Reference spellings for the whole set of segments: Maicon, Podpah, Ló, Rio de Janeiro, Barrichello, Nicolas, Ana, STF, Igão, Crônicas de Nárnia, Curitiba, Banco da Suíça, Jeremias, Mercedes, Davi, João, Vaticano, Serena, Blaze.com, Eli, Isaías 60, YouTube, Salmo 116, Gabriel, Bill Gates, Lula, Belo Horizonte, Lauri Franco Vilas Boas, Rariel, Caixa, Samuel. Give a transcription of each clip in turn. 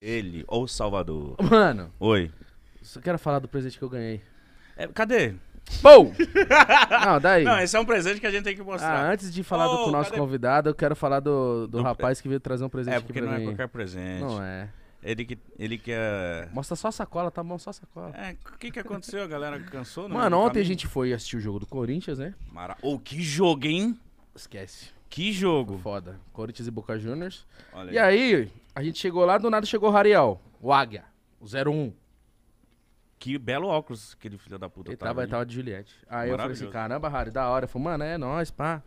Ele ou Salvador? Mano. Oi. Só quero falar do presente que eu ganhei. É, cadê? Pou! Não, daí. Não, esse é um presente que a gente tem que mostrar. Ah, antes de falar do nosso convidado, eu quero falar do rapaz que veio trazer um presente aqui pra mim. É, porque não é qualquer presente. Não é. Ele que é... Mostra só a sacola, tá bom? Só a sacola. É, o que aconteceu? A galera cansou? Mano, ontem caminho? A gente foi assistir o jogo do Corinthians, né? Oh, que jogo, hein? Esquece. Que jogo. Foda. Corinthians e Boca Juniors. Olha e aí, a gente chegou lá, do nada chegou o Rariel, o Águia, o 01. Que belo óculos, aquele filho da puta. Ele tava de Juliette. Aí eu falei assim, caramba, Rari, da hora. Eu falei, mano, é nóis, pá.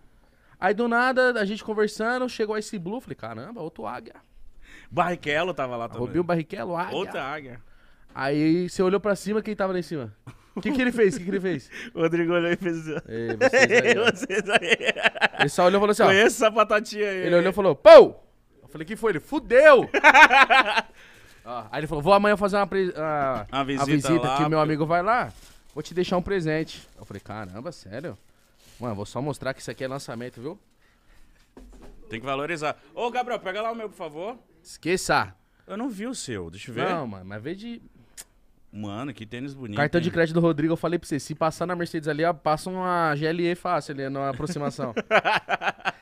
Aí do nada, a gente conversando, chegou esse Blue, falei, caramba, outro Águia. Barrichello tava lá também. Roubinho, Barrichello, Águia. Outra Águia. Aí você olhou pra cima, quem tava lá em cima? O que ele fez? O que ele fez? O Rodrigo olhou e fez... Ei, vocês aí. Ele só olhou e falou assim, ó... Conheço essa batatinha aí. Ele olhou e falou, pô! Eu falei, quem foi? Ele, fudeu! Ó, aí ele falou, vou amanhã fazer uma visita lá, que meu amigo vai lá. Vou te deixar um presente. Eu falei, caramba, sério? Mano, vou só mostrar que isso aqui é lançamento, viu? Tem que valorizar. Ô, Gabriel, pega lá o meu, por favor. Esqueça. Eu não vi o seu, deixa eu ver. Não, mano, mas vê de... Mano, que tênis bonito. Cartão de crédito do Rodrigo, eu falei pra você, se passar na Mercedes ali, ó, passa uma GLE fácil ali, na aproximação.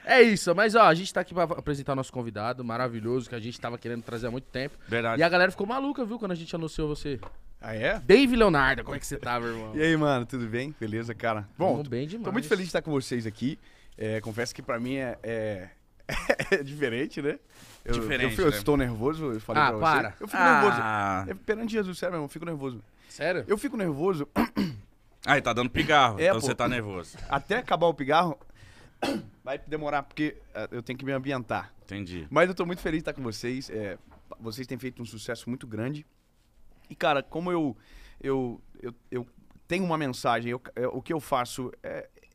É isso, mas ó, a gente tá aqui pra apresentar o nosso convidado maravilhoso, que a gente tava querendo trazer há muito tempo. Verdade. E a galera ficou maluca, viu, quando a gente anunciou você. Ah, é? Deive Leonardo, como é que você tá, meu irmão? E aí, mano, tudo bem? Beleza, cara? Bom, tudo bem demais. Tô muito feliz de estar com vocês aqui. É, confesso que pra mim é diferente, né? Eu estou nervoso, eu falei pra você. Eu fico nervoso. É perante Jesus, sério mesmo, eu fico nervoso. Sério? Eu fico nervoso. Aí tá dando pigarro, então pô, você tá nervoso. Até acabar o pigarro, vai demorar, porque eu tenho que me ambientar. Entendi. Mas eu tô muito feliz de estar com vocês. É, vocês têm feito um sucesso muito grande. E, cara, como eu tenho uma mensagem, o que eu faço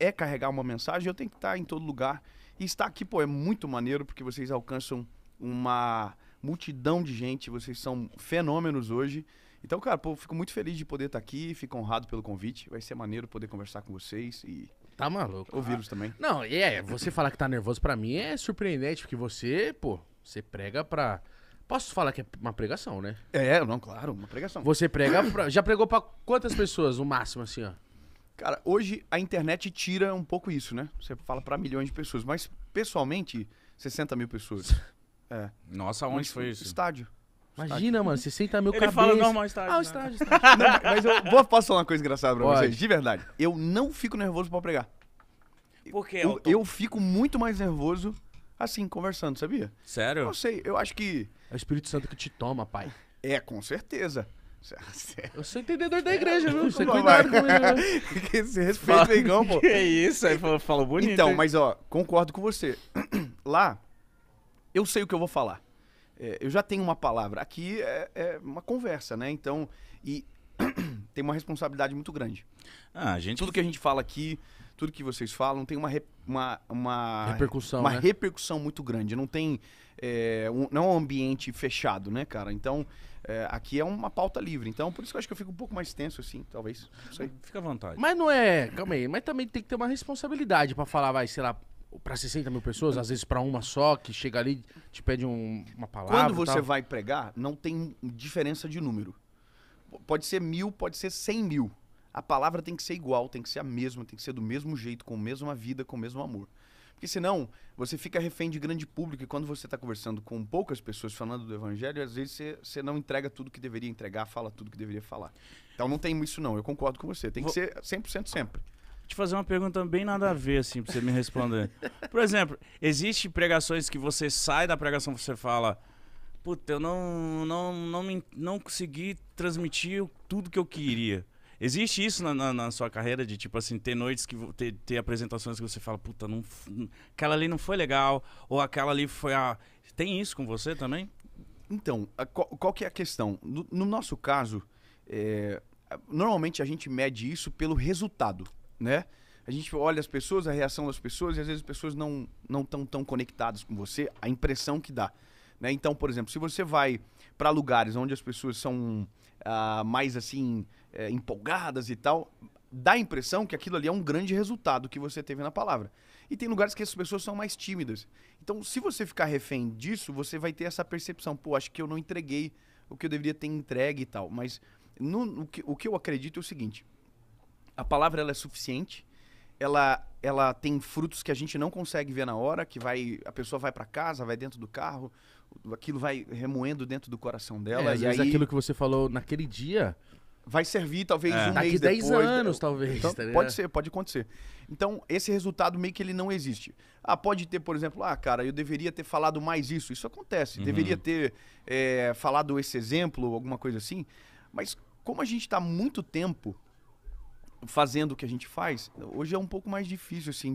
é carregar uma mensagem, eu tenho que estar em todo lugar. E estar aqui, pô, é muito maneiro, porque vocês alcançam uma multidão de gente, vocês são fenômenos hoje. Então, cara, pô, fico muito feliz de poder estar aqui, fico honrado pelo convite. Vai ser maneiro poder conversar com vocês e... Tá maluco. Ouvi-los também. Não, você falar que tá nervoso pra mim é surpreendente, porque você, pô, você prega pra... Posso falar que é uma pregação, né? É, não, claro, uma pregação. Você prega pra... Já pregou pra quantas pessoas, o máximo, assim, ó? Cara, hoje a internet tira um pouco isso, né? Você fala pra milhões de pessoas, mas pessoalmente, 60 mil pessoas. É. Nossa, onde foi isso? Estádio. Imagina, mano, 60 mil cabeças. Ele fala normal estádio. Ah, o estádio. Não, mas posso falar uma coisa engraçada pra vocês, de verdade. Eu não fico nervoso pra pregar. Por quê? Eu fico muito mais nervoso assim, conversando, sabia? Sério? Não sei, eu acho que... É o Espírito Santo que te toma, pai. É, com certeza. Eu sou entendedor da igreja, viu? Você cuidado com ele. Você respeita o Igão, pô. Que isso, aí falou bonito. Então, hein? Mas ó, concordo com você. Lá, eu sei o que eu vou falar. É, eu já tenho uma palavra. Aqui é uma conversa, né? Então, e tem uma responsabilidade muito grande. Tudo que a gente fala aqui, tudo que vocês falam, tem uma repercussão muito grande. Não tem... não é um ambiente fechado, né, cara? Então... aqui é uma pauta livre, então por isso que eu acho que eu fico um pouco mais tenso, assim, talvez. Não sei. Fica à vontade. Mas não é, calma aí, mas também tem que ter uma responsabilidade pra falar, vai, sei lá, pra 60 mil pessoas, às vezes pra uma só, que chega ali, te pede uma palavra. Quando você vai pregar, não tem diferença de número. Pode ser 1000, pode ser 100 mil. A palavra tem que ser igual, tem que ser a mesma, tem que ser do mesmo jeito, com a mesma vida, com o mesmo amor. Porque senão, você fica refém de grande público e quando você está conversando com poucas pessoas falando do evangelho, às vezes você não entrega tudo que deveria entregar, fala tudo que deveria falar. Então não tem isso não, eu concordo com você. Tem que ser 100% sempre. Vou te fazer uma pergunta bem nada a ver, assim, pra você me responder. Por exemplo, existe pregações que você sai da pregação, você fala... Puta, eu não consegui transmitir tudo que eu queria. Existe isso na sua carreira de, tipo assim, ter noites que... Ter apresentações que você fala, puta, aquela ali não foi legal, ou aquela ali foi a... Tem isso com você também? Então, qual que é a questão? No nosso caso, normalmente a gente mede isso pelo resultado, né? A gente olha as pessoas, a reação das pessoas, e às vezes as pessoas não estão tão conectadas com você, a impressão que dá, né? Então, por exemplo, se você vai para lugares onde as pessoas são mais assim... empolgadas e tal, dá a impressão que aquilo ali é um grande resultado que você teve na palavra. E tem lugares que as pessoas são mais tímidas. Então, se você ficar refém disso, você vai ter essa percepção. Pô, acho que eu não entreguei o que eu deveria ter entregue e tal. Mas o que eu acredito é o seguinte. A palavra ela é suficiente. Ela tem frutos que a gente não consegue ver na hora, que vai, a pessoa vai para casa, vai dentro do carro, aquilo vai remoendo dentro do coração dela. Às vezes aí, aquilo que você falou naquele dia... vai servir talvez um mês depois. Daqui 10 anos, talvez. Então, tá, pode ser, pode acontecer. Então, esse resultado meio que ele não existe. Ah, pode ter, por exemplo, ah, cara, eu deveria ter falado mais isso. Isso acontece. Uhum. Deveria ter falado esse exemplo, alguma coisa assim. Mas como a gente está muito tempo fazendo o que a gente faz, hoje é um pouco mais difícil, assim,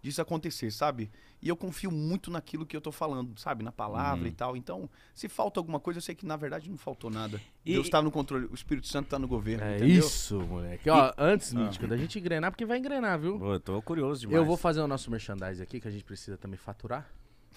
disso acontecer, sabe? E eu confio muito naquilo que eu tô falando, sabe? Na palavra e tal. Então, se falta alguma coisa, eu sei que na verdade não faltou nada. E... Deus tá no controle, o Espírito Santo tá no governo, entendeu? Isso, moleque. E... ó, antes, Mítico, da gente engrenar, porque vai engrenar, viu? Pô, eu tô curioso demais. Eu vou fazer o nosso merchandising aqui, que a gente precisa também faturar.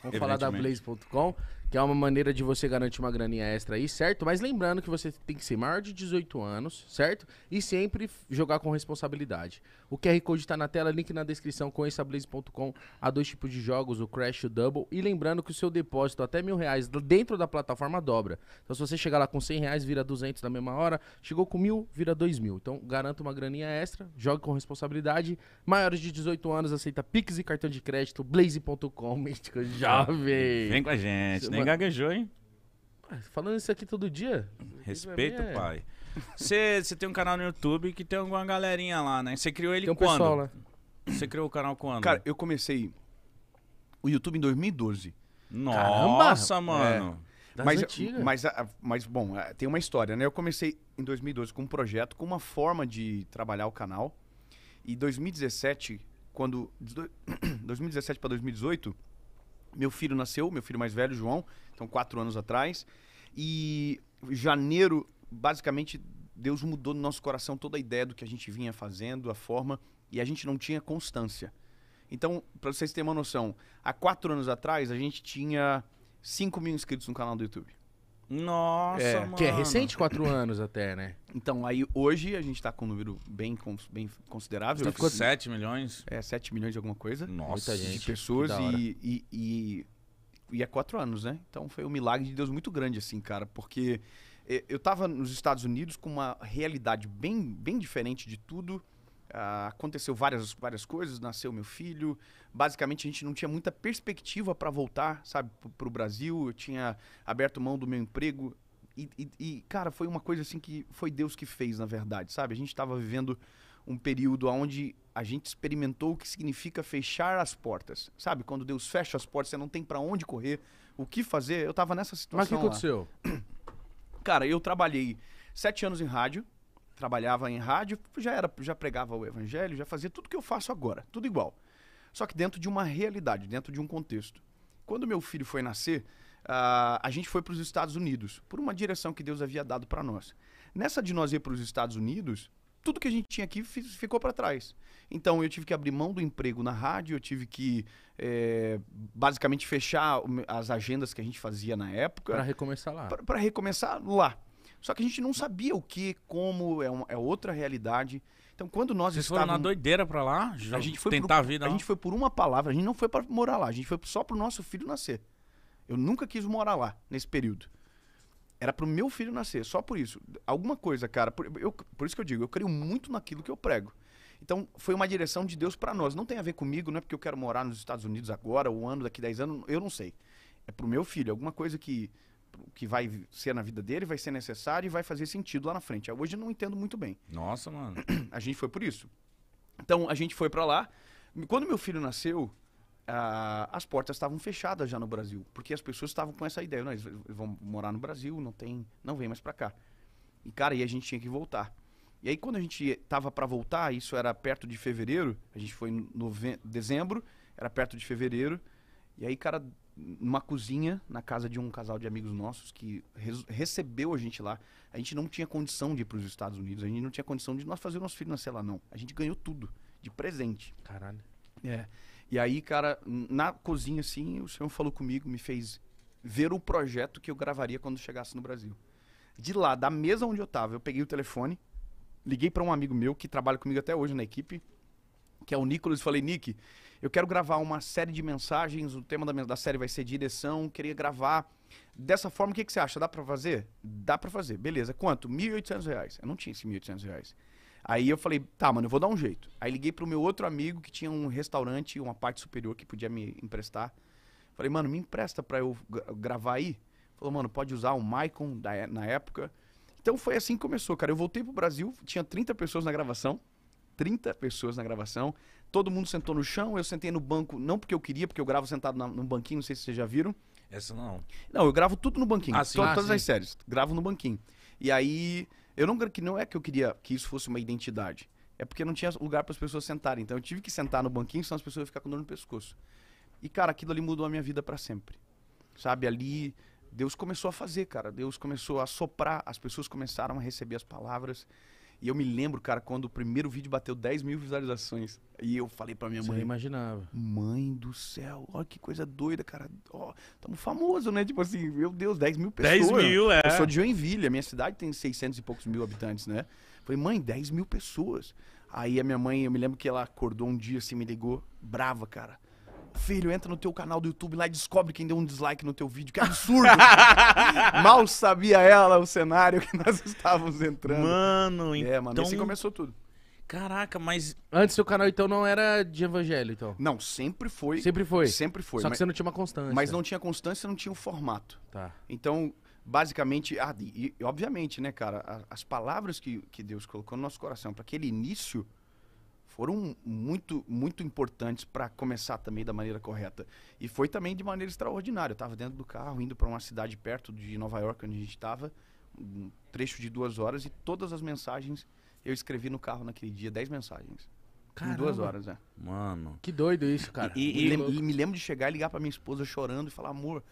Vamos falar da Blaze.com, que é uma maneira de você garantir uma graninha extra aí, certo? Mas lembrando que você tem que ser maior de 18 anos, certo? E sempre jogar com responsabilidade. O QR Code tá na tela, link na descrição, conheça a Blaze.com. Há 2 tipos de jogos, o Crash e o Double. E lembrando que o seu depósito até R$1.000 dentro da plataforma dobra. Então se você chegar lá com R$100, vira 200 na mesma hora. Chegou com 1.000, vira 2.000. Então garanta uma graninha extra, jogue com responsabilidade. Maiores de 18 anos, aceita Pix e cartão de crédito, Blaze.com, Mítico, já. Vem com a gente, nem gaguejou, hein? Falando isso aqui todo dia? Respeito, pai. Você tem um canal no YouTube que tem alguma galerinha lá, né? Você criou ele quando? Você criou o canal quando? Cara, eu comecei o YouTube em 2012. Nossa, mano. Mas, bom, tem uma história, né? Eu comecei em 2012 com um projeto, com uma forma de trabalhar o canal. E 2017, quando... 2017 para 2018... meu filho nasceu, meu filho mais velho, João, então 4 anos atrás. E em janeiro, basicamente, Deus mudou no nosso coração toda a ideia do que a gente vinha fazendo, a forma, e a gente não tinha constância. Então, para vocês terem uma noção, há 4 anos atrás a gente tinha 5.000 inscritos no canal do YouTube. Nossa, mano. Que é recente, 4 anos até, né? Então, aí hoje a gente tá com um número bem considerável. Você ficou 7 milhões? É, 7 milhões de alguma coisa. Nossa, muita gente. De pessoas e há 4 anos, né? Então foi um milagre de Deus muito grande, assim, cara. Porque eu tava nos Estados Unidos com uma realidade bem diferente de tudo. Aconteceu várias coisas, nasceu meu filho. Basicamente, a gente não tinha muita perspectiva para voltar, sabe, pro Brasil. Eu tinha aberto mão do meu emprego. Cara, foi uma coisa assim que foi Deus que fez, na verdade, sabe? A gente estava vivendo um período onde a gente experimentou o que significa fechar as portas, sabe? Quando Deus fecha as portas, você não tem para onde correr, o que fazer. Eu tava nessa situação. Mas o que aconteceu? Cara, eu trabalhei 7 anos em rádio. Trabalhava em rádio, já pregava o evangelho, já fazia tudo que eu faço agora, tudo igual. Só que dentro de uma realidade, dentro de um contexto. Quando meu filho foi nascer, a gente foi para os Estados Unidos, por uma direção que Deus havia dado para nós. Nessa de nós ir para os Estados Unidos, tudo que a gente tinha aqui ficou para trás. Então eu tive que abrir mão do emprego na rádio, eu tive que basicamente fechar as agendas que a gente fazia na época. Para recomeçar lá. Para recomeçar lá. Só que a gente não sabia o que, como, é outra realidade. Então, quando nós estávamos... foram na doideira pra lá? Já a gente foi tentar por, a vida? A gente foi por uma palavra, a gente não foi pra morar lá, a gente foi só pro nosso filho nascer. Eu nunca quis morar lá, nesse período. Era pro meu filho nascer, só por isso. Alguma coisa, cara, por isso que eu digo, eu creio muito naquilo que eu prego. Então, foi uma direção de Deus pra nós. Não tem a ver comigo, não é porque eu quero morar nos Estados Unidos agora, ou ano, daqui 10 anos, eu não sei. É pro meu filho, alguma coisa que vai ser na vida dele, vai ser necessário e vai fazer sentido lá na frente. Hoje eu não entendo muito bem. Nossa, mano. A gente foi por isso. Então, a gente foi pra lá. Quando meu filho nasceu, as portas estavam fechadas já no Brasil, porque as pessoas estavam com essa ideia. Eles vão morar no Brasil, não vem mais pra cá. E, cara, a gente tinha que voltar. E aí, quando a gente tava pra voltar, isso era perto de fevereiro, a gente foi em dezembro, era perto de fevereiro, e aí, cara... numa cozinha, na casa de um casal de amigos nossos que recebeu a gente lá. A gente não tinha condição de ir para os Estados Unidos, a gente não tinha condição de nós fazer o nosso filho nascer lá, não. A gente ganhou tudo, de presente. Caralho. É. E aí, cara, na cozinha, assim, o senhor falou comigo, me fez ver o projeto que eu gravaria quando chegasse no Brasil. De lá, da mesa onde eu tava, eu peguei o telefone, liguei para um amigo meu que trabalha comigo até hoje na equipe, que é o Nicolas, e falei, Nick, eu quero gravar uma série de mensagens, o tema da série vai ser direção, queria gravar dessa forma, o que, que você acha? Dá pra fazer? Dá pra fazer, beleza, quanto? R$ 1.800, eu não tinha esse R$ 1.800, aí eu falei, tá mano, eu vou dar um jeito, aí liguei pro meu outro amigo que tinha um restaurante, uma parte superior que podia me emprestar, falei, mano, me empresta pra eu gravar aí? Falou, mano, pode usar o Maicon na época, então foi assim que começou, cara, eu voltei pro Brasil, tinha 30 pessoas na gravação, 30 pessoas na gravação, todo mundo sentou no chão, eu sentei no banco, não porque eu queria, porque eu gravo sentado no banquinho, não sei se vocês já viram. Essa não. Não, eu gravo tudo no banquinho, todas as séries, gravo no banquinho. E aí, eu não, que não é que eu queria que isso fosse uma identidade, é porque não tinha lugar para as pessoas sentarem, então eu tive que sentar no banquinho, senão as pessoas iam ficar com dor no pescoço. E cara, aquilo ali mudou a minha vida para sempre, sabe, ali... Deus começou a fazer, cara, Deus começou a soprar, as pessoas começaram a receber as palavras. E eu me lembro, cara, quando o primeiro vídeo bateu 10 mil visualizações. E eu falei pra minha mãe... Você não imaginava. Mãe do céu, olha que coisa doida, cara. Ó, tamo famoso, né? Tipo assim, meu Deus, 10 mil pessoas. 10 mil, é. Eu sou de Joinville, a minha cidade tem 600 e poucos mil habitantes, né? Falei, mãe, 10 mil pessoas. Aí a minha mãe, eu me lembro que ela acordou um dia assim, me ligou, brava, cara. Filho, entra no teu canal do YouTube lá e descobre quem deu um dislike no teu vídeo. Que absurdo! Mal sabia ela o cenário que nós estávamos entrando. Mano, então... É, mano, assim começou tudo. Caraca, mas... Antes seu canal, então, não era de evangelho, então? Não, sempre foi. Sempre foi? Sempre foi. Só que você não tinha uma constância. Mas não tinha constância, não tinha um formato. Tá. Então, basicamente... Ah, e obviamente, né, cara, as palavras que Deus colocou no nosso coração para aquele início... foram muito importantes para começar também da maneira correta. E foi também de maneira extraordinária. Eu estava dentro do carro, indo para uma cidade perto de Nova York, onde a gente estava, um trecho de 2 horas, e todas as mensagens eu escrevi no carro naquele dia, 10 mensagens. Caramba. Em 2 horas, né? Mano, que doido isso, cara. E me lembro de chegar e ligar para minha esposa chorando e falar, amor,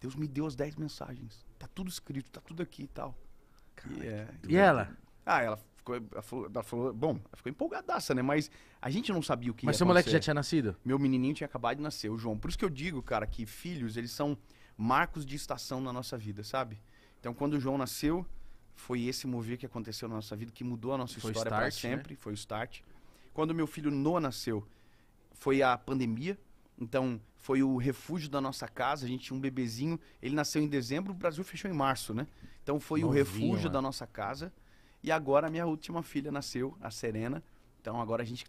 Deus me deu as 10 mensagens. Tá tudo escrito, tá tudo aqui e tal. Caraca, e ela? Ah, ela falou, bom, ela ficou empolgadaça, né? Mas a gente não sabia o que ia acontecer. Mas seu moleque já tinha nascido? Meu menininho tinha acabado de nascer, o João. Por isso que eu digo, cara, que filhos, eles são marcos de estação na nossa vida, sabe? Então, quando o João nasceu, foi esse mover que aconteceu na nossa vida, que mudou a nossa história para sempre. Foi o start. Quando meu filho Noah nasceu, foi a pandemia. Então, foi o refúgio da nossa casa. A gente tinha um bebezinho. Ele nasceu em dezembro, o Brasil fechou em março, né? Então, foi o refúgio da nossa casa. E agora a minha última filha nasceu, a Serena. Então agora a gente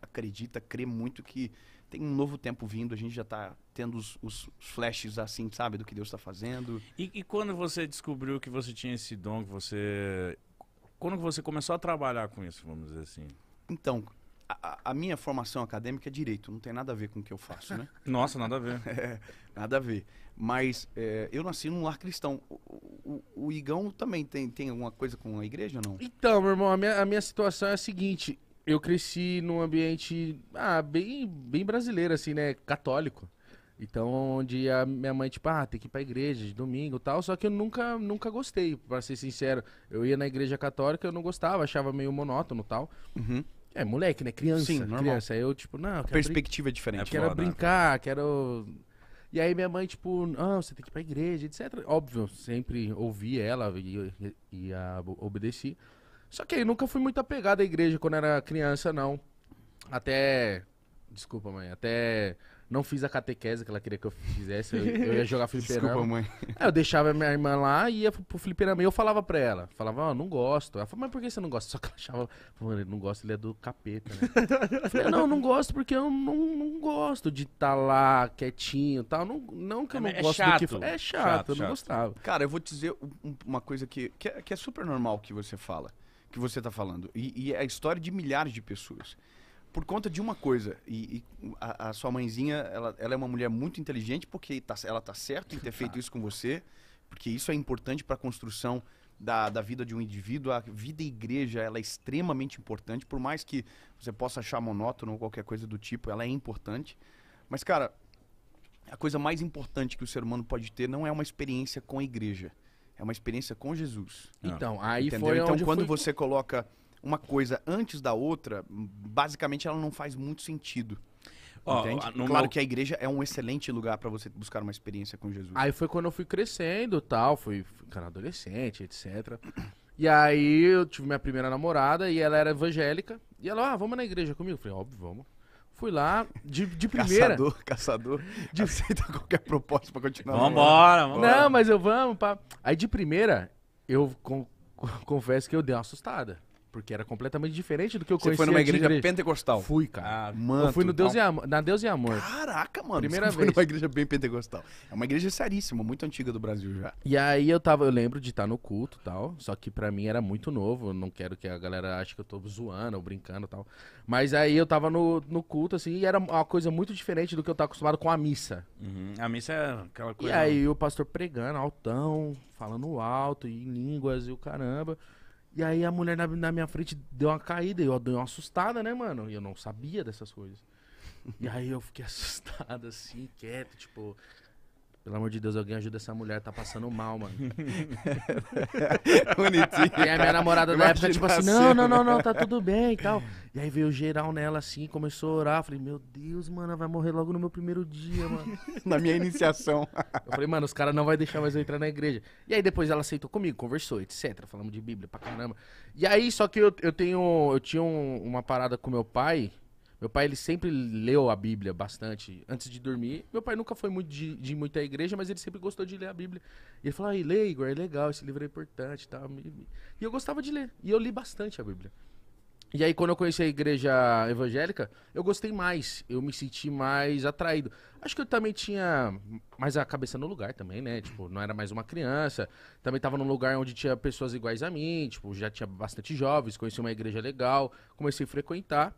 acredita, crê muito que tem um novo tempo vindo. A gente já tá tendo os flashes assim, sabe? Do que Deus tá fazendo. E quando você descobriu que você tinha esse dom, que você... Quando você começou a trabalhar com isso, vamos dizer assim? Então, a minha formação acadêmica é direito. Não tem nada a ver com o que eu faço, né? Nossa, nada a ver. É, nada a ver. Mas eu nasci num lar cristão. O Igão também tem alguma coisa com a igreja ou não? Então, meu irmão, a minha situação é a seguinte. Eu cresci num ambiente bem brasileiro, assim, né? Católico. Então, onde a minha mãe, tipo, tem que ir pra igreja de domingo e tal. Só que eu nunca gostei, pra ser sincero. Eu ia na igreja católica, eu não gostava, achava meio monótono e tal. Uhum. É, moleque, né? Criança. Sim, normal. Criança. Aí eu, tipo, não... A perspectiva é diferente. Quero brincar, quero... E aí minha mãe, tipo, não, você tem que ir pra igreja, etc. Óbvio, sempre ouvi ela e obedeci. Só que aí nunca fui muito apegado à igreja quando era criança, não. Até... Desculpa, mãe. Até não fiz a catequese que ela queria que eu fizesse. Eu ia jogar fliperama. Desculpa, mãe. Aí eu deixava minha irmã lá e ia pro fliperama. E eu falava pra ela. Falava, ó, não gosto. Ela falou, mas por que você não gosta? Só que ela achava, mano, ele não gosta, ele é do capeta, né? Eu falei, não gosto porque eu não gosto de estar lá quietinho e tal. Não que eu não gosto chato. Do que... É chato, eu não gostava. Cara, eu vou te dizer uma coisa que é super normal que você fala, que você tá falando. E é a história de milhares de pessoas. Por conta de uma coisa, a sua mãezinha, ela é uma mulher muito inteligente porque ela tá certa em ter feito isso com você, porque isso é importante para a construção da vida de um indivíduo. A vida e igreja, ela é extremamente importante, por mais que você possa achar monótono ou qualquer coisa do tipo, ela é importante. Mas, cara, a coisa mais importante que o ser humano pode ter não é uma experiência com a igreja, é uma experiência com Jesus. Então, aí entendeu? Foi então, quando você coloca... uma coisa antes da outra, basicamente ela não faz muito sentido. Claro que a igreja é um excelente lugar para você buscar uma experiência com Jesus. Aí foi quando eu fui crescendo, tal, fui ficando adolescente, etc. E aí eu tive minha primeira namorada e ela era evangélica. E ela, ah, vamos na igreja comigo? Eu falei, óbvio, vamos. Fui lá, de primeira... Caçador, aceita qualquer proposta pra continuar. Vambora, vambora. Não, mas eu vamos, pá. Aí de primeira, eu confesso que eu dei uma assustada. Porque era completamente diferente do que eu conhecia. Você foi numa igreja pentecostal? Fui, cara. Ah, mano, eu fui no Deus e Amor, na Deus e Amor. Caraca, mano. Primeira vez. Foi numa igreja bem pentecostal. É uma igreja seríssima, muito antiga do Brasil já. E aí eu lembro de estar no culto e tal. Só que pra mim era muito novo. Eu não quero que a galera ache que eu tô zoando ou brincando e tal. Mas aí eu tava no culto, assim, e era uma coisa muito diferente do que eu tava acostumado com a missa. Uhum. A missa é aquela coisa... E aí o pastor pregando, altão, falando alto, em línguas e o caramba... E aí a mulher na minha frente deu uma caída e eu dei uma assustada, né, mano? E eu não sabia dessas coisas. E aí eu fiquei assustado, assim, quieto, tipo... Pelo amor de Deus, alguém ajuda essa mulher, tá passando mal, mano. Bonitinho. E a minha namorada da época, tipo assim, não, tá tudo bem e tal. E aí veio geral nela, assim, começou a orar. Eu falei, meu Deus, mano, ela vai morrer logo no meu primeiro dia, mano. Na minha iniciação. Eu falei, mano, os caras não vão deixar mais eu entrar na igreja. E aí depois ela aceitou comigo, conversou, etc. Falamos de Bíblia pra caramba. E aí, só que eu tinha uma parada com meu pai... Meu pai, ele sempre leu a Bíblia bastante antes de dormir. Meu pai nunca foi muito de muita igreja, mas ele sempre gostou de ler a Bíblia. E ele falou, ah, lê, Igor, é legal, esse livro é importante, tá? E eu gostava de ler, e eu li bastante a Bíblia. E aí, quando eu conheci a igreja evangélica, eu gostei mais, eu me senti mais atraído. Acho que eu também tinha mais a cabeça no lugar também, né? Tipo, não era mais uma criança. Também tava num lugar onde tinha pessoas iguais a mim, tipo, já tinha bastante jovens, conheci uma igreja legal, comecei a frequentar.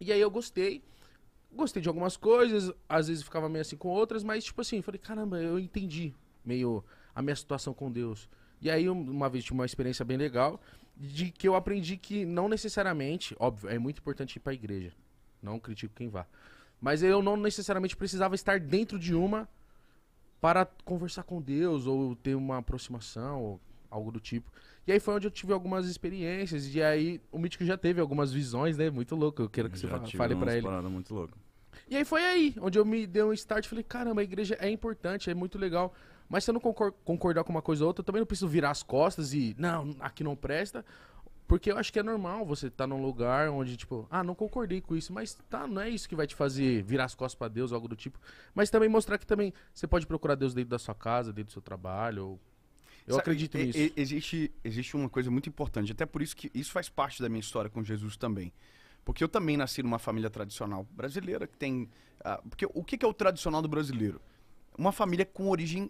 E aí eu gostei de algumas coisas, às vezes ficava meio assim com outras, mas tipo assim, falei, caramba, eu entendi meio a minha situação com Deus. E aí uma vez tive uma experiência bem legal, de que eu aprendi que não necessariamente, óbvio, é muito importante ir pra igreja, não critico quem vá, mas eu não necessariamente precisava estar dentro de uma para conversar com Deus, ou ter uma aproximação, ou algo do tipo. E aí foi onde eu tive algumas experiências. E aí o Mítico já teve algumas visões, né? Muito louco. Eu quero que já você fale pra ele. Muito louco. E aí foi aí onde eu me dei um start. Falei, caramba, a igreja é importante, é muito legal. Mas se eu não concordar com uma coisa ou outra, eu também não preciso virar as costas e... Não, aqui não presta. Porque eu acho que é normal você tá num lugar onde, tipo... Ah, não concordei com isso. Mas tá, não é isso que vai te fazer virar as costas pra Deus, algo do tipo. Mas também mostrar que também você pode procurar Deus dentro da sua casa, dentro do seu trabalho, ou... Eu acredito nisso. Existe uma coisa muito importante, até por isso que isso faz parte da minha história com Jesus também. Porque eu também nasci numa família tradicional brasileira, que tem... porque o que é o tradicional do brasileiro? Uma família com origem,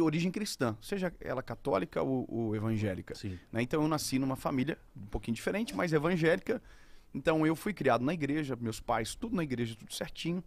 origem cristã, seja ela católica ou evangélica. Sim. Né? Então eu nasci numa família um pouquinho diferente, mas evangélica. Então eu fui criado na igreja, meus pais, tudo na igreja, tudo certinho.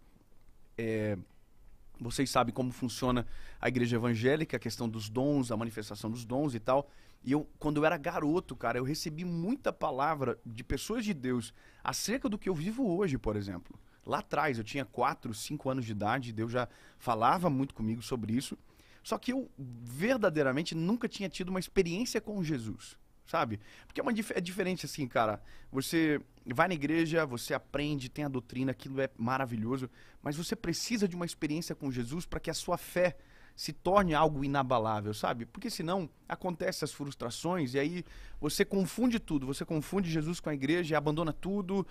Vocês sabem como funciona a igreja evangélica, a questão dos dons, a manifestação dos dons e tal. E eu, quando eu era garoto, cara, eu recebi muita palavra de pessoas de Deus acerca do que eu vivo hoje, por exemplo. Lá atrás, eu tinha 4, 5 anos de idade, Deus já falava muito comigo sobre isso. Só que eu verdadeiramente nunca tinha tido uma experiência com Jesus, sabe? Porque é diferente assim, cara, você... Vai na igreja, você aprende, tem a doutrina, aquilo é maravilhoso, mas você precisa de uma experiência com Jesus para que a sua fé se torne algo inabalável, sabe? Porque senão acontecem as frustrações e aí você confunde tudo, você confunde Jesus com a igreja e abandona tudo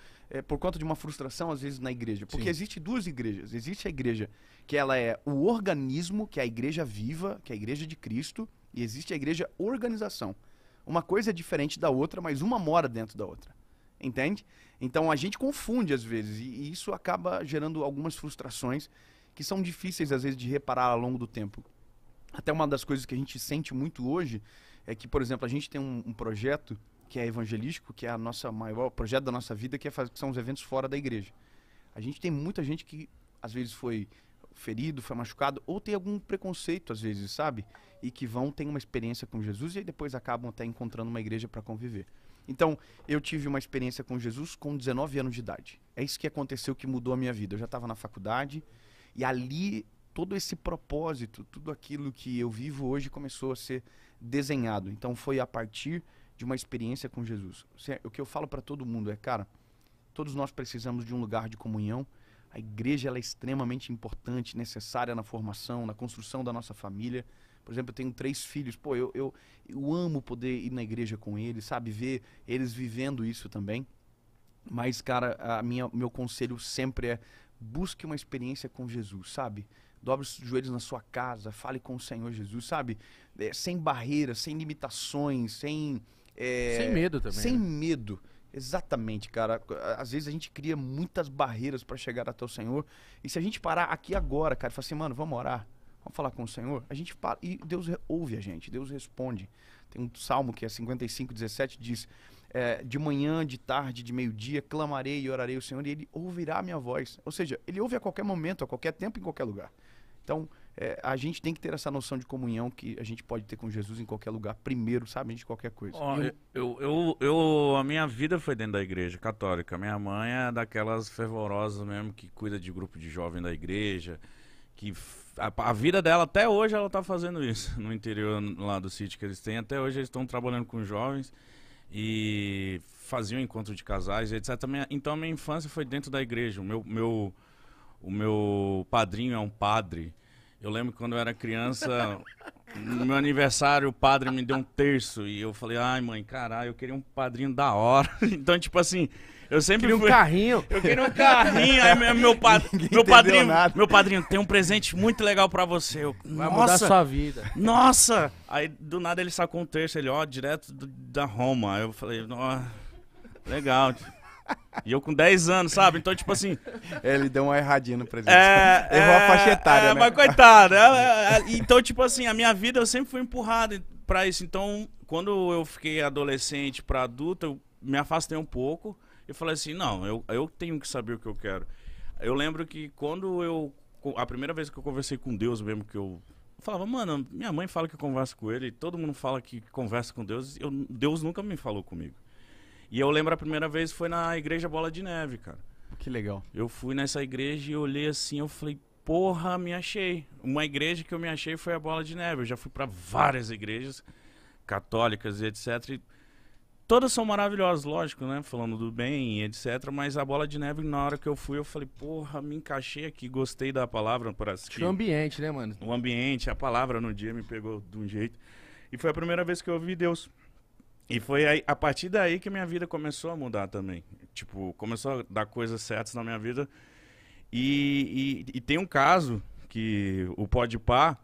por conta de uma frustração às vezes na igreja. Porque existem duas igrejas, existe a igreja que ela é o organismo, que é a igreja viva, que é a igreja de Cristo, e existe a igreja organização. Uma coisa é diferente da outra, mas uma mora dentro da outra. Entende? Então a gente confunde às vezes e isso acaba gerando algumas frustrações que são difíceis às vezes de reparar ao longo do tempo. Até uma das coisas que a gente sente muito hoje é que, por exemplo, a gente tem um projeto que é evangelístico, que é o projeto da nossa vida, que são os eventos fora da igreja. A gente tem muita gente que às vezes foi ferido, foi machucado ou tem algum preconceito às vezes, sabe? E que tem uma experiência com Jesus e aí depois acabam até encontrando uma igreja para conviver. Então, eu tive uma experiência com Jesus com 19 anos de idade. É isso que aconteceu, que mudou a minha vida. Eu já estava na faculdade e ali todo esse propósito, tudo aquilo que eu vivo hoje começou a ser desenhado. Então, foi a partir de uma experiência com Jesus. O que eu falo para todo mundo é, cara, todos nós precisamos de um lugar de comunhão. A A igreja ela é extremamente importante, necessária na formação, na construção da nossa família. Por exemplo, eu tenho 3 filhos. Pô, eu amo poder ir na igreja com eles, sabe? Ver eles vivendo isso também. Mas, cara, meu conselho sempre é busque uma experiência com Jesus, sabe? Dobre os joelhos na sua casa, fale com o Senhor Jesus, sabe? Sem barreiras, sem limitações, sem medo também. Sem medo. Exatamente, cara. Às vezes a gente cria muitas barreiras para chegar até o Senhor. E se a gente parar aqui agora, cara, e falar assim, mano, vamos orar, vamos falar com o Senhor, a gente para e Deus ouve a gente, Deus responde. Tem um salmo que é 55:17, diz, de manhã, de tarde, de meio-dia, clamarei e orarei ao Senhor e Ele ouvirá a minha voz. Ou seja, Ele ouve a qualquer momento, a qualquer tempo, em qualquer lugar. Então, a gente tem que ter essa noção de comunhão que a gente pode ter com Jesus em qualquer lugar, primeiro, sabe, de qualquer coisa. Oh, a minha vida foi dentro da igreja católica. Minha mãe é daquelas fervorosas mesmo, que cuida de grupo de jovem da igreja, que a vida dela até hoje ela tá fazendo isso no interior lá do sítio que eles têm. Até hoje eles estão trabalhando com jovens e faziam encontro de casais, etc. Então a minha infância foi dentro da igreja. O meu padrinho é um padre. Eu lembro que quando eu era criança, no meu aniversário, o padre me deu um terço. E eu falei, ai mãe, caralho, eu queria um padrinho da hora. Então, tipo assim, eu sempre fui... Eu queria um carrinho. Aí meu padrinho, tem um presente muito legal pra você. Vai mudar sua vida. Nossa! Aí, do nada, ele sacou um terço. Ele, ó, direto da Roma. Aí eu falei, ó, legal. E eu com 10 anos, sabe? Então, tipo assim... Ele deu uma erradinha no presente. Errou a faixa etária, né? Mas coitado. Então, tipo assim, a minha vida eu sempre fui empurrado pra isso. Então, quando eu fiquei adolescente pra adulto, eu me afastei um pouco e falei assim, não, eu tenho que saber o que eu quero. Eu lembro que quando eu... A primeira vez que eu conversei com Deus mesmo, que eu falava, mano, minha mãe fala que eu converso com ele, todo mundo fala que conversa com Deus. Deus nunca me falou comigo. E eu lembro a primeira vez foi na igreja Bola de Neve, cara. Que legal. Eu fui nessa igreja e olhei assim, eu falei, porra, me achei. Uma igreja que eu me achei foi a Bola de Neve. Eu já fui pra várias igrejas católicas e etc. E todas são maravilhosas, lógico, né? Falando do bem e etc. Mas a Bola de Neve, na hora que eu fui, eu falei, porra, me encaixei aqui. Gostei da palavra para assistir. O ambiente, né, mano? O ambiente, a palavra no dia me pegou de um jeito. E foi a primeira vez que eu ouvi Deus. E foi aí, a partir daí que minha vida começou a mudar também. Tipo, começou a dar coisas certas na minha vida. E tem um caso que o Podpah...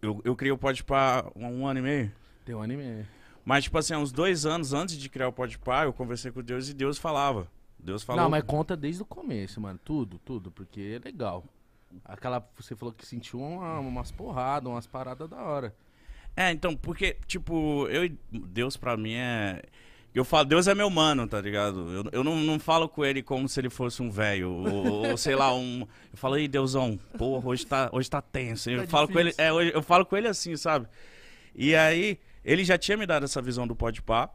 Eu criei o Podpah há 1 ano e meio. Deu 1 ano e meio. Mas, tipo assim, há uns 2 anos antes de criar o Podpah, eu conversei com Deus e Deus falava. Deus falou... Não, mas conta desde o começo, mano. Tudo, porque é legal. Aquela... Você falou que sentiu umas porradas, umas paradas da hora. É, então, porque, tipo, Deus pra mim é... Eu falo, Deus é meu mano, tá ligado? Eu não falo com ele como se ele fosse um velho, ou sei lá, Eu falo, aí, Deusão, porra, hoje tá tenso. Eu falo com ele assim, sabe? E aí, ele já tinha me dado essa visão do Podpah.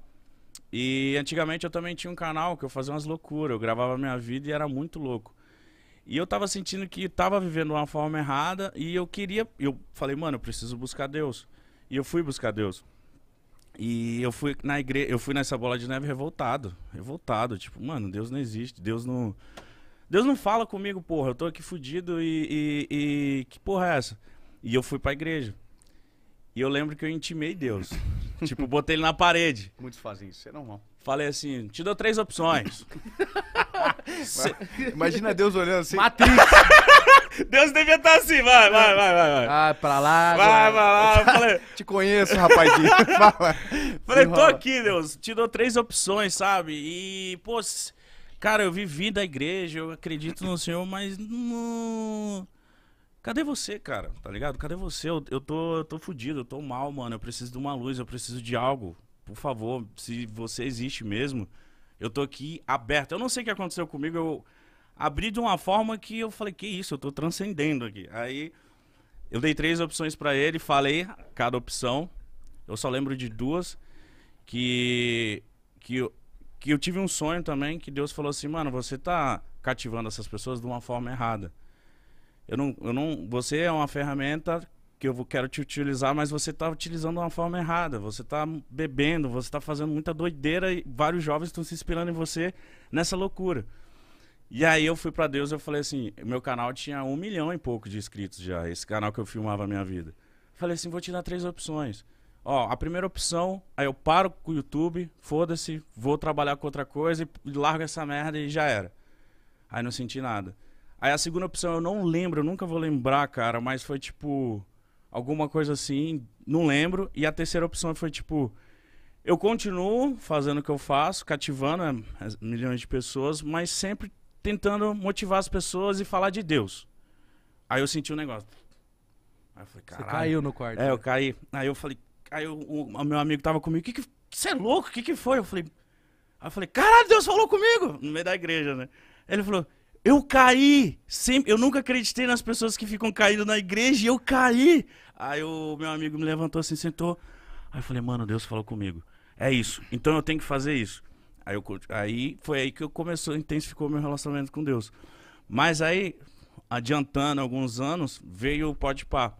E antigamente eu também tinha um canal que eu fazia umas loucuras. Eu gravava minha vida e era muito louco. E eu tava sentindo que tava vivendo uma forma errada e eu queria... Eu falei, mano, eu preciso buscar Deus. E eu fui buscar Deus. E eu fui na igreja, eu fui nessa Bola de Neve revoltado, tipo, mano, Deus não existe, Deus não fala comigo, porra, eu tô aqui fudido e que porra é essa? E eu fui pra igreja. E eu lembro que eu intimei Deus. Tipo, botei ele na parede. Muitos fazem isso, é normal. Falei assim, te dou 3 opções. Imagina Deus olhando assim. Matrix. Deus devia estar assim, vai. Ah, pra lá, vai. Falei, te conheço, rapazinho. Falei, tô aqui, Deus. Te dou 3 opções, sabe? E, pô, cara, eu vivi da igreja, eu acredito no Senhor, mas não... Cadê você, cara? Tá ligado? Cadê você? Eu tô fudido, eu tô mal, mano. Eu preciso de uma luz, eu preciso de algo. Por favor, se você existe mesmo, eu tô aqui aberto. Eu não sei o que aconteceu comigo, eu... Abri de uma forma que eu falei, que isso, eu tô transcendendo aqui. Aí eu dei 3 opções pra ele, falei cada opção. Eu só lembro de 2 que eu tive um sonho também, que Deus falou assim, mano, você tá cativando essas pessoas de uma forma errada. Você é uma ferramenta que eu quero te utilizar, mas você tá utilizando de uma forma errada. Você tá bebendo, você tá fazendo muita doideira e vários jovens estão se inspirando em você nessa loucura. E aí eu fui pra Deus e eu falei assim, meu canal tinha 1 milhão e pouco de inscritos já, esse canal que eu filmava a minha vida. Falei assim, vou te dar 3 opções. Ó, a primeira opção, aí eu paro com o YouTube, foda-se, vou trabalhar com outra coisa e largo essa merda e já era. Aí não senti nada. Aí a segunda opção, eu não lembro, eu nunca vou lembrar, cara, mas foi tipo, alguma coisa assim, não lembro. E a terceira opção foi tipo, eu continuo fazendo o que eu faço, cativando milhões de pessoas, mas sempre tentando motivar as pessoas e falar de Deus. Aí eu senti um negócio. Aí eu falei, caralho. Você caiu no quarto. É, eu caí. Aí eu falei, aí o meu amigo tava comigo, que você é louco? Que foi? Aí eu falei, caralho, Deus falou comigo! No meio da igreja, né? Ele falou, eu caí! Eu nunca acreditei nas pessoas que ficam caindo na igreja e eu caí! Aí o meu amigo me levantou assim, sentou. Aí eu falei, mano, Deus falou comigo. É isso, então eu tenho que fazer isso. Aí foi aí que eu intensificou meu relacionamento com Deus. Mas aí, adiantando alguns anos, veio o Podpah.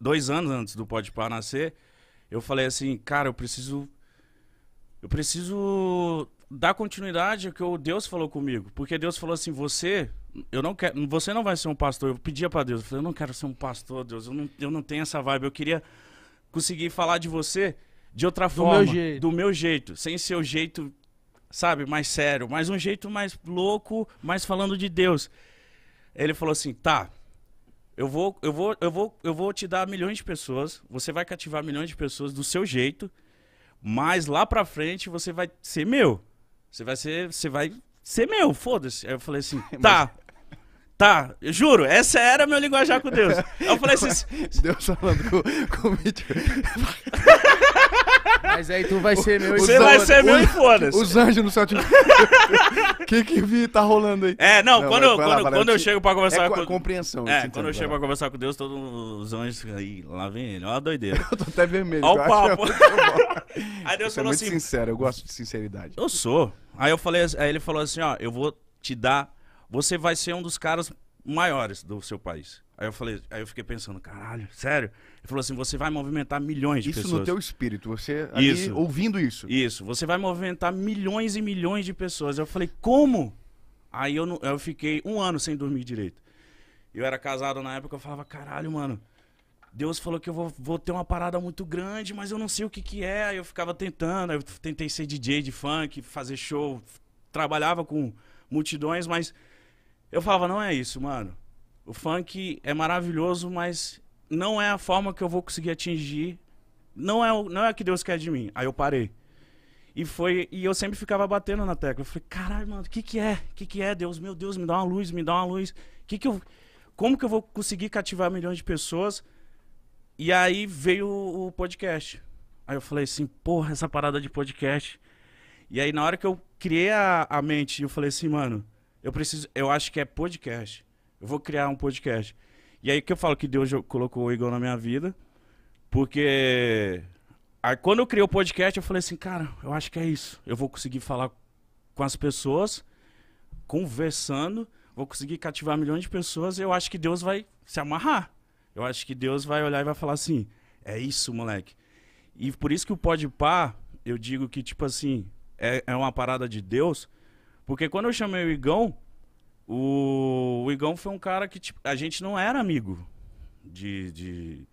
2 anos antes do Podpah nascer, eu falei assim, cara, eu preciso dar continuidade ao que Deus falou comigo. Porque Deus falou assim, você não vai ser um pastor. Eu pedia pra Deus, eu falei, eu não quero ser um pastor, Deus, eu não tenho essa vibe. Eu queria conseguir falar de você de outra forma, do meu jeito, sem ser o jeito, sabe, mais sério, mas um jeito mais louco, mais falando de Deus. Ele falou assim, tá, eu vou te dar milhões de pessoas, você vai cativar milhões de pessoas do seu jeito, mas lá pra frente você vai ser meu, você vai ser meu, foda-se. Aí eu falei assim, tá. Tá, eu juro, essa era meu linguajar com Deus. Eu falei assim... Deus falando com o Mítico. Mas aí tu vai ser meu... Você vai ser meu e foda-se. Os anjos no céu te... que tá rolando aí? É, não quando eu chego pra conversar com... compreensão. É, quando eu chego pra conversar com Deus, todos os anjos... Aí, lá vem ele, ó a doideira. Eu tô até vermelho. Ó o papo. Aí Deus falou assim... sincero, eu gosto de sinceridade. Eu sou. Aí eu falei, aí ele falou assim, ó, eu vou te dar... Você vai ser um dos caras maiores do seu país. Aí eu fiquei pensando, caralho, sério? Ele falou assim, você vai movimentar milhões de pessoas. Isso no teu espírito, você ali isso, ouvindo isso. Isso, você vai movimentar milhões e milhões de pessoas. Eu falei, como? Aí eu fiquei 1 ano sem dormir direito. Eu era casado na época, eu falava, caralho, mano, Deus falou que eu vou ter uma parada muito grande, mas eu não sei o que é. Aí eu ficava tentando, eu tentei ser DJ de funk, fazer show, trabalhava com multidões, mas... Eu falava, não é isso, mano. O funk é maravilhoso, mas não é a forma que eu vou conseguir atingir. Não é o que Deus quer de mim. Aí eu parei. E eu sempre ficava batendo na tecla. Eu falei, caralho, mano, que é? Que é, Deus? Meu Deus, me dá uma luz, me dá uma luz. Como que eu vou conseguir cativar milhões de pessoas? E aí veio o podcast. Aí eu falei assim, porra, essa parada de podcast. E aí na hora que eu criei a mente, eu falei assim, mano, eu acho que é podcast. Eu vou criar um podcast. E aí que eu falo que Deus colocou o Igão na minha vida, porque aí quando eu criei o podcast, eu falei assim, cara, eu acho que é isso. Eu vou conseguir falar com as pessoas, conversando, vou conseguir cativar milhões de pessoas, eu acho que Deus vai se amarrar. Eu acho que Deus vai olhar e vai falar assim, é isso, moleque. E por isso que o Podpah, eu digo que, tipo assim, é uma parada de Deus. Porque quando eu chamei o Igão, o Igão foi um cara que, tipo, a gente não era amigo de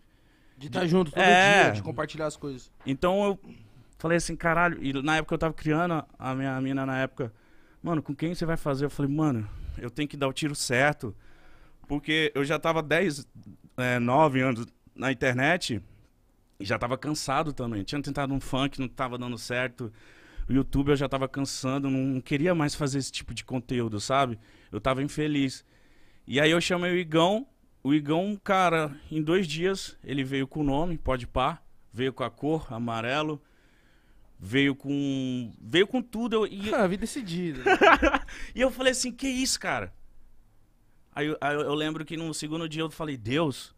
estar junto todo dia, de compartilhar as coisas. Então eu falei assim, caralho, e na época eu tava criando a minha mina na época, mano, com quem você vai fazer? Eu falei, mano, eu tenho que dar o tiro certo, porque eu já tava 9 anos na internet e já tava cansado também. Tinha tentado um funk, não tava dando certo. O YouTube eu já tava cansando, não queria mais fazer esse tipo de conteúdo, sabe? Eu tava infeliz. E aí eu chamei o Igão. O Igão, cara, em 2 dias, ele veio com o nome, Podpah. Veio com a cor, amarelo. Veio com tudo. Ah, vi decidido. E eu falei assim, que isso, cara? Aí eu lembro que no segundo dia eu falei, Deus.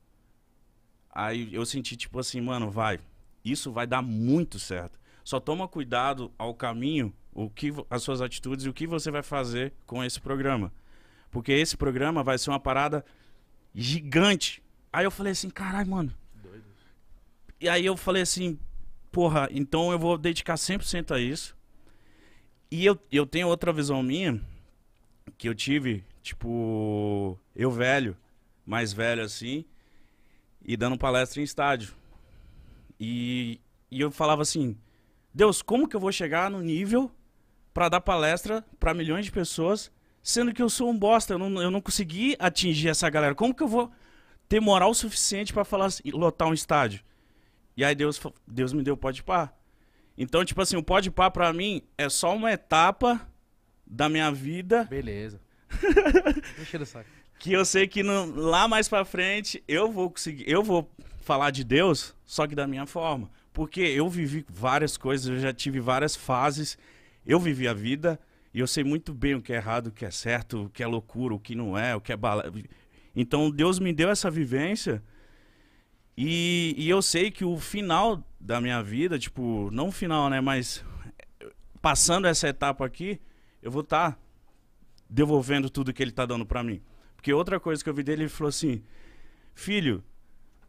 Aí eu senti tipo assim, mano, vai. Isso vai dar muito certo. Só toma cuidado ao caminho, as suas atitudes e o que você vai fazer com esse programa. Porque esse programa vai ser uma parada gigante. Aí eu falei assim, caralho, mano. Doido. E aí eu falei assim, porra, então eu vou dedicar 100% a isso. E eu tenho outra visão minha, que eu tive, tipo, eu velho, mais velho assim, e dando palestra em estádio. E eu falava assim, Deus, como que eu vou chegar no nível pra dar palestra pra milhões de pessoas, sendo que eu sou um bosta, eu não consegui atingir essa galera. Como que eu vou ter moral suficiente pra falar, lotar um estádio? E aí Deus me deu o Podpah. Então, tipo assim, o Podpah pra mim é só uma etapa da minha vida. Beleza. Deixa eu saco. Que eu sei que lá mais pra frente eu vou conseguir, eu vou falar de Deus, só que da minha forma. Porque eu vivi várias coisas, eu já tive várias fases, eu vivi a vida e eu sei muito bem o que é errado, o que é certo, o que é loucura, o que não é, o que é bala. Então Deus me deu essa vivência e eu sei que o final da minha vida, tipo, não o final, né, mas passando essa etapa aqui, eu vou estar devolvendo tudo que ele tá dando pra mim. Porque outra coisa que eu vi dele, ele falou assim, filho,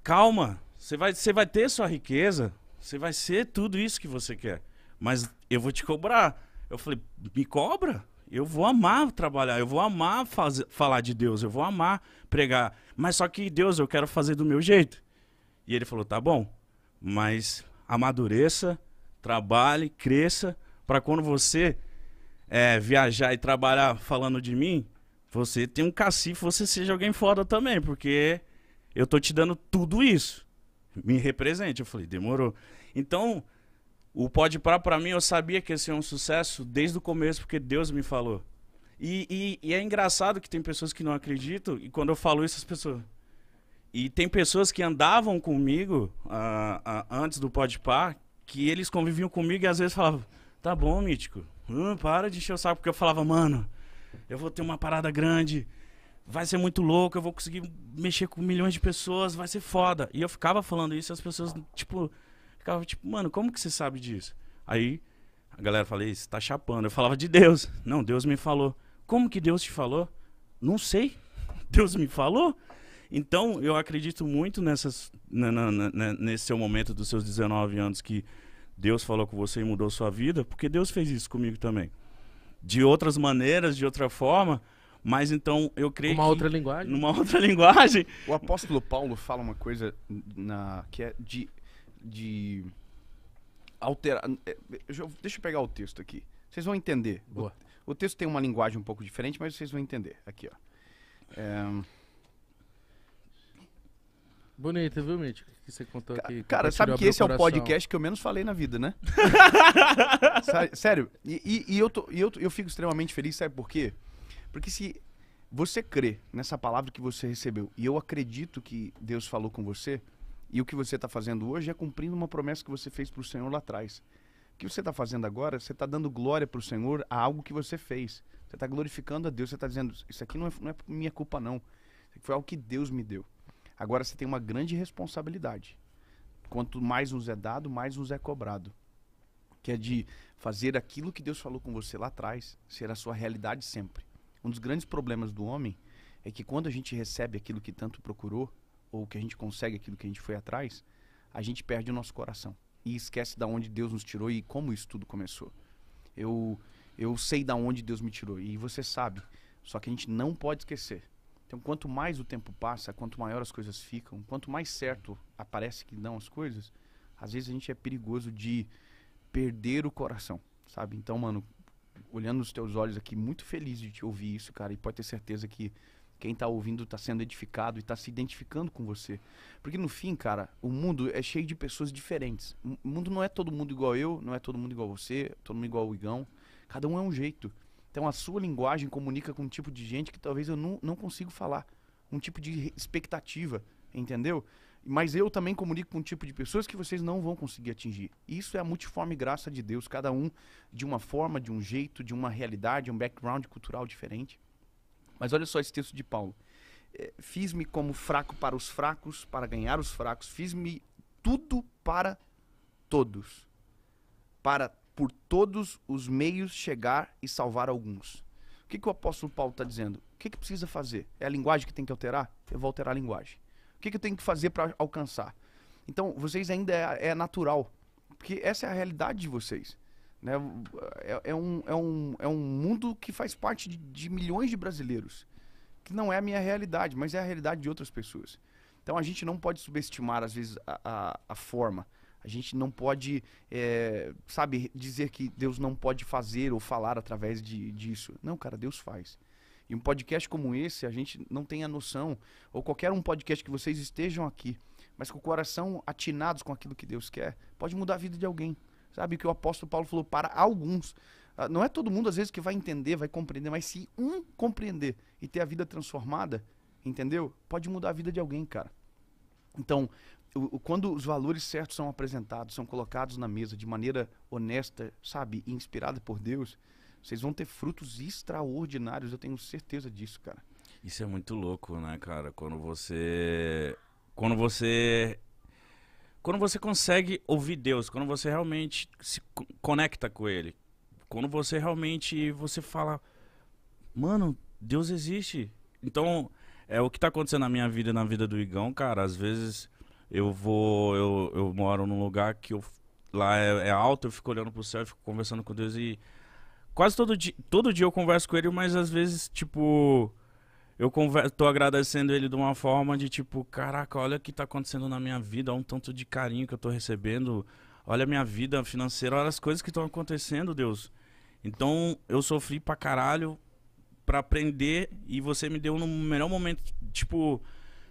calma, você vai ter sua riqueza, você vai ser tudo isso que você quer, mas eu vou te cobrar. Eu falei, me cobra? Eu vou amar trabalhar, eu vou amar falar de Deus, eu vou amar pregar, mas só que Deus, eu quero fazer do meu jeito. E ele falou, tá bom, mas amadureça, trabalhe, cresça, pra quando você viajar e trabalhar falando de mim, você tem um cacife, você seja alguém foda também, porque eu tô te dando tudo isso. Me represente. Eu falei, demorou. Então, o Podpah pra mim, eu sabia que ia ser um sucesso desde o começo, porque Deus me falou. E é engraçado que tem pessoas que não acreditam, e quando eu falo isso, as pessoas... E tem pessoas que andavam comigo antes do Podpah, que eles conviviam comigo e às vezes falavam, tá bom, Mítico, para de encher o saco, porque eu falava, mano... Eu vou ter uma parada grande, vai ser muito louco, eu vou conseguir mexer com milhões de pessoas, vai ser foda. E eu ficava falando isso e as pessoas, tipo, ficavam tipo, mano, como que você sabe disso? Aí a galera falou, você tá chapando. Eu falava de Deus. Não, Deus me falou. Como que Deus te falou? Não sei. Deus me falou? Então, eu acredito muito nesse seu momento dos seus 19 anos que Deus falou com você e mudou sua vida, porque Deus fez isso comigo também. De outras maneiras, de outra forma, mas então eu creio que... outra linguagem. Numa outra linguagem. O apóstolo Paulo fala uma coisa que é de alterar... Deixa eu pegar o texto aqui. Vocês vão entender. Boa. O texto tem uma linguagem um pouco diferente, mas vocês vão entender. Aqui, ó. Bonito, viu, Mítico? Que você contou aqui. Cara, sabe que esse é o podcast que eu menos falei na vida, né? Sério. E eu fico extremamente feliz, sabe por quê? Porque se você crê nessa palavra que você recebeu, e eu acredito que Deus falou com você, e o que você está fazendo hoje é cumprindo uma promessa que você fez para o Senhor lá atrás. O que você está fazendo agora, você está dando glória para o Senhor a algo que você fez. Você está glorificando a Deus, você está dizendo, isso aqui não é minha culpa, não. Foi algo que Deus me deu. Agora você tem uma grande responsabilidade. Quanto mais nos é dado, mais nos é cobrado. Que é de fazer aquilo que Deus falou com você lá atrás, ser a sua realidade sempre. Um dos grandes problemas do homem é que quando a gente recebe aquilo que tanto procurou, ou que a gente consegue aquilo que a gente foi atrás, a gente perde o nosso coração. E esquece de onde Deus nos tirou e como isso tudo começou. Eu sei de onde Deus me tirou, e você sabe. Só que a gente não pode esquecer. Então, quanto mais o tempo passa, quanto maior as coisas ficam, quanto mais certo aparece que dão as coisas, às vezes a gente é perigoso de perder o coração, sabe? Então, mano, olhando nos teus olhos aqui, muito feliz de te ouvir isso, cara, e pode ter certeza que quem tá ouvindo tá sendo edificado e tá se identificando com você. Porque no fim, cara, o mundo é cheio de pessoas diferentes. O mundo não é todo mundo igual eu, não é todo mundo igual você, todo mundo igual o Igão. Cada um é um jeito. Então a sua linguagem comunica com um tipo de gente que talvez eu não consigo falar. Um tipo de expectativa, entendeu? Mas eu também comunico com um tipo de pessoas que vocês não vão conseguir atingir. Isso é a multiforme graça de Deus. Cada um de uma forma, de um jeito, de uma realidade, um background cultural diferente. Mas olha só esse texto de Paulo. Fiz-me como fraco para os fracos, para ganhar os fracos. Fiz-me tudo para todos. Para todos. Por todos os meios chegar e salvar alguns. O que o apóstolo Paulo está dizendo? O que precisa fazer? É a linguagem que tem que alterar? Eu vou alterar a linguagem. O que eu tenho que fazer para alcançar? Então, vocês ainda é natural. Porque essa é a realidade de vocês. Né? É um mundo que faz parte de milhões de brasileiros, que não é a minha realidade, mas é a realidade de outras pessoas. Então a gente não pode subestimar, às vezes, a forma. A gente não pode, sabe, dizer que Deus não pode fazer ou falar através disso. Não, cara, Deus faz. E um podcast como esse, a gente não tem a noção, ou qualquer um podcast que vocês estejam aqui, mas com o coração atinados com aquilo que Deus quer, pode mudar a vida de alguém. Sabe, que o apóstolo Paulo falou para alguns. Não é todo mundo, às vezes, que vai entender, vai compreender, mas se um compreender e ter a vida transformada, entendeu? Pode mudar a vida de alguém, cara. Então, quando os valores certos são apresentados, são colocados na mesa de maneira honesta, sabe, e inspirada por Deus, vocês vão ter frutos extraordinários, eu tenho certeza disso, cara. Isso é muito louco, né, cara? Quando você consegue ouvir Deus, quando você realmente se conecta com Ele, quando você realmente fala, mano, Deus existe. Então, é o que tá acontecendo na minha vida e na vida do Igão, cara. Às vezes eu moro num lugar que lá é alto, eu fico olhando pro céu, eu fico conversando com Deus e quase todo dia eu converso com Ele, mas às vezes, tipo, eu tô agradecendo Ele de uma forma de tipo, caraca, olha o que tá acontecendo na minha vida, olha um tanto de carinho que eu tô recebendo, olha a minha vida financeira, olha as coisas que estão acontecendo, Deus. Então, eu sofri pra caralho pra aprender e você me deu no melhor momento, tipo,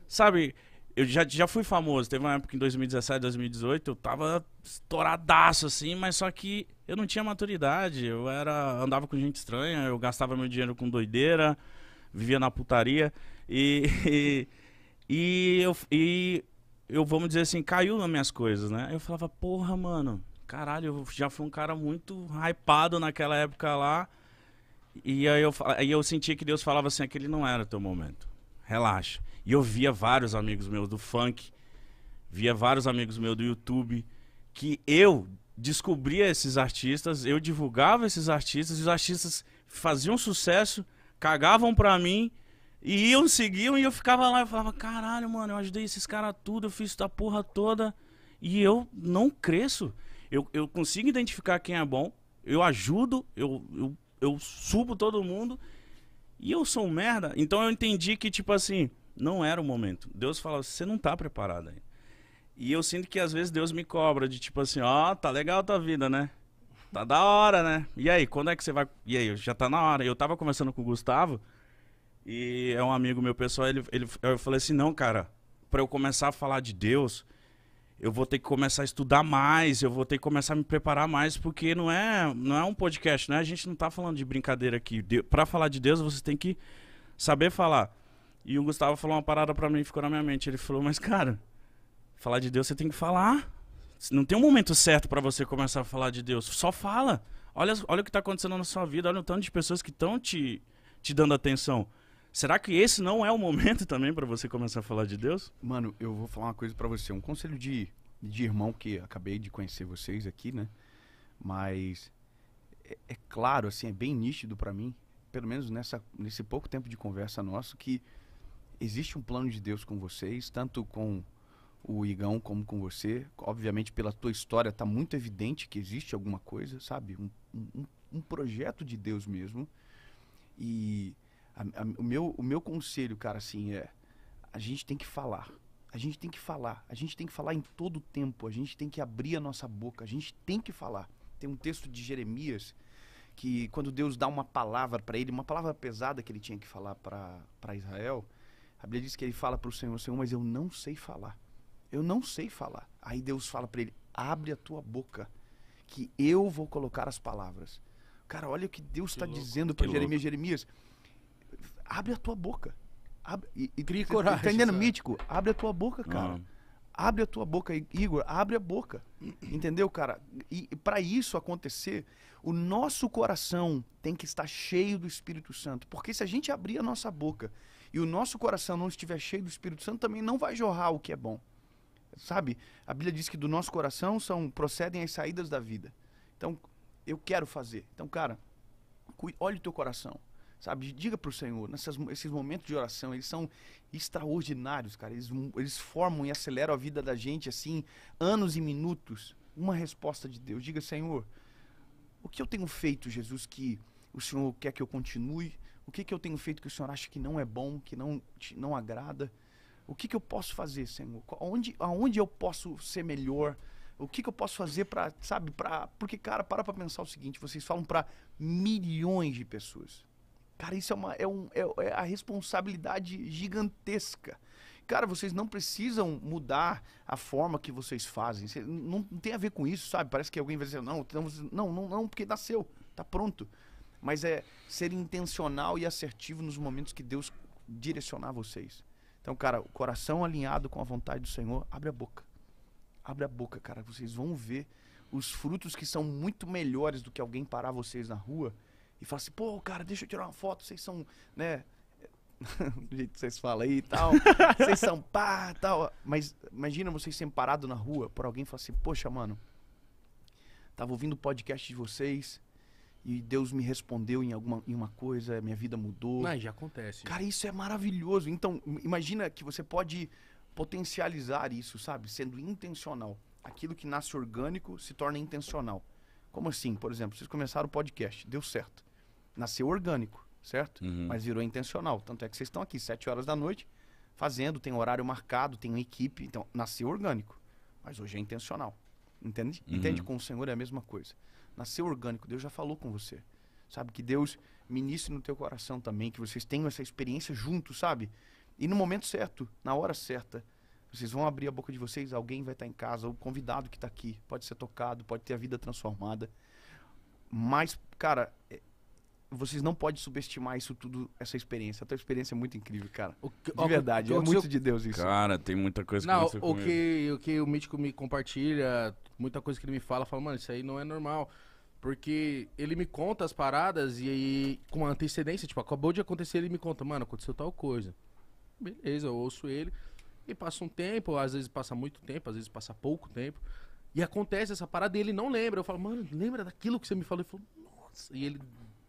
sabe, eu já fui famoso, teve uma época em 2017, 2018, eu tava estouradaço assim, mas só que eu não tinha maturidade, andava com gente estranha, eu gastava meu dinheiro com doideira, vivia na putaria e eu, vamos dizer assim, caiu nas minhas coisas, né? Eu falava, porra, mano, caralho, eu já fui um cara muito hypado naquela época lá. E aí eu sentia que Deus falava assim, aquele não era o teu momento, relaxa. E eu via vários amigos meus do funk, via vários amigos meus do YouTube, que eu descobria esses artistas, eu divulgava esses artistas, e os artistas faziam sucesso, cagavam pra mim, e iam, seguiam, e eu ficava lá, eu falava, caralho, mano, eu ajudei esses caras tudo, eu fiz essa porra toda, e eu não cresço. Eu consigo identificar quem é bom, eu ajudo, eu subo todo mundo e eu sou um merda. Então eu entendi que, tipo assim, não era o momento. Deus falava, você não tá preparado ainda. E eu sinto que às vezes Deus me cobra de tipo assim, ó, tá legal a tua vida, né? Tá da hora, né? E aí, quando é que você vai... E aí, já tá na hora. Eu tava conversando com o Gustavo e é um amigo meu pessoal, eu falei assim, não, cara, pra eu começar a falar de Deus, eu vou ter que começar a estudar mais, eu vou ter que começar a me preparar mais, porque não é um podcast, né? A gente não tá falando de brincadeira aqui. Pra falar de Deus, você tem que saber falar. E o Gustavo falou uma parada pra mim, ficou na minha mente. Ele falou, mas cara, falar de Deus você tem que falar. Não tem um momento certo pra você começar a falar de Deus. Só fala. Olha o que tá acontecendo na sua vida, olha o tanto de pessoas que estão te dando atenção. Será que esse não é o momento também para você começar a falar de Deus? Mano, eu vou falar uma coisa para você. Um conselho de irmão que acabei de conhecer vocês aqui, né? Mas é claro, assim, é bem nítido para mim, pelo menos nesse pouco tempo de conversa nossa, que existe um plano de Deus com vocês, tanto com o Igão como com você. Obviamente, pela tua história, tá muito evidente que existe alguma coisa, sabe? Um projeto de Deus mesmo. E... O meu conselho, cara, assim, é... A gente tem que falar. A gente tem que falar. A gente tem que falar em todo o tempo. A gente tem que abrir a nossa boca. A gente tem que falar. Tem um texto de Jeremias que quando Deus dá uma palavra para ele, uma palavra pesada que ele tinha que falar para Israel, a Bíblia diz que ele fala para o Senhor, Senhor, mas eu não sei falar. Eu não sei falar. Aí Deus fala para ele, abre a tua boca, que eu vou colocar as palavras. Cara, olha o que Deus está dizendo para Jeremias. Jeremias... Abre a tua boca. Abre, e cria coragem. Tá entendendo, Mítico? Abre a tua boca, cara. Uhum. Abre a tua boca, Igor. Abre a boca. Entendeu, cara? E para isso acontecer, o nosso coração tem que estar cheio do Espírito Santo. Porque se a gente abrir a nossa boca e o nosso coração não estiver cheio do Espírito Santo, também não vai jorrar o que é bom. Sabe? A Bíblia diz que do nosso coração procedem as saídas da vida. Então, eu quero fazer. Então, cara, olha o teu coração. Sabe, diga para o Senhor, esses momentos de oração, eles são extraordinários, cara. Eles formam e aceleram a vida da gente, assim, anos e minutos. Uma resposta de Deus. Diga, Senhor, o que eu tenho feito, Jesus, que o Senhor quer que eu continue? O que eu tenho feito que o Senhor acha que não é bom, que não agrada? O que eu posso fazer, Senhor? Aonde eu posso ser melhor? O que eu posso fazer para, sabe, porque, cara, para pensar o seguinte, vocês falam para milhões de pessoas. Cara, isso é a responsabilidade gigantesca. Cara, vocês não precisam mudar a forma que vocês fazem. Não tem a ver com isso, sabe? Parece que alguém vai dizer, não, porque nasceu, tá pronto. Mas é ser intencional e assertivo nos momentos que Deus direcionar vocês. Então, cara, o coração alinhado com a vontade do Senhor, abre a boca. Abre a boca, cara. Vocês vão ver os frutos que são muito melhores do que alguém parar vocês na rua e falar assim, pô, cara, deixa eu tirar uma foto, vocês são, né, do jeito que vocês falam aí e tal, vocês são pá, tal. Mas imagina vocês serem parados na rua por alguém e falar assim, poxa, mano, tava ouvindo o podcast de vocês e Deus me respondeu em uma coisa, minha vida mudou. Mas já acontece. Cara, isso é maravilhoso. Então, imagina que você pode potencializar isso, sabe? Sendo intencional. Aquilo que nasce orgânico se torna intencional. Como assim? Por exemplo, vocês começaram o podcast, deu certo. Nasceu orgânico, certo? Uhum. Mas virou intencional. Tanto é que vocês estão aqui 7h da noite fazendo, tem horário marcado, tem equipe. Então, nasceu orgânico, mas hoje é intencional. Entende? Uhum. Entende? Com o Senhor é a mesma coisa. Nasceu orgânico, Deus já falou com você. Sabe? Que Deus ministre no teu coração também, que vocês tenham essa experiência juntos, sabe? E no momento certo, na hora certa, vocês vão abrir a boca de vocês, alguém vai estar em casa, o convidado que está aqui pode ser tocado, pode ter a vida transformada. Mas, cara, vocês não podem subestimar isso tudo, essa experiência. A tua experiência é muito incrível, cara. De verdade, é muito de Deus isso. Cara, tem muita coisa que aconteceu comigo. O que o Mítico me compartilha, muita coisa que ele me fala, mano, isso aí não é normal. Porque ele me conta as paradas e aí, com antecedência, tipo, acabou de acontecer, ele me conta, mano, aconteceu tal coisa. Beleza, eu ouço ele e passa um tempo, às vezes passa muito tempo, às vezes passa pouco tempo e acontece essa parada e ele não lembra. Eu falo, mano, lembra daquilo que você me falou? Ele falou, nossa, e ele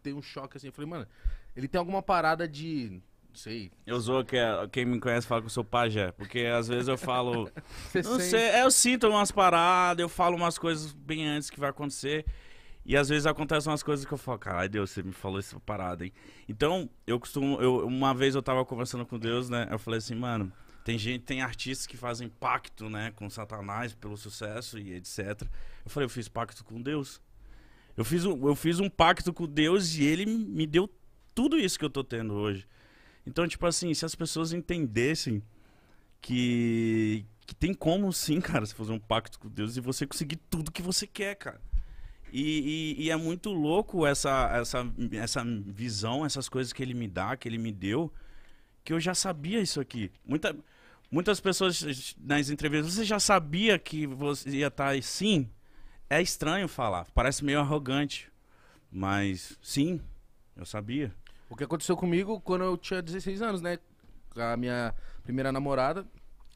tem um choque assim. Eu falei, mano, ele tem alguma parada de, não sei. Eu zoo que quem me conhece fala que eu sou pajé, porque às vezes eu falo, não sei, eu sinto umas paradas, eu falo umas coisas bem antes que vai acontecer. E às vezes acontecem umas coisas que eu falo, caralho, Deus, você me falou essa parada, hein? Então, eu costumo... uma vez eu tava conversando com Deus, né? Eu falei assim, mano, tem artistas que fazem pacto, né? Com Satanás pelo sucesso e etc. Eu falei, eu fiz pacto com Deus. Eu fiz um pacto com Deus e ele me deu tudo isso que eu tô tendo hoje. Então, tipo assim, se as pessoas entendessem que tem como sim, cara, você fazer um pacto com Deus e você conseguir tudo que você quer, cara. E é muito louco essa visão, essas coisas que ele me dá, que ele me deu, que eu já sabia isso aqui. Muitas pessoas nas entrevistas, você já sabia que você ia estar assim? É estranho falar, parece meio arrogante, mas sim, eu sabia. O que aconteceu comigo quando eu tinha 16 anos, né? A minha primeira namorada,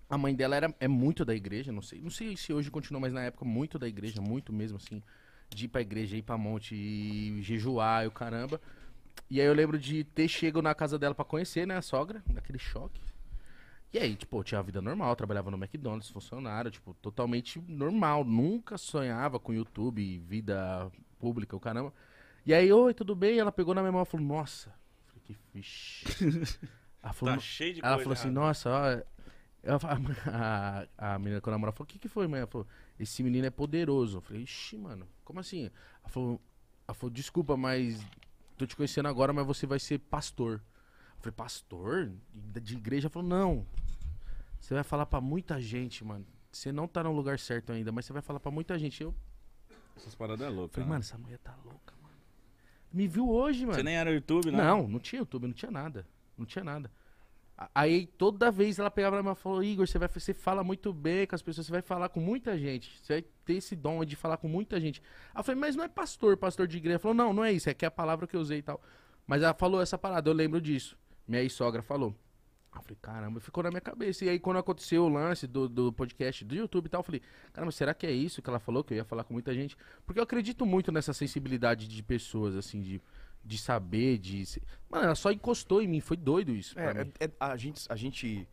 a mãe dela é muito da igreja, não sei se hoje continua, mas na época muito da igreja, muito mesmo assim. De ir pra igreja, ir pra monte, e jejuar e o caramba. E aí eu lembro de ter chego na casa dela pra conhecer, né, a sogra, daquele choque. E aí, tipo, eu tinha a vida normal, trabalhava no McDonald's, funcionário, tipo, totalmente normal. Nunca sonhava com YouTube, vida pública, o caramba. E aí, oi, tudo bem? Ela pegou na minha mão e falou, nossa. Eu falei, que fixe. Ela falou, tá cheio de coisa. Ela falou assim, nossa, ó. A menina que eu namorava falou, o que foi, mãe? Ela falou, esse menino é poderoso. Eu falei, ixi, mano, como assim? Ela falou, desculpa, mas tô te conhecendo agora, mas você vai ser pastor. Eu falei, pastor? De igreja? Ela falou, não. Você vai falar pra muita gente, mano. Você não tá no lugar certo ainda, mas você vai falar pra muita gente. Essas paradas é louca. Falei, mano, essa mulher tá louca, mano. Me viu hoje, mano. Você nem era no YouTube, né? Não tinha YouTube, não tinha nada. Não tinha nada. Aí toda vez ela pegava na minha mão e falou, Igor, você fala muito bem com as pessoas, você vai falar com muita gente, você vai ter esse dom de falar com muita gente. Ela falou, mas não é pastor de igreja. Ela falou, não é isso, é que é a palavra que eu usei e tal. Mas ela falou essa parada, eu lembro disso. Minha ex-sogra falou. Eu falei, caramba, ficou na minha cabeça. E aí quando aconteceu o lance do podcast, do YouTube e tal, eu falei, caramba, será que é isso que ela falou, que eu ia falar com muita gente? Porque eu acredito muito nessa sensibilidade de pessoas, assim, de saber, de... Mano, ela só encostou em mim, foi doido isso pra mim. A gente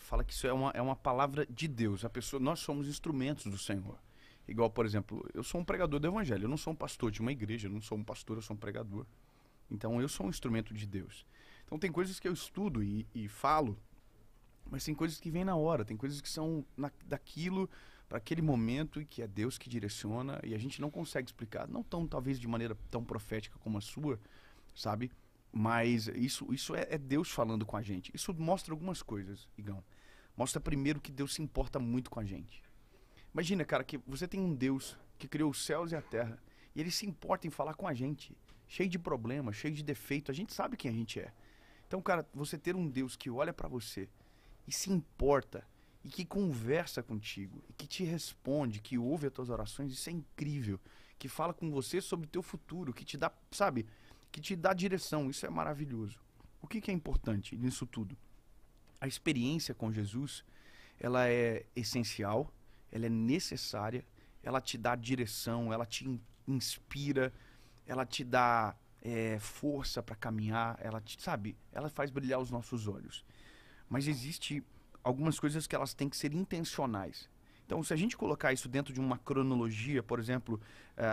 fala que isso é uma palavra de Deus. Nós somos instrumentos do Senhor. Igual, por exemplo, eu sou um pregador do evangelho, eu não sou um pastor de uma igreja, eu não sou um pastor, eu sou um pregador. Então eu sou um instrumento de Deus. Então tem coisas que eu estudo e falo, mas tem coisas que vêm na hora, tem coisas que são daquilo, para aquele momento, e que é Deus que direciona, e a gente não consegue explicar, não tão, talvez de maneira tão profética como a sua, sabe? Mas isso é Deus falando com a gente. Isso mostra algumas coisas, Igão. Mostra primeiro que Deus se importa muito com a gente. Imagina, cara, que você tem um Deus que criou os céus e a terra, e ele se importa em falar com a gente, cheio de problemas, cheio de defeito, a gente sabe quem a gente é. Então, cara, você ter um Deus que olha pra você e se importa, e que conversa contigo, e que te responde, que ouve as tuas orações, isso é incrível, que fala com você sobre o teu futuro, que te dá, sabe, que te dá direção, isso é maravilhoso. O que é importante nisso tudo? A experiência com Jesus, ela é essencial, ela é necessária, ela te dá direção, ela te inspira, ela te dá força para caminhar, ela te, sabe, ela faz brilhar os nossos olhos. Mas existe algumas coisas que elas têm que ser intencionais. Então, se a gente colocar isso dentro de uma cronologia, por exemplo,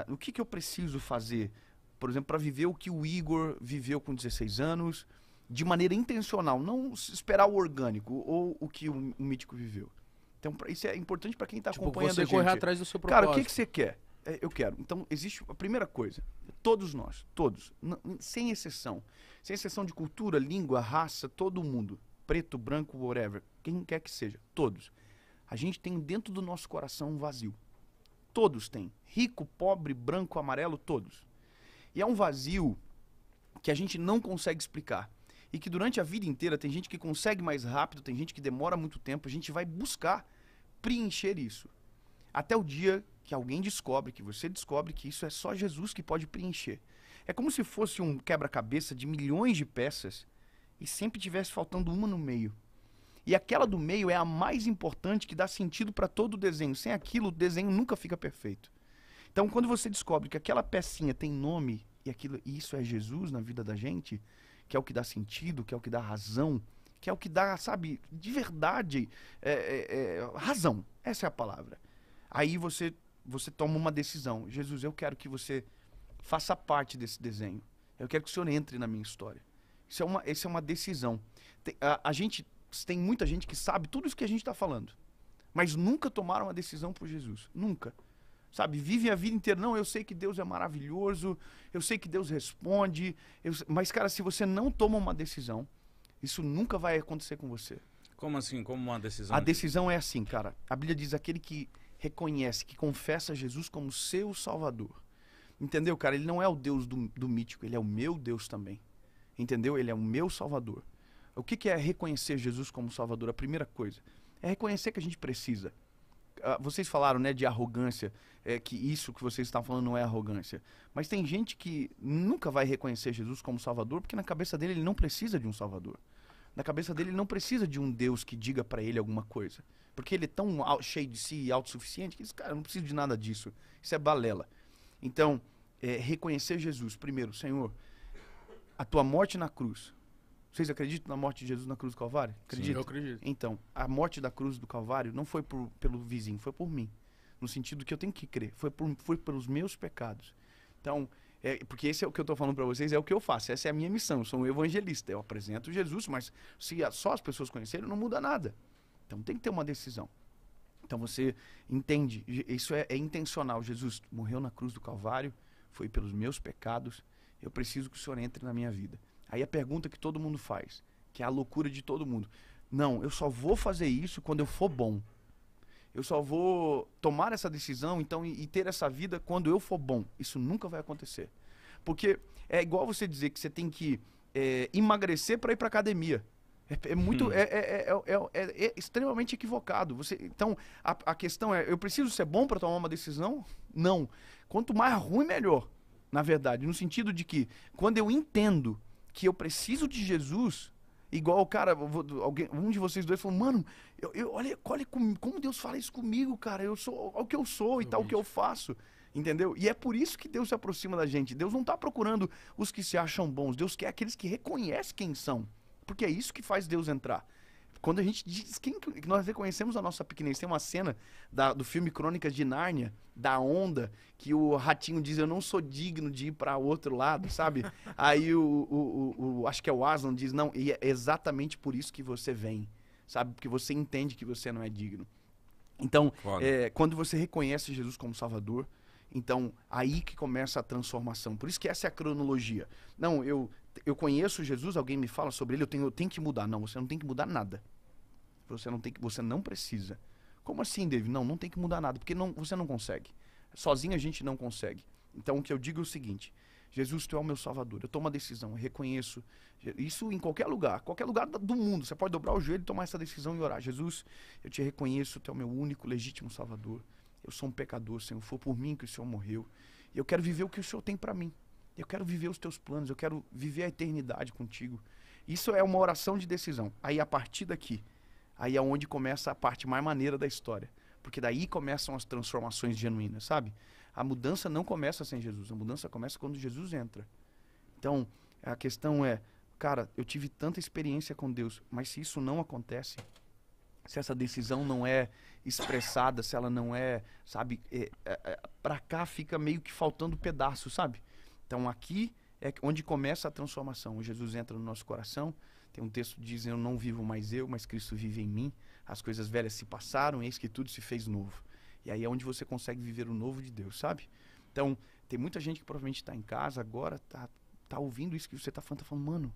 o que eu preciso fazer, por exemplo, para viver o que o Igor viveu com 16 anos, de maneira intencional, não esperar o orgânico ou o que o Mítico viveu. Então, isso é importante para quem está acompanhando você a gente. Correr atrás do seu propósito. Cara, o que você quer? Eu quero. Então, existe a primeira coisa. Todos nós, todos, sem exceção. Sem exceção de cultura, língua, raça, todo mundo. Preto, branco, whatever. Quem quer que seja. Todos. A gente tem dentro do nosso coração um vazio. Todos têm. Rico, pobre, branco, amarelo, todos. E é um vazio que a gente não consegue explicar. E que durante a vida inteira tem gente que consegue mais rápido, tem gente que demora muito tempo, a gente vai buscar preencher isso. Até o dia que alguém descobre, que você descobre que isso é só Jesus que pode preencher. É como se fosse um quebra-cabeça de milhões de peças e sempre tivesse faltando uma no meio. E aquela do meio é a mais importante, que dá sentido para todo o desenho. Sem aquilo, o desenho nunca fica perfeito. Então, quando você descobre que aquela pecinha tem nome e isso é Jesus na vida da gente, que é o que dá sentido, que é o que dá razão, que é o que dá, sabe, de verdade, razão. Essa é a palavra. Aí você toma uma decisão. Jesus, eu quero que você faça parte desse desenho. Eu quero que o Senhor entre na minha história. Isso é uma decisão. Tem muita gente que sabe tudo isso que a gente está falando, mas nunca tomaram uma decisão por Jesus. Nunca. Sabe, vivem a vida inteira. Não, eu sei que Deus é maravilhoso, eu sei que Deus responde, mas, cara, se você não toma uma decisão, isso nunca vai acontecer com você. Como assim? Como uma decisão? A decisão é assim, cara. A Bíblia diz: aquele que reconhece, que confessa Jesus como seu Salvador. Entendeu, cara? Ele não é o Deus do Mítico, ele é o meu Deus também. Entendeu? Ele é o meu Salvador. O que é reconhecer Jesus como Salvador? A primeira coisa é reconhecer que a gente precisa. Vocês falaram, né, de arrogância, que isso que vocês estão falando não é arrogância. Mas tem gente que nunca vai reconhecer Jesus como Salvador, porque na cabeça dele ele não precisa de um Salvador. Na cabeça dele ele não precisa de um Deus que diga pra ele alguma coisa. Porque ele é tão cheio de si e autossuficiente que diz, cara, eu não preciso de nada disso. Isso é balela. Então, reconhecer Jesus. Primeiro, Senhor, a tua morte na cruz. Vocês acreditam na morte de Jesus na cruz do Calvário? Acreditam? Sim, eu acredito. Então, a morte da cruz do Calvário não foi pelo vizinho, foi por mim. No sentido que eu tenho que crer. Foi pelos meus pecados. Então, porque esse é o que eu estou falando para vocês, é o que eu faço. Essa é a minha missão. Eu sou um evangelista. Eu apresento Jesus, mas se só as pessoas conhecerem, não muda nada. Então, tem que ter uma decisão. Então, você entende. Isso é intencional. Jesus morreu na cruz do Calvário, foi pelos meus pecados. Eu preciso que o Senhor entre na minha vida. Aí a pergunta que todo mundo faz, que é a loucura de todo mundo. Não, eu só vou fazer isso quando eu for bom. Eu só vou tomar essa decisão então e ter essa vida quando eu for bom. Isso nunca vai acontecer. Porque é igual você dizer que você tem que emagrecer para ir para academia. É extremamente equivocado. Então, a questão é, eu preciso ser bom para tomar uma decisão? Não. Quanto mais ruim, melhor. Na verdade, no sentido de que quando eu entendo que eu preciso de Jesus, igual o cara, um de vocês dois falou, mano, olha como Deus fala isso comigo, cara, eu sou o que eu sou e tal, o que eu faço, entendeu? E é por isso que Deus se aproxima da gente. Deus não está procurando os que se acham bons, Deus quer aqueles que reconhecem quem são, porque é isso que faz Deus entrar. Quando a gente diz que nós reconhecemos a nossa pequenez, tem uma cena do filme Crônicas de Nárnia, da onda, que o ratinho diz, eu não sou digno de ir para outro lado, sabe? Aí acho que é o Aslan, diz, não, e é exatamente por isso que você vem, sabe? Porque você entende que você não é digno. Então, quando você reconhece Jesus como Salvador, então aí que começa a transformação. Por isso que essa é a cronologia. Não, eu conheço Jesus, alguém me fala sobre ele, eu tenho que mudar. Não, você não tem que mudar nada. Você não precisa. Como assim, Deive? Não, não tem que mudar nada, porque você não consegue. Sozinho a gente não consegue. Então o que eu digo é o seguinte: Jesus, tu é o meu Salvador. Eu tomo uma decisão, eu reconheço. Isso em qualquer lugar do mundo. Você pode dobrar o joelho, tomar essa decisão e orar. Jesus, eu te reconheço, tu é o meu único, legítimo Salvador. Eu sou um pecador, Senhor. Foi por mim que o Senhor morreu. E eu quero viver o que o Senhor tem para mim. Eu quero viver os teus planos, eu quero viver a eternidade contigo. Isso é uma oração de decisão. Aí, a partir daqui, aí é onde começa a parte mais maneira da história. Porque daí começam as transformações genuínas, sabe? A mudança não começa sem Jesus, a mudança começa quando Jesus entra. Então, a questão é, cara, eu tive tanta experiência com Deus, mas se isso não acontece, se essa decisão não é expressada, se ela não é, sabe, pra cá fica meio que faltando pedaço, sabe? Então aqui é onde começa a transformação. O Jesus entra no nosso coração. Tem um texto que diz, eu não vivo mais eu, mas Cristo vive em mim. As coisas velhas se passaram, eis que tudo se fez novo. E aí é onde você consegue viver o novo de Deus, sabe? Então tem muita gente que provavelmente está em casa agora, tá ouvindo isso que você está falando, mano,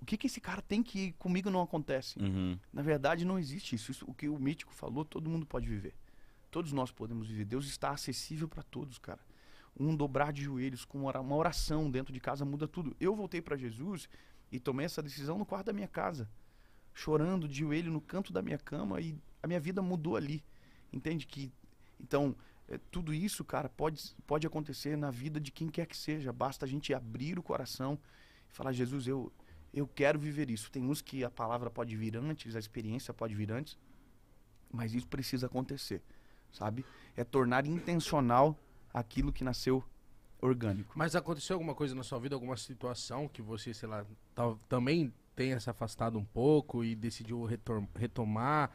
o que esse cara tem que comigo não acontece? Uhum. Na verdade não existe isso. O que o Mítico falou, todo mundo pode viver. Todos nós podemos viver. Deus está acessível para todos, cara. Um dobrar de joelhos com uma oração dentro de casa muda tudo. Eu voltei para Jesus e tomei essa decisão no quarto da minha casa, chorando de joelho no canto da minha cama, e a minha vida mudou ali. Entende que então tudo isso, cara, pode acontecer na vida de quem quer que seja. Basta a gente abrir o coração e falar, Jesus, eu quero viver isso. Tem uns que a palavra pode vir antes, a experiência pode vir antes, mas isso precisa acontecer, sabe? É tornar intencional aquilo que nasceu orgânico. Mas aconteceu alguma coisa na sua vida, alguma situação que você, sei lá, também tenha se afastado um pouco e decidiu retomar?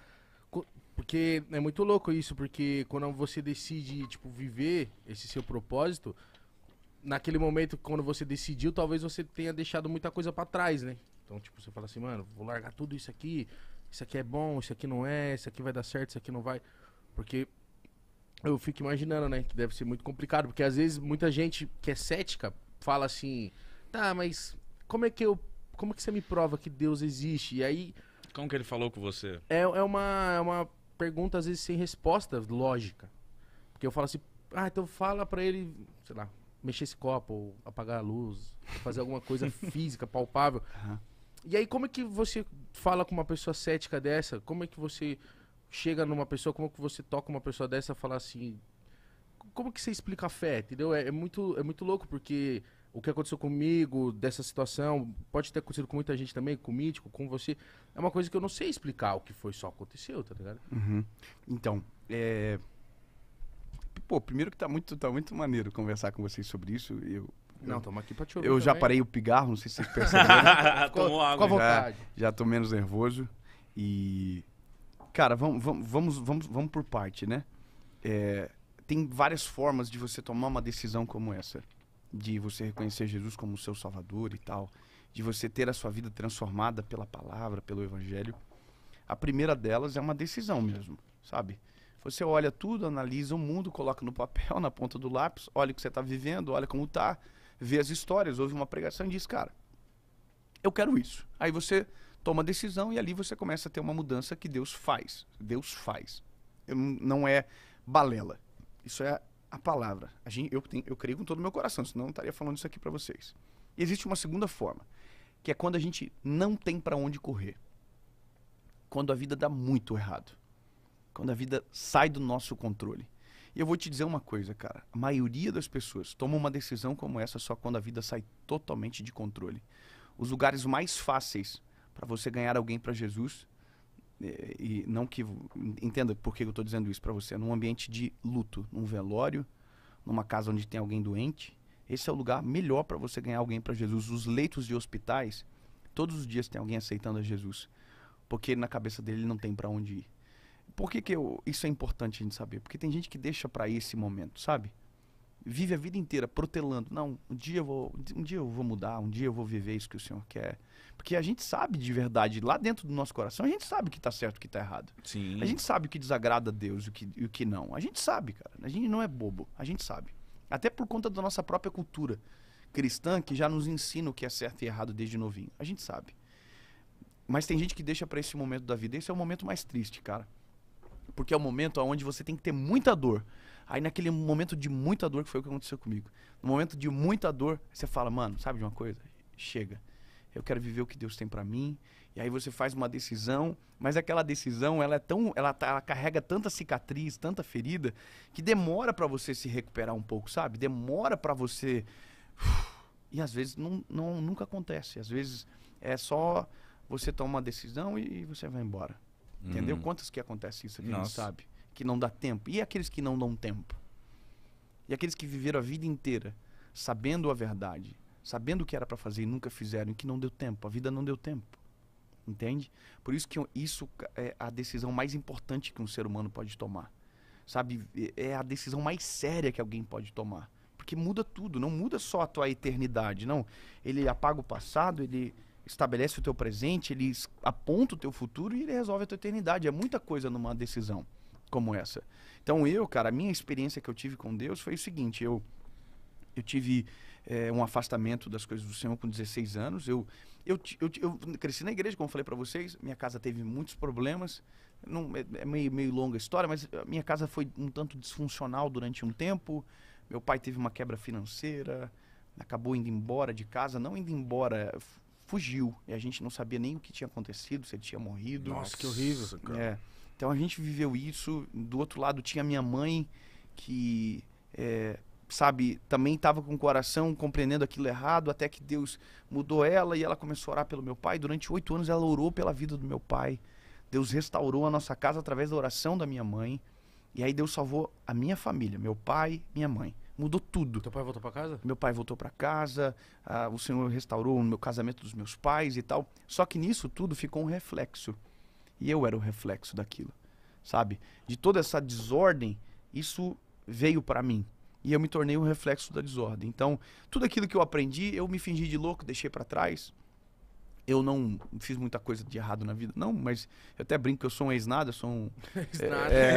Porque é muito louco isso, porque quando você decide, tipo, viver esse seu propósito, naquele momento, quando você decidiu, talvez você tenha deixado muita coisa pra trás, né? Então, tipo, você fala assim, mano, vou largar tudo isso aqui é bom, isso aqui não é, isso aqui vai dar certo, isso aqui não vai... Porque... eu fico imaginando, né, que deve ser muito complicado, porque às vezes muita gente que é cética fala assim, tá, mas como é que você me prova que Deus existe? E aí... como que ele falou com você? É uma pergunta, às vezes, sem resposta lógica. Porque eu falo assim, ah, então fala pra ele, sei lá, mexer esse copo, ou apagar a luz, fazer alguma coisa física, palpável. Uhum. E aí, como é que você fala com uma pessoa cética dessa? Como é que você... chega numa pessoa, como que você toca uma pessoa dessa e fala assim, como que você explica a fé, entendeu? É muito louco, porque o que aconteceu comigo, dessa situação, pode ter acontecido com muita gente também, com o Mítico, com você, é uma coisa que eu não sei explicar o que foi, só aconteceu, tá ligado? Uhum. Então, pô, primeiro que tá muito maneiro conversar com vocês sobre isso, não, tamo aqui pra te ouvir. Eu também já parei o pigarro, não sei se vocês perceberam. Tomou água. Com vontade. Já tô menos nervoso e... cara, vamos por parte, né? Tem várias formas de você tomar uma decisão como essa. De você reconhecer Jesus como seu Salvador e tal. De você ter a sua vida transformada pela palavra, pelo Evangelho. A primeira delas é uma decisão mesmo, sabe? Você olha tudo, analisa o mundo, coloca no papel, na ponta do lápis, olha o que você está vivendo, olha como tá, vê as histórias, ouve uma pregação e diz, cara, eu quero isso. Aí você... toma decisão e ali você começa a ter uma mudança que Deus faz. Deus faz. Não é balela. Isso é a palavra. Eu creio com todo o meu coração, senão eu não estaria falando isso aqui para vocês. E existe uma segunda forma, que é quando a gente não tem para onde correr. Quando a vida dá muito errado. Quando a vida sai do nosso controle. E eu vou te dizer uma coisa, cara. A maioria das pessoas toma uma decisão como essa só quando a vida sai totalmente de controle. Os lugares mais fáceis... para você ganhar alguém para Jesus, e não que... entenda por que eu estou dizendo isso para você. Num ambiente de luto, num velório, numa casa onde tem alguém doente, esse é o lugar melhor para você ganhar alguém para Jesus. Os leitos de hospitais, todos os dias tem alguém aceitando a Jesus. porque na cabeça dele não tem pra onde ir. Por que que isso é importante a gente saber? Porque tem gente que deixa pra esse momento, sabe? Vive a vida inteira protelando. Não, um dia eu vou mudar, um dia eu vou viver isso que o Senhor quer. Porque a gente sabe de verdade, lá dentro do nosso coração, a gente sabe o que tá certo e o que tá errado. Sim. A gente sabe o que desagrada a Deus e o que não. A gente sabe, cara. A gente não é bobo, a gente sabe. Até por conta da nossa própria cultura cristã, que já nos ensina o que é certo e errado desde novinho. A gente sabe. Mas tem gente que deixa pra esse momento da vida. Esse é o momento mais triste, cara. Porque é o momento onde você tem que ter muita dor. Aí naquele momento de muita dor, que foi o que aconteceu comigo. No momento de muita dor, você fala, mano, sabe de uma coisa? Chega. Eu quero viver o que Deus tem pra mim. E aí você faz uma decisão, mas aquela decisão, ela carrega tanta cicatriz, tanta ferida, que demora pra você se recuperar um pouco, sabe? Demora pra você... E às vezes nunca acontece. Às vezes é só você tomar uma decisão e você vai embora. Entendeu? Quantas que acontece isso, a gente sabe. Que não dá tempo. E aqueles que não dão tempo? E aqueles que viveram a vida inteira sabendo a verdade, sabendo o que era pra fazer e nunca fizeram, e que não deu tempo. A vida não deu tempo. Entende? Por isso que isso é a decisão mais importante que um ser humano pode tomar. Sabe? É a decisão mais séria que alguém pode tomar. Porque muda tudo. Não muda só a tua eternidade, não. Ele apaga o passado, ele... estabelece o teu presente, ele aponta o teu futuro e ele resolve a tua eternidade. É muita coisa numa decisão como essa. Então eu, cara, a minha experiência que eu tive com Deus foi o seguinte, eu tive um afastamento das coisas do Senhor com 16 anos, eu cresci na igreja, como eu falei pra vocês, minha casa teve muitos problemas, é meio longa a história, mas a minha casa foi um tanto disfuncional durante um tempo, meu pai teve uma quebra financeira, acabou indo embora de casa, não indo embora... fugiu, e a gente não sabia nem o que tinha acontecido, se ele tinha morrido. Nossa, que horrível, cara. É. Então a gente viveu isso. Do outro lado tinha minha mãe, que, sabe, também estava com o coração compreendendo aquilo errado, até que Deus mudou ela e ela começou a orar pelo meu pai. Durante 8 anos ela orou pela vida do meu pai. Deus restaurou a nossa casa através da oração da minha mãe. E aí Deus salvou a minha família, meu pai, minha mãe. Mudou tudo. Teu pai voltou pra casa? Meu pai voltou pra casa, o Senhor restaurou o meu casamento dos meus pais e tal. Só que nisso tudo ficou um reflexo. E eu era o reflexo daquilo, sabe? De toda essa desordem, isso veio pra mim. E eu me tornei um reflexo da desordem. Então, tudo aquilo que eu aprendi, eu me fingi de louco, deixei pra trás. Eu não fiz muita coisa de errado na vida, não, mas eu até brinco que eu sou um ex-nada, sou um...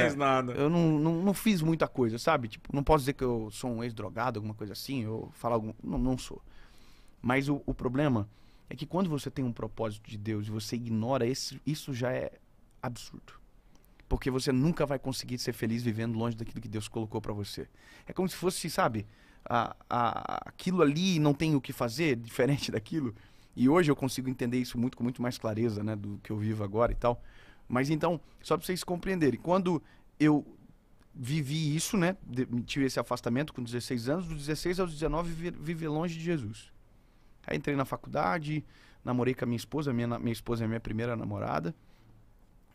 ex-nada. Eu não fiz muita coisa, sabe? Tipo, não posso dizer que eu sou um ex-drogado, alguma coisa assim, ou falar algum... Não sou. Mas o problema é que quando você tem um propósito de Deus e você ignora, isso já é absurdo. Porque você nunca vai conseguir ser feliz vivendo longe daquilo que Deus colocou pra você. É como se fosse, sabe, aquilo ali não tem o que fazer, diferente daquilo... E hoje eu consigo entender isso muito, com muito mais clareza, né, do que eu vivo agora e tal. Mas então, só para vocês compreenderem, quando eu vivi isso, né, tive esse afastamento com 16 anos, dos 16 aos 19 vivi longe de Jesus. Aí entrei na faculdade, namorei com a minha esposa, minha esposa é a minha primeira namorada.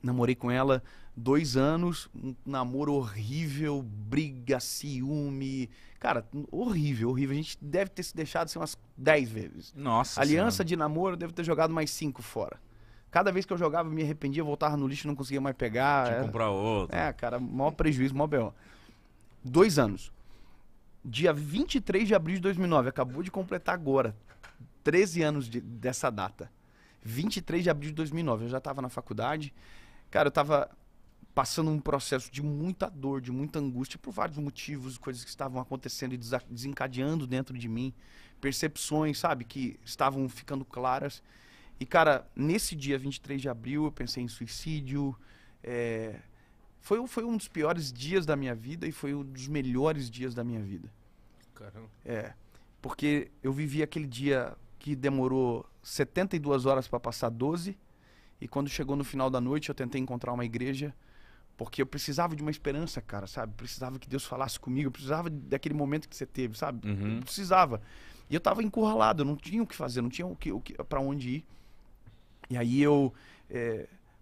Namorei com ela 2 anos, um namoro horrível, briga, ciúme. Cara, horrível, horrível. A gente deve ter se deixado assim, umas 10 vezes. Nossa. Aliança de namoro, eu devo ter jogado mais 5 fora. Cada vez que eu jogava, eu me arrependia, voltava no lixo, não conseguia mais pegar. Tinha que comprar outra. É, cara, maior prejuízo, maior B.O. 2 anos. Dia 23 de abril de 2009, acabou de completar agora. 13 anos dessa data. 23 de abril de 2009, eu já tava na faculdade. Cara, eu tava passando um processo de muita dor, de muita angústia, por vários motivos, coisas que estavam acontecendo e desencadeando dentro de mim, percepções, sabe, que estavam ficando claras. E, cara, nesse dia 23 de abril, eu pensei em suicídio. Foi um dos piores dias da minha vida e foi um dos melhores dias da minha vida. Caramba. É, porque eu vivi aquele dia que demorou 72 horas para passar 12. E quando chegou no final da noite, eu tentei encontrar uma igreja, porque eu precisava de uma esperança, cara, sabe? Precisava que Deus falasse comigo, eu precisava daquele momento que você teve, sabe? Uhum. Eu precisava. E eu tava encurralado, eu não tinha o que fazer, não tinha para onde ir. E aí eu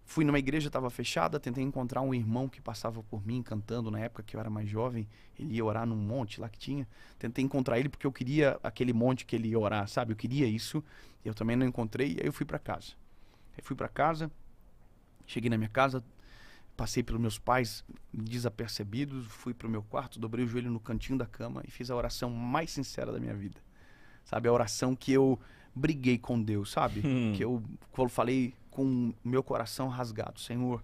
fui numa igreja, tava fechada, tentei encontrar um irmão que passava por mim cantando na época que eu era mais jovem. Ele ia orar num monte lá que tinha. Tentei encontrar ele porque eu queria aquele monte que ele ia orar, sabe? Eu queria isso. Eu também não encontrei, e aí eu fui pra casa. Cheguei na minha casa, passei pelos meus pais desapercebidos, fui pro meu quarto, dobrei o joelho no cantinho da cama e fiz a oração mais sincera da minha vida. Sabe, a oração que eu briguei com Deus, sabe? Que eu falei com o meu coração rasgado. Senhor,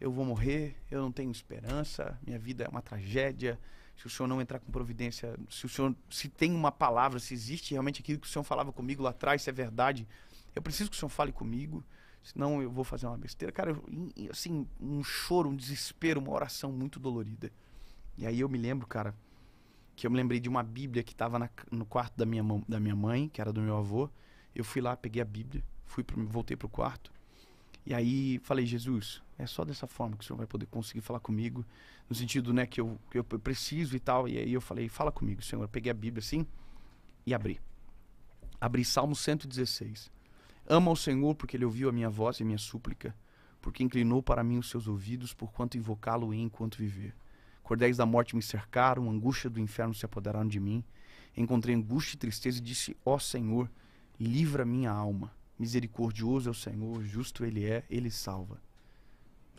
eu vou morrer, eu não tenho esperança, minha vida é uma tragédia. Se o Senhor não entrar com providência, se o Senhor, se tem uma palavra, se existe realmente aquilo que o Senhor falava comigo lá atrás, se é verdade, eu preciso que o Senhor fale comigo, senão eu vou fazer uma besteira. Cara, eu, assim, um choro, um desespero, uma oração muito dolorida. E aí eu me lembro, cara, que eu me lembrei de uma Bíblia que estava no quarto da minha mãe, que era do meu avô. Eu fui lá, peguei a Bíblia, voltei pro quarto. E aí falei, Jesus, é só dessa forma que o Senhor vai poder conseguir falar comigo, no sentido, né, que eu preciso e tal. E aí eu falei, fala comigo, Senhor. Eu peguei a Bíblia assim e abri. Abri Salmo 116. Ama o Senhor porque ele ouviu a minha voz e a minha súplica, porque inclinou para mim os seus ouvidos, porquanto invocá-lo enquanto viver. Cordéis da morte me cercaram, angústia do inferno se apoderaram de mim. Encontrei angústia e tristeza e disse, ó Senhor, livra minha alma. Misericordioso é o Senhor, justo ele é, ele salva.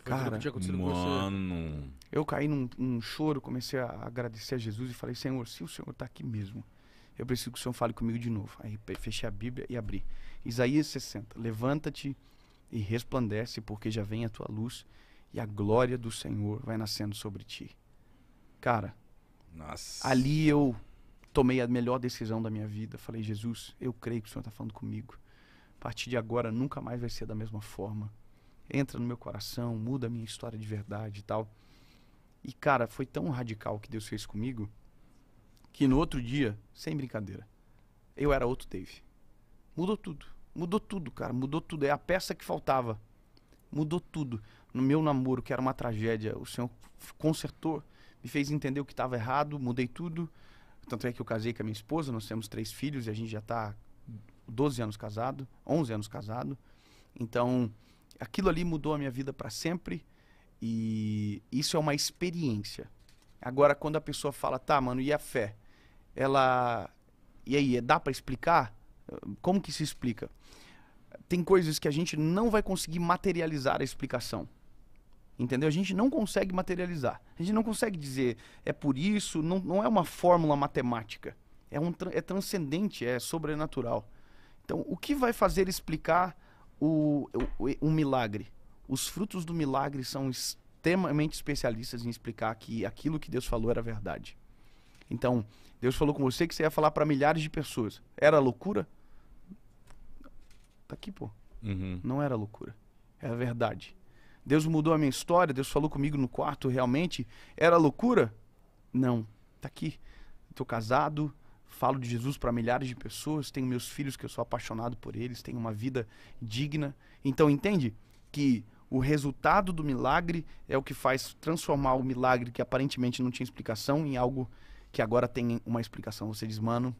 Cara, mano, eu caí num choro, comecei a agradecer a Jesus e falei, Senhor, se o Senhor está aqui mesmo, eu preciso que o Senhor fale comigo de novo. Aí fechei a Bíblia e abri. Isaías 60, levanta-te e resplandece, porque já vem a tua luz e a glória do Senhor vai nascendo sobre ti. Cara, nossa, ali eu tomei a melhor decisão da minha vida. Falei, Jesus, eu creio que o Senhor está falando comigo. A partir de agora nunca mais vai ser da mesma forma. Entra no meu coração, muda a minha história de verdade e tal. E cara, foi tão radical que Deus fez comigo, que no outro dia, sem brincadeira, eu era outro Deive. Mudou tudo, cara, mudou tudo. É a peça que faltava, mudou tudo. No meu namoro, que era uma tragédia, o Senhor consertou, me fez entender o que estava errado, mudei tudo. Tanto é que eu casei com a minha esposa, nós temos 3 filhos e a gente já está 12 anos casado, 11 anos casado. Então, aquilo ali mudou a minha vida para sempre. E isso é uma experiência. Agora, quando a pessoa fala, tá, mano, e a fé? Ela... E aí, dá para explicar? Como que se explica? Tem coisas que a gente não vai conseguir materializar a explicação. Entendeu? A gente não consegue materializar. A gente não consegue dizer, é por isso, não é uma fórmula matemática. É transcendente, é sobrenatural. Então, o que vai fazer explicar um milagre? Os frutos do milagre são extremamente especialistas em explicar que aquilo que Deus falou era verdade. Então, Deus falou com você que você ia falar para milhares de pessoas. Era loucura? Tá aqui, pô. Não era loucura. Era verdade. Deus mudou a minha história, Deus falou comigo no quarto, realmente. Era loucura? Não. Tá aqui. Tô casado. Falo de Jesus para milhares de pessoas, tenho meus filhos que eu sou apaixonado por eles, tenho uma vida digna. Então entende que o resultado do milagre é o que faz transformar o milagre que aparentemente não tinha explicação em algo que agora tem uma explicação. Você diz, mano,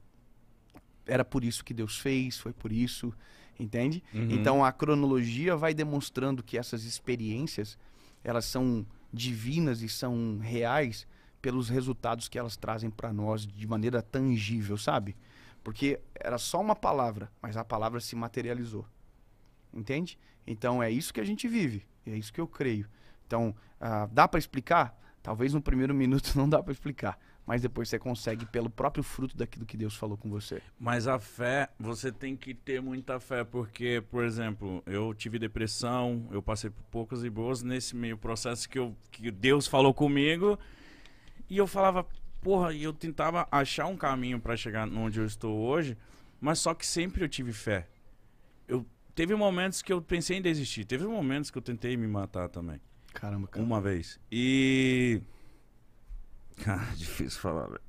era por isso que Deus fez, foi por isso, entende? Então a cronologia vai demonstrando que essas experiências, elas são divinas e são reais, pelos resultados que elas trazem para nós de maneira tangível, sabe? Porque era só uma palavra, mas a palavra se materializou. Entende? Então é isso que a gente vive, é isso que eu creio. Então, dá para explicar? Talvez no primeiro minuto não dá para explicar, mas depois você consegue pelo próprio fruto daquilo que Deus falou com você. Mas a fé, você tem que ter muita fé, porque, por exemplo, eu tive depressão, eu passei por poucas e boas nesse meio processo que Deus falou comigo. E eu falava, porra, e eu tentava achar um caminho pra chegar onde eu estou hoje, mas só que sempre eu tive fé. Teve momentos que eu pensei em desistir, teve momentos que eu tentei me matar também. Caramba, cara. Uma vez. E... cara, difícil falar, velho.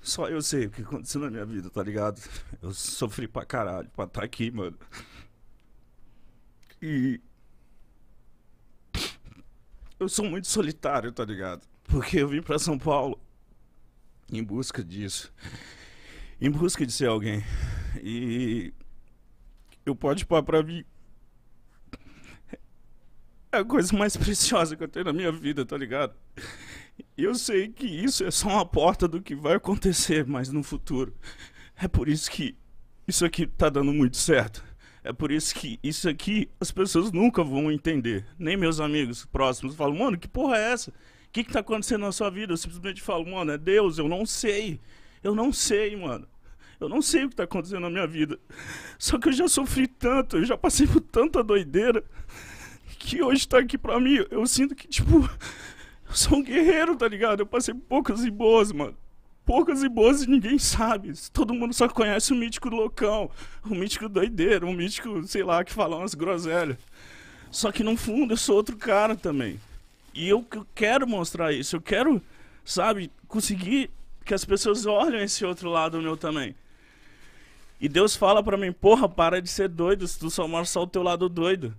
Só eu sei o que aconteceu na minha vida, tá ligado? Eu sofri pra caralho pra estar aqui, mano. E... eu sou muito solitário, tá ligado? Porque eu vim pra São Paulo em busca disso. Em busca de ser alguém. E... o Podpah pra mim é a coisa mais preciosa que eu tenho na minha vida, tá ligado? Eu sei que isso é só uma porta do que vai acontecer mais no futuro. É por isso que isso aqui tá dando muito certo. É por isso que isso aqui as pessoas nunca vão entender. Nem meus amigos próximos falam, mano, que porra é essa? O que que tá acontecendo na sua vida? Eu simplesmente falo, mano, é Deus, eu não sei. Eu não sei, mano. Eu não sei o que tá acontecendo na minha vida. Só que eu já sofri tanto, eu já passei por tanta doideira, que hoje tá aqui pra mim. Eu sinto que, tipo, eu sou um guerreiro, tá ligado? Eu passei por poucas e boas, mano. Poucas e boas e ninguém sabe. Todo mundo só conhece o mítico loucão, o mítico doideiro, o mítico, sei lá, que fala umas groselhas. Só que no fundo eu sou outro cara também. E eu quero mostrar isso. Eu quero, sabe, conseguir que as pessoas olhem esse outro lado meu também. E Deus fala pra mim, porra, para de ser doido, se tu só mostra o teu lado doido.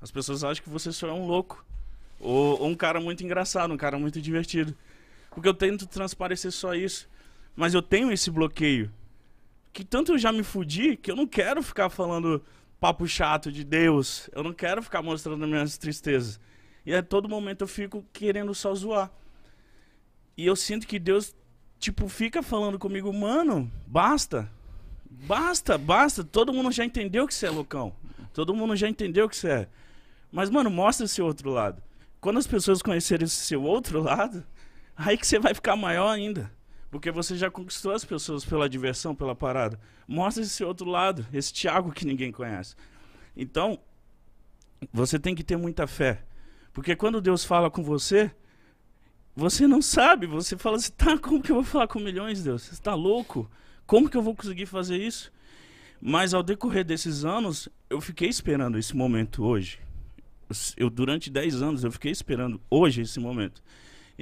As pessoas acham que você só é um louco. Ou um cara muito engraçado, um cara muito divertido. Porque eu tento transparecer só isso. Mas eu tenho esse bloqueio. Que tanto eu já me fudi, que eu não quero ficar falando papo chato de Deus. Eu não quero ficar mostrando minhas tristezas. E a todo momento eu fico querendo só zoar. E eu sinto que Deus, tipo, fica falando comigo, mano, basta. Basta, basta. Todo mundo já entendeu que você é loucão. Todo mundo já entendeu que você é. Mas, mano, mostra esse outro lado. Quando as pessoas conhecerem esse seu outro lado... Aí que você vai ficar maior ainda. Porque você já conquistou as pessoas pela diversão, pela parada. Mostra esse outro lado, esse Thiago que ninguém conhece. Então, você tem que ter muita fé. Porque quando Deus fala com você, você não sabe. Você fala assim, tá, como que eu vou falar com milhões, Deus? Você tá louco? Como que eu vou conseguir fazer isso? Mas ao decorrer desses anos, eu fiquei esperando esse momento hoje. Durante 10 anos, eu fiquei esperando hoje esse momento.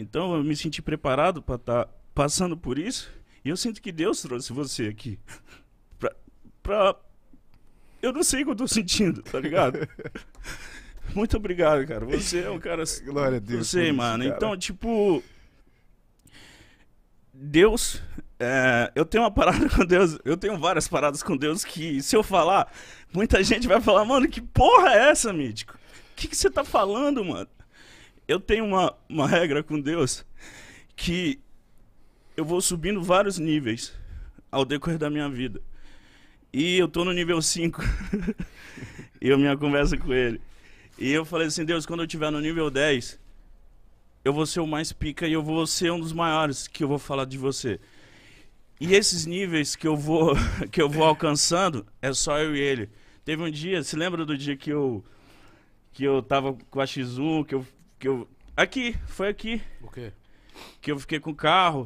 Então eu me senti preparado para estar passando por isso. E eu sinto que Deus trouxe você aqui. Eu não sei o que eu tô sentindo, tá ligado? Muito obrigado, cara. Você é um cara... Glória a Deus. Você, mano. Isso, então, tipo... Deus... eu tenho uma parada com Deus. Eu tenho várias paradas com Deus que, se eu falar, muita gente vai falar, mano, que porra é essa, Mítico? O que você tá falando, mano? Eu tenho uma regra com Deus que eu vou subindo vários níveis ao decorrer da minha vida. E eu tô no nível 5. E eu minha conversa com ele. E eu falei assim, Deus, quando eu tiver no nível 10, eu vou ser o mais pica e eu vou ser um dos maiores que eu vou falar de você. E esses níveis que eu vou alcançando é só eu e ele. Teve um dia, se lembra do dia que eu tava com a X1, Foi aqui. O quê? Que eu fiquei com o carro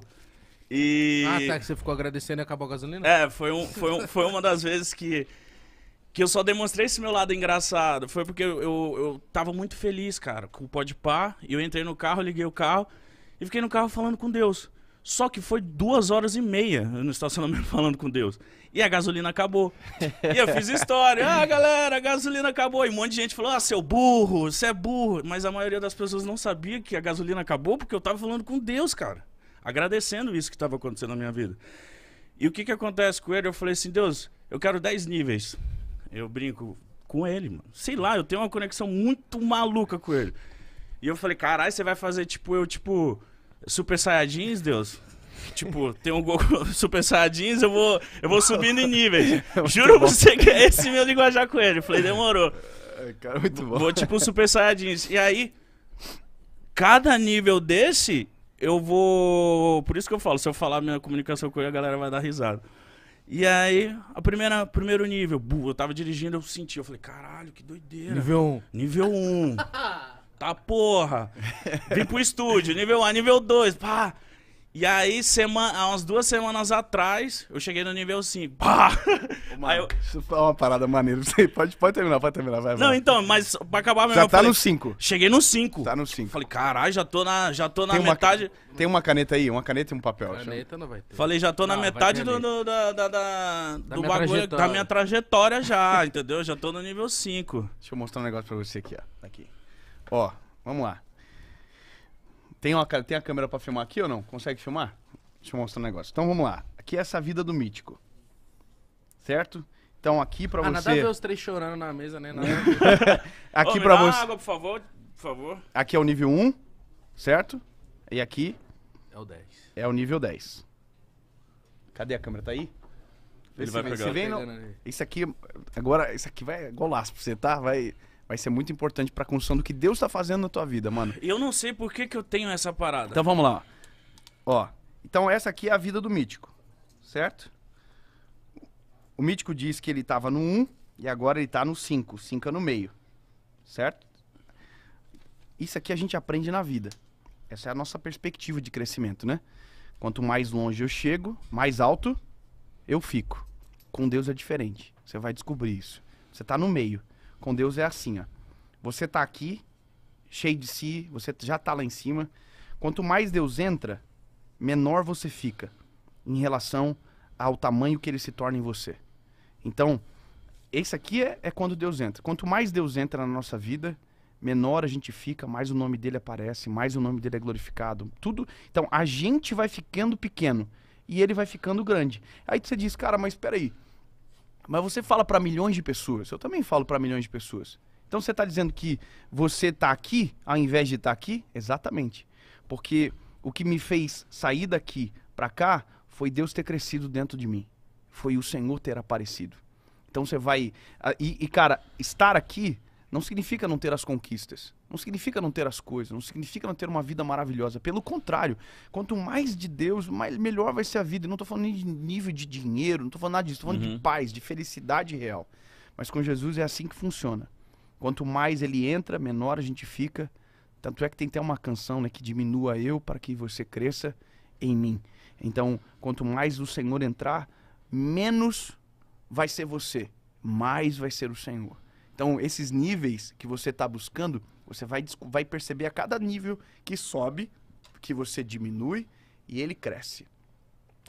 e... Ah, tá, que você ficou agradecendo e acabou a gasolina? É, foi uma das vezes que eu só demonstrei esse meu lado engraçado. Foi porque eu tava muito feliz, cara, com o Podpah. E eu entrei no carro, liguei o carro e fiquei no carro falando com Deus. Só que foi 2h30 no estacionamento falando com Deus. E a gasolina acabou. E eu fiz história. Ah, galera, a gasolina acabou. E um monte de gente falou, ah, seu burro, você é burro. Mas a maioria das pessoas não sabia que a gasolina acabou porque eu tava falando com Deus, cara. Agradecendo isso que tava acontecendo na minha vida. E o que que acontece com ele? Eu falei assim, Deus, eu quero 10 níveis. Eu brinco com ele, mano. Sei lá, eu tenho uma conexão muito maluca com ele. E eu falei, caralho, você vai fazer tipo... Super Saiyajins, Deus. Tipo, tem um Goku Super Saiyajins, eu vou subindo em níveis. Juro pra você que é esse meu linguajar com ele. Eu falei, demorou. Cara, muito bom. Vou tipo Super Saiyajins. E aí, cada nível desse, eu vou... Por isso que eu falo, se eu falar minha comunicação com ele, a galera vai dar risada. E aí, primeiro nível, eu tava dirigindo, eu senti, eu falei, caralho, que doideira. Nível 1. Nível 1. Tá, porra. Vim pro estúdio, nível 1, nível 2, pá. E aí, há umas 2 semanas atrás, eu cheguei no nível 5, pá. Deixa eu falar uma parada maneira. Pode terminar, vai. Não, então, mas pra acabar mesmo... Já tá no 5. Cheguei no 5. Tá no 5. Falei, caralho, já tô na metade... Tem uma caneta aí, uma caneta e um papel. Caneta não vai ter. Falei, já tô na metade do bagulho, da minha trajetória já, entendeu? Já tô no nível 5. Deixa eu mostrar um negócio pra você aqui, ó. Aqui. Ó, vamos lá. Tem a câmera pra filmar aqui ou não? Consegue filmar? Deixa eu mostrar um negócio. Então vamos lá. Aqui é essa vida do Mítico. Certo? Então aqui pra você... nada a ver os três chorando na mesa, né? Nada aqui pra você... água, por favor. Por favor. Aqui é o nível 1, certo? E aqui... É o nível 10. Cadê a câmera? Tá aí? Ele vai pegar. Você vem no... Isso aqui, agora, isso aqui vai golaço pra você, tá? Vai ser muito importante pra construção do que Deus tá fazendo na tua vida, mano. Eu não sei por que que eu tenho essa parada. Então vamos lá. Ó, então essa aqui é a vida do Mítico, certo? O Mítico diz que ele tava no 1 e agora ele tá no 5. 5 é no meio, certo? Isso aqui a gente aprende na vida. Essa é a nossa perspectiva de crescimento, né? Quanto mais longe eu chego, mais alto eu fico. Com Deus é diferente. Você vai descobrir isso. Você tá no meio. Com Deus é assim, ó. Você tá aqui, cheio de si, você já tá lá em cima. Quanto mais Deus entra, menor você fica em relação ao tamanho que ele se torna em você. Então, esse aqui é quando Deus entra. Quanto mais Deus entra na nossa vida, menor a gente fica, mais o nome dele aparece, mais o nome dele é glorificado. Tudo. Então, a gente vai ficando pequeno e ele vai ficando grande. Aí você diz, cara, mas peraí, mas você fala para milhões de pessoas. Eu também falo para milhões de pessoas. Então, você está dizendo que você está aqui ao invés de estar aqui? Exatamente. Porque o que me fez sair daqui para cá foi Deus ter crescido dentro de mim. Foi o Senhor ter aparecido. Então, você vai... E cara, estar aqui... Não significa não ter as conquistas, não significa não ter as coisas, não significa não ter uma vida maravilhosa. Pelo contrário, quanto mais de Deus, mais melhor vai ser a vida. Eu não estou falando nem de nível de dinheiro, não estou falando nada disso, estou falando de paz, de felicidade real. Mas com Jesus é assim que funciona. Quanto mais ele entra, menor a gente fica. Tanto é que tem até uma canção, né, que diminua eu para que você cresça em mim. Então, quanto mais o Senhor entrar, menos vai ser você, mais vai ser o Senhor. Então, esses níveis que você está buscando, você vai perceber a cada nível que sobe, que você diminui e ele cresce.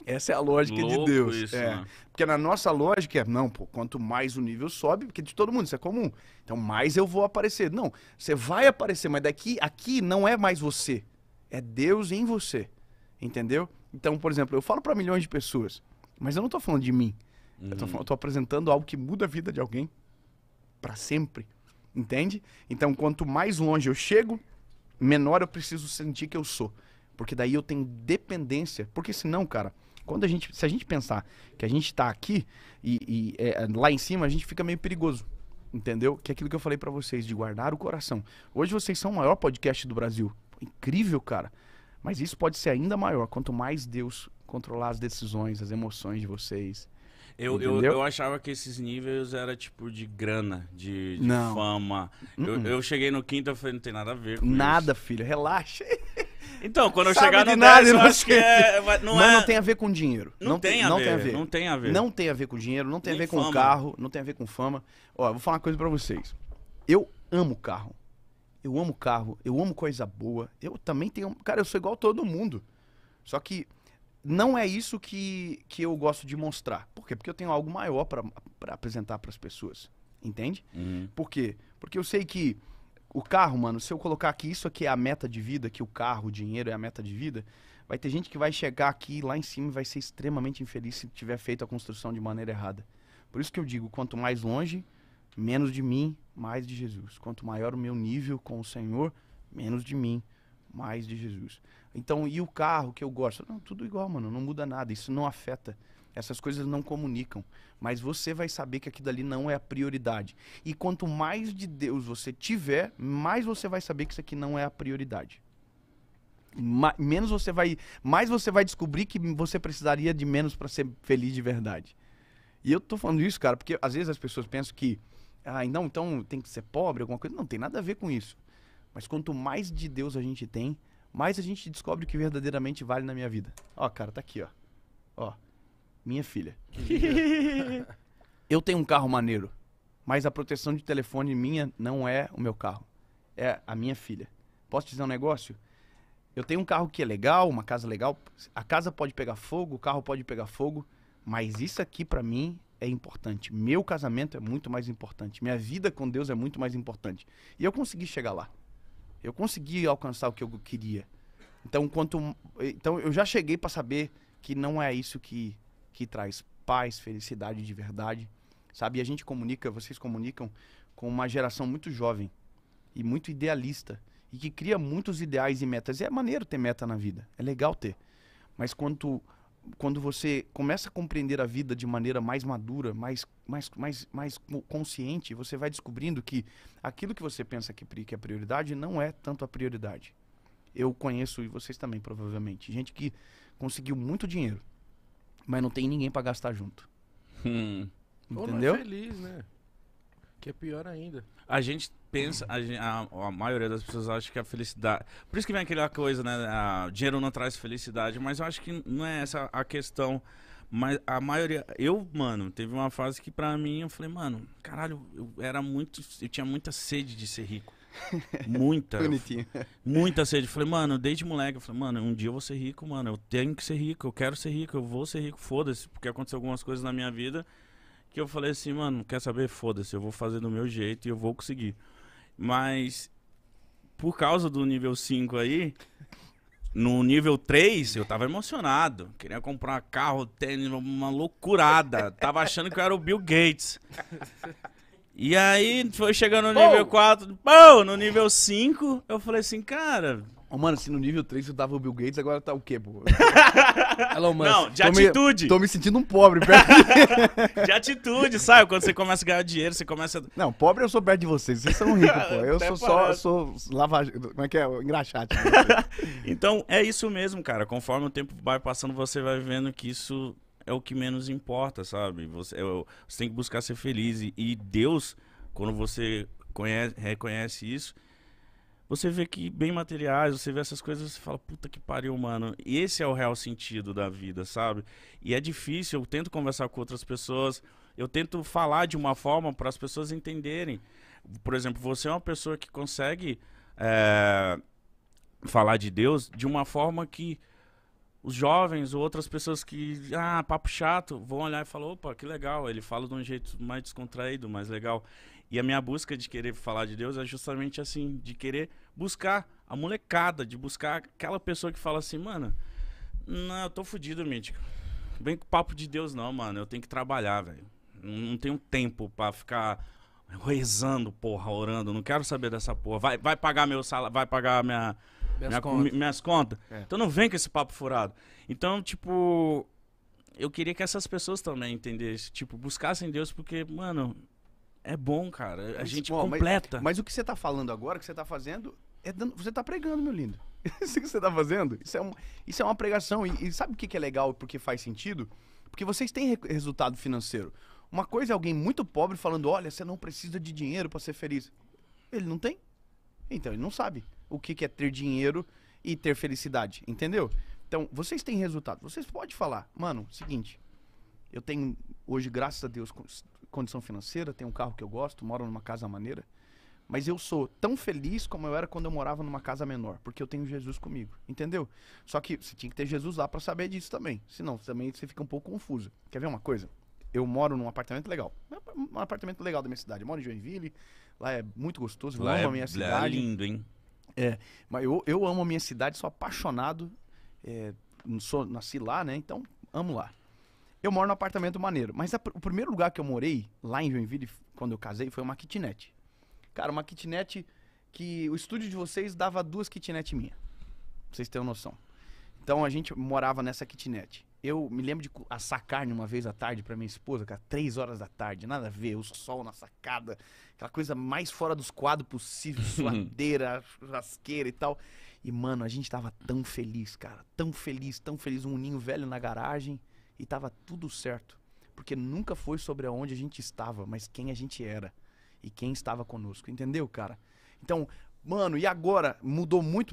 Essa é a lógica de Deus. Isso, é. Né? Porque na nossa lógica é, não, pô, quanto mais o nível sobe, porque de todo mundo isso é comum, então mais eu vou aparecer. Não, você vai aparecer, mas daqui, aqui não é mais você, é Deus em você, entendeu? Então, por exemplo, eu falo para milhões de pessoas, mas eu não estou falando de mim, eu estou apresentando algo que muda a vida de alguém para sempre, entende? Então, quanto mais longe eu chego, menor eu preciso sentir que eu sou, porque daí eu tenho dependência, porque senão, cara, quando se a gente pensar que a gente tá aqui e lá em cima, a gente fica meio perigoso, entendeu? Que é aquilo que eu falei para vocês, de guardar o coração. Hoje vocês são o maior podcast do Brasil, incrível, cara, mas isso pode ser ainda maior, quanto mais Deus controlar as decisões, as emoções de vocês. Eu achava que esses níveis era tipo de grana, de fama. Eu cheguei no quinto e falei, não tem nada a ver com nada, isso. Filho, relaxa. Então, quando eu chegar no 10, eu acho que é... Não tem a ver com dinheiro. Não tem a ver. Não tem a ver com dinheiro, não tem a ver com carro, não tem a ver com fama. Ó, eu vou falar uma coisa pra vocês. Eu amo carro. Eu amo carro, eu amo coisa boa. Eu também tenho... Cara, eu sou igual todo mundo. Só que... Não é isso que eu gosto de mostrar. Por quê? Porque eu tenho algo maior para apresentar para as pessoas. Entende? Por quê? Porque eu sei que o carro, mano, se eu colocar que isso aqui é a meta de vida, que o carro, o dinheiro é a meta de vida, vai ter gente que vai chegar aqui lá em cima e vai ser extremamente infeliz se tiver feito a construção de maneira errada. Por isso que eu digo, quanto mais longe, menos de mim, mais de Jesus. Quanto maior o meu nível com o Senhor, menos de mim, mais de Jesus. Então, e o carro que eu gosto? Não, tudo igual, mano, não muda nada, isso não afeta, essas coisas não comunicam, mas você vai saber que aquilo ali não é a prioridade. E quanto mais de Deus você tiver, mais você vai saber que isso aqui não é a prioridade. Mais você vai descobrir que você precisaria de menos para ser feliz de verdade. E eu tô falando isso, cara, porque às vezes as pessoas pensam que, ah, não, então tem que ser pobre, alguma coisa, não tem nada a ver com isso. Mas quanto mais de Deus a gente tem, mais a gente descobre o que verdadeiramente vale na minha vida. Ó, cara, tá aqui, ó. Ó, minha filha. Eu tenho um carro maneiro, mas a proteção de telefone minha não é o meu carro. É a minha filha. Posso te dizer um negócio? Eu tenho um carro que é legal, uma casa legal. A casa pode pegar fogo, o carro pode pegar fogo. Mas isso aqui, pra mim, é importante. Meu casamento é muito mais importante. Minha vida com Deus é muito mais importante. E eu consegui chegar lá. Eu consegui alcançar o que eu queria. Então eu já cheguei para saber que não é isso que traz paz, felicidade de verdade. Sabe? E a gente comunica, vocês comunicam com uma geração muito jovem e muito idealista. E que cria muitos ideais e metas. E é maneiro ter meta na vida. É legal ter. Mas quanto quando você começa a compreender a vida de maneira mais madura, mais consciente, você vai descobrindo que aquilo que você pensa que é prioridade não é tanto a prioridade. Eu conheço, e vocês também provavelmente, gente que conseguiu muito dinheiro, mas não tem ninguém para gastar junto. Entendeu? Pô, não é feliz, né? Que é pior ainda. A gente pensa, a maioria das pessoas acha que a felicidade... Por isso que vem aquela coisa, né? Dinheiro não traz felicidade, mas eu acho que não é essa a questão. Mas a maioria... Eu, mano, teve uma fase que pra mim, eu falei, mano, caralho, eu tinha muita sede de ser rico. Muita. Bonitinho. Muita sede. Eu falei, mano, desde moleque, eu falei, mano, um dia eu vou ser rico, mano. Eu tenho que ser rico, eu quero ser rico, eu vou ser rico, foda-se. Porque aconteceu algumas coisas na minha vida que eu falei assim, mano, quer saber? Foda-se, eu vou fazer do meu jeito e eu vou conseguir. Mas, por causa do nível 5 aí, no nível 3, eu tava emocionado. Queria comprar carro, tênis, uma loucurada. Tava achando que eu era o Bill Gates. E aí, foi chegando no nível 4, no nível 5, eu falei assim, cara... Mano, se no nível 3 eu tava o Bill Gates, agora tá o quê, pô? Não, de atitude. Tô me sentindo um pobre perto de atitude, sabe? Quando você começa a ganhar dinheiro, você começa a... Não, pobre eu sou perto de vocês. Vocês são ricos, pô. Eu sou só... Como é que é? Engraxate. Então, é isso mesmo, cara. Conforme o tempo vai passando, você vai vendo que isso é o que menos importa, sabe? Você tem que buscar ser feliz. E Deus, quando você reconhece isso... Você vê que bem materiais, você vê essas coisas, você fala, puta que pariu, mano. E esse é o real sentido da vida, sabe? E é difícil, eu tento conversar com outras pessoas, eu tento falar de uma forma para as pessoas entenderem. Por exemplo, você é uma pessoa que consegue falar de Deus de uma forma que os jovens ou outras pessoas que, papo chato, vão olhar e falar, opa, que legal, ele fala de um jeito mais descontraído, mais legal. E a minha busca de querer falar de Deus é justamente assim, de querer buscar a molecada, de buscar aquela pessoa que fala assim, mano, não, eu tô fudido, Mítico. Vem com papo de Deus não, mano, eu tenho que trabalhar, velho. Não tenho tempo pra ficar rezando, porra, orando, não quero saber dessa porra. Vai pagar meu salário, vai pagar minhas contas. É. Então não vem com esse papo furado. Então, tipo, eu queria que essas pessoas também entendessem, tipo, buscassem Deus porque, mano... É bom, cara. A gente completa. Mas o que você tá falando agora, o que você tá fazendo, você tá pregando, meu lindo. Isso que você tá fazendo, isso é uma pregação. E sabe o que é legal e porque faz sentido? Porque vocês têm resultado financeiro. Uma coisa é alguém muito pobre falando, olha, você não precisa de dinheiro para ser feliz. Ele não tem. Então, ele não sabe o que é ter dinheiro e ter felicidade, entendeu? Então, vocês têm resultado. Vocês podem falar, mano, seguinte, eu tenho hoje, graças a Deus... condição financeira, tenho um carro que eu gosto, moro numa casa maneira, mas eu sou tão feliz como eu era quando eu morava numa casa menor, porque eu tenho Jesus comigo, entendeu? Só que você tinha que ter Jesus lá pra saber disso também, senão também você fica um pouco confuso. Quer ver uma coisa? Eu moro num apartamento legal, um apartamento legal da minha cidade, eu moro em Joinville, lá é muito gostoso, eu amo a minha cidade. Lá é lindo, hein? É, mas eu amo a minha cidade, sou apaixonado, nasci lá, né, então amo lá. Eu moro num apartamento maneiro, mas o primeiro lugar que eu morei, lá em Joinville, quando eu casei, foi uma kitnet. Cara, uma kitnet que o estúdio de vocês dava 2 kitnetes minhas. Vocês têm noção. Então a gente morava nessa kitnet. Eu me lembro de assar carne uma vez à tarde pra minha esposa, cara, 3 horas da tarde, nada a ver, o sol na sacada, aquela coisa mais fora dos quadros possível, suadeira, churrasqueira e tal. E mano, a gente tava tão feliz, cara, tão feliz, um uninho velho na garagem. E tava tudo certo, porque nunca foi sobre aonde a gente estava, mas quem a gente era e quem estava conosco, entendeu, cara? Então, mano, e agora? Mudou muito,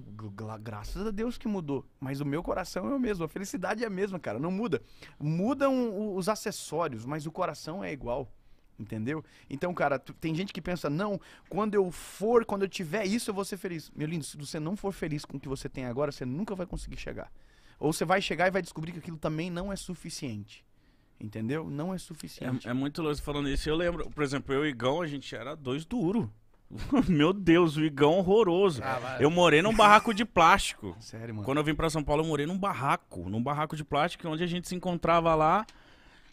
graças a Deus que mudou, mas o meu coração é o mesmo, a felicidade é a mesma, cara, não muda. Mudam os acessórios, mas o coração é igual, entendeu? Então, cara, tem gente que pensa, não, quando eu tiver isso, eu vou ser feliz. Meu lindo, se você não for feliz com o que você tem agora, você nunca vai conseguir chegar. Ou você vai chegar e vai descobrir que aquilo também não é suficiente. Entendeu? Não é suficiente. É muito louco falando isso. Eu lembro, por exemplo, eu e o Igão, a gente era 2 duro. Meu Deus, o Igão horroroso. Eu morei num barraco de plástico. Sério, mano. Quando eu vim pra São Paulo, eu morei num barraco de plástico, onde a gente se encontrava lá.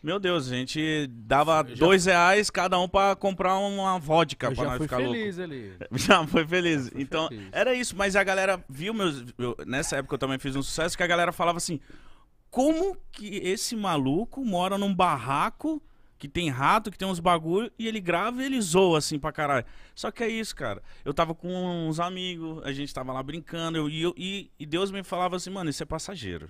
Meu Deus, a gente dava 2 reais cada um pra comprar uma vodka pra nós ficar louco. Já foi feliz ali. Já foi feliz. Então, era isso. Mas a galera viu meus... Nessa época eu também fiz um sucesso que a galera falava assim... Como que esse maluco mora num barraco que tem rato, que tem uns bagulho, e ele grava e ele zoa assim pra caralho? Só que é isso, cara. Eu tava com uns amigos, a gente tava lá brincando, e Deus me falava assim, mano, isso é passageiro.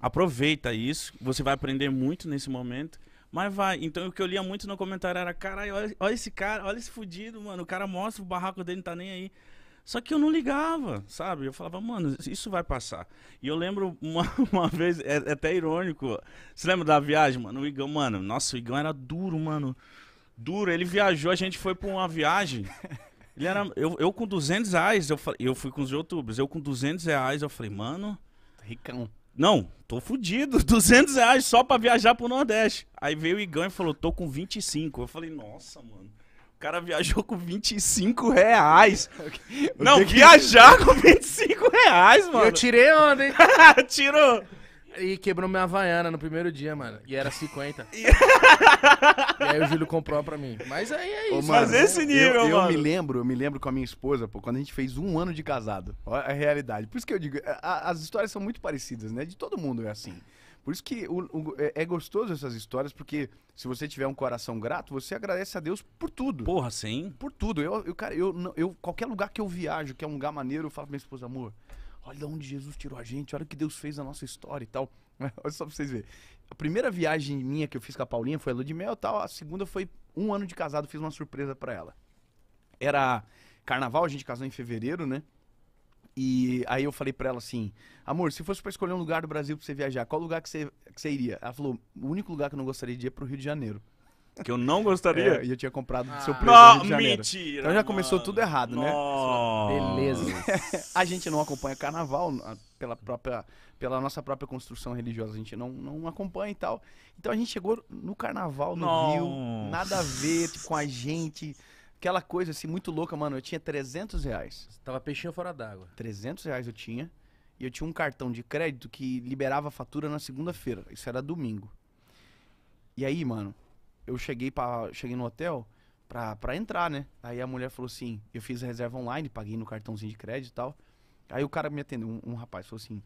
Aproveita isso, você vai aprender muito nesse momento, mas vai. Então o que eu lia muito no comentário era, caralho, olha esse cara, olha esse fudido, mano, o cara mostra o barraco dele, não tá nem aí. Só que eu não ligava, sabe? Eu falava, mano, isso vai passar. E eu lembro uma vez, é até irônico. Você lembra da viagem, mano? O Igão, mano, nossa, o Igão era duro, mano. Duro, ele viajou, a gente foi pra uma viagem. Ele era, eu com 200 reais, eu fui com os youtubers. Eu com 200 reais, eu falei, mano... Ricão. Não, tô fudido, 200 reais só pra viajar pro Nordeste. Aí veio o Igão e falou, tô com 25. Eu falei, nossa, mano. O cara viajou com 25 reais. Não, viajar com 25 reais, mano. Eu tirei onda, hein? Tirou. E quebrou minha Havaiana no primeiro dia, mano. E era 50. E aí o Júlio comprou pra mim. Mas aí é isso. Ô, mano, mas esse nível, mano. Eu me lembro com a minha esposa, pô, quando a gente fez 1 ano de casado. Olha a realidade. Por isso que eu digo, as histórias são muito parecidas, né? De todo mundo é assim. Por isso que é gostoso essas histórias, porque se você tiver um coração grato, você agradece a Deus por tudo. Porra, sim. Por tudo. Cara, qualquer lugar que eu viajo, que é um lugar maneiro, eu falo pra minha esposa, amor, olha de onde Jesus tirou a gente, olha o que Deus fez na nossa história e tal. Olha só pra vocês verem. A primeira viagem minha que eu fiz com a Paulinha foi a lua de mel e tal. A segunda foi 1 ano de casado, fiz uma surpresa pra ela. Era carnaval, a gente casou em fevereiro, né? E aí eu falei pra ela assim, amor, se fosse pra escolher um lugar do Brasil pra você viajar, qual lugar que você iria? Ela falou, o único lugar que eu não gostaria de ir é pro Rio de Janeiro. Que eu não gostaria? E eu tinha comprado do seu preço no Rio de Janeiro. Mentira, então já começou tudo errado, né? Beleza. A gente não acompanha carnaval, pela nossa própria construção religiosa, a gente não acompanha e tal. Então a gente chegou no carnaval, no Rio, nada a ver com a gente... Aquela coisa assim, muito louca, mano, eu tinha 300 reais. Você tava peixinho fora d'água. 300 reais eu tinha, e eu tinha um cartão de crédito que liberava a fatura na segunda-feira, isso era domingo. E aí, mano, eu cheguei no hotel pra entrar, né? Aí a mulher falou assim, eu fiz a reserva online, paguei no cartãozinho de crédito e tal. Aí o cara me atendeu, um rapaz, falou assim,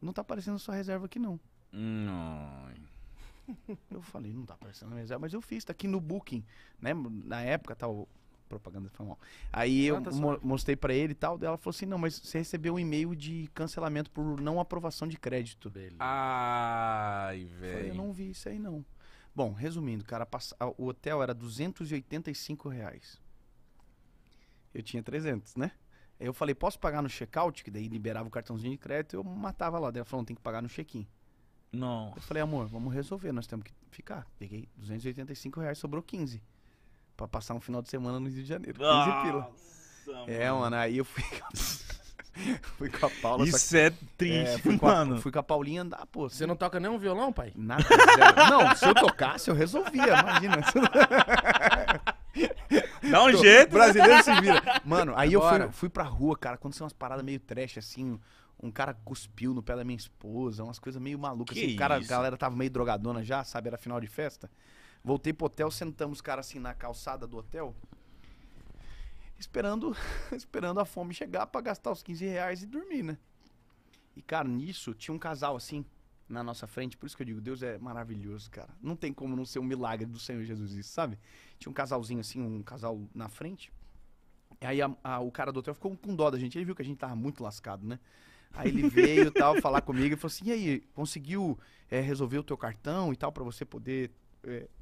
não tá aparecendo sua reserva aqui não. Não... Eu falei, não tá aparecendo na reserva, mas eu fiz, tá aqui no Booking, né? Na época, tal, propaganda foi mal. Aí eu mostrei pra ele e tal, ela falou assim, não, mas você recebeu um e-mail de cancelamento por não aprovação de crédito. Beleza. Ai, velho. Eu não vi isso aí, não. Bom, resumindo, cara, o hotel era 285 reais. Eu tinha 300, né? Aí eu falei, posso pagar no check-out? Que daí liberava o cartãozinho de crédito, eu matava lá. Daí ela falou, não, tem que pagar no check-in. Não. Eu falei, amor, vamos resolver, nós temos que ficar. Peguei 285 reais, sobrou 15. Pra passar um final de semana no Rio de Janeiro. 15 pila. Mano. É, mano, aí eu fui fui com a Paula. Isso é triste, mano. Fui com a Paulinha andar, pô. Você não toca nem um violão, pai? Nada. Não, se eu tocasse, eu resolvia, imagina. Dá um jeito. Brasileiro se vira. Mano, aí agora, eu fui pra rua, cara, aconteceu umas paradas meio trash, assim... Um cara cuspiu no pé da minha esposa, umas coisas meio malucas. Assim, a galera tava meio drogadona já, sabe? Era final de festa. Voltei pro hotel, sentamos os caras assim na calçada do hotel, esperando a fome chegar pra gastar os 15 reais e dormir, né? E, cara, nisso tinha um casal assim na nossa frente. Por isso que eu digo, Deus é maravilhoso, cara. Não tem como não ser um milagre do Senhor Jesus isso, sabe? Tinha um casalzinho assim, um casal na frente. E aí o cara do hotel ficou com dó da gente. Ele viu que a gente tava muito lascado, né? Aí ele veio tal, falar comigo e falou assim, e aí, conseguiu resolver o teu cartão e tal, pra você poder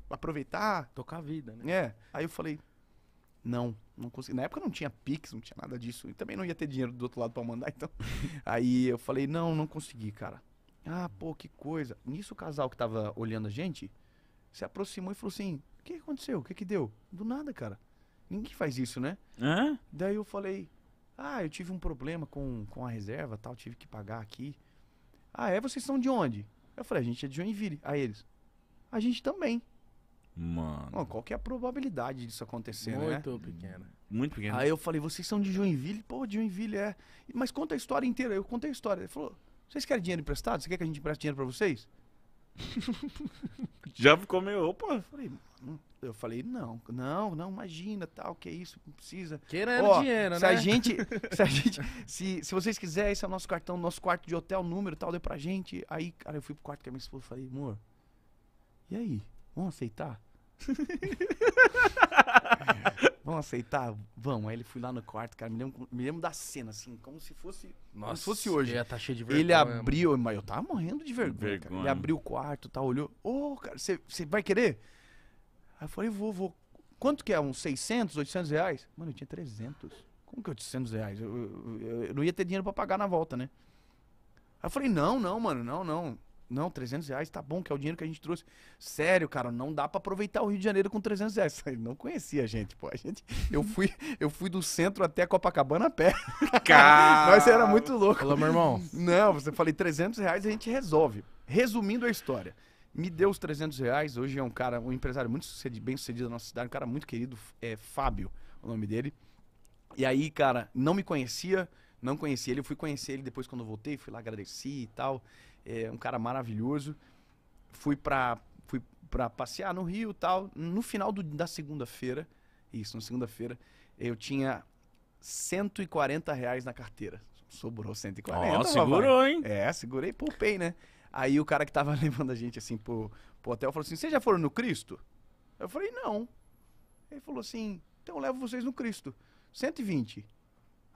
aproveitar? Tocar a vida, né? É. Aí eu falei, não consegui. Na época não tinha Pix, não tinha nada disso. E também não ia ter dinheiro do outro lado pra mandar, então. Aí eu falei, não consegui, cara. Ah, pô, que coisa. Nisso o casal que tava olhando a gente se aproximou e falou assim, o que aconteceu? O que deu? Do nada, cara. Ninguém faz isso, né? Hã? Daí eu falei... Ah, eu tive um problema com a reserva, tal, tive que pagar aqui. Ah, é? Vocês são de onde? Eu falei, a gente é de Joinville. Aí eles, a gente também. Mano. Mano, qual que é a probabilidade disso acontecer, né? Muito pequena. Muito pequena. Aí eu falei, vocês são de Joinville? Pô, de Joinville, é. Mas conta a história inteira. Eu contei a história. Ele falou, vocês querem dinheiro emprestado? Você quer que a gente empreste dinheiro pra vocês? Já ficou meio, opa. Eu falei, mano... Eu falei, não, imagina, tal, que isso, não precisa. Querendo dinheiro, né? Se vocês quiserem, esse é o nosso cartão, nosso quarto de hotel, número tal, dê pra gente. Aí, cara, eu fui pro quarto com a minha esposa e falei, amor, e aí? Vamos aceitar? Vamos aceitar? Vamos. Aí ele foi lá no quarto, cara, me lembro da cena, assim, como se fosse, nossa, como se fosse hoje. Tá cheio de vergonha. Ele abriu, mas eu tava morrendo de vergonha, cara. Ele abriu o quarto, tal, olhou, ô, cara, você vai querer? Aí eu falei, vou. Quanto que é? Uns 600, 800 reais? Mano, eu tinha 300. Como que 800 reais? Eu não ia ter dinheiro pra pagar na volta, né? Aí eu falei, não, mano. Não, 300 reais tá bom, que é o dinheiro que a gente trouxe. Sério, cara, não dá pra aproveitar o Rio de Janeiro com 300 reais. Ele não conhecia a gente, pô. Eu fui do centro até Copacabana a pé. Cara! Nós era muito louco. Falou, meu irmão. Não, você falei, 300 reais a gente resolve. Resumindo a história. Me deu os 300 reais, hoje é um cara, um empresário muito bem sucedido na nossa cidade, um cara muito querido, é Fábio, o nome dele. E aí, cara, não conhecia ele, eu fui conhecer ele depois quando eu voltei, fui lá, agradeci e tal. É um cara maravilhoso. Fui pra passear no Rio e tal. No final da segunda-feira, isso, na segunda-feira, eu tinha 140 reais na carteira. Sobrou 140. Ó, segurou, hein? É, segurei, poupei, né? Aí o cara que tava levando a gente, assim, pro hotel, falou assim, vocês já foram no Cristo? Eu falei, não. Ele falou assim, então eu levo vocês no Cristo. 120.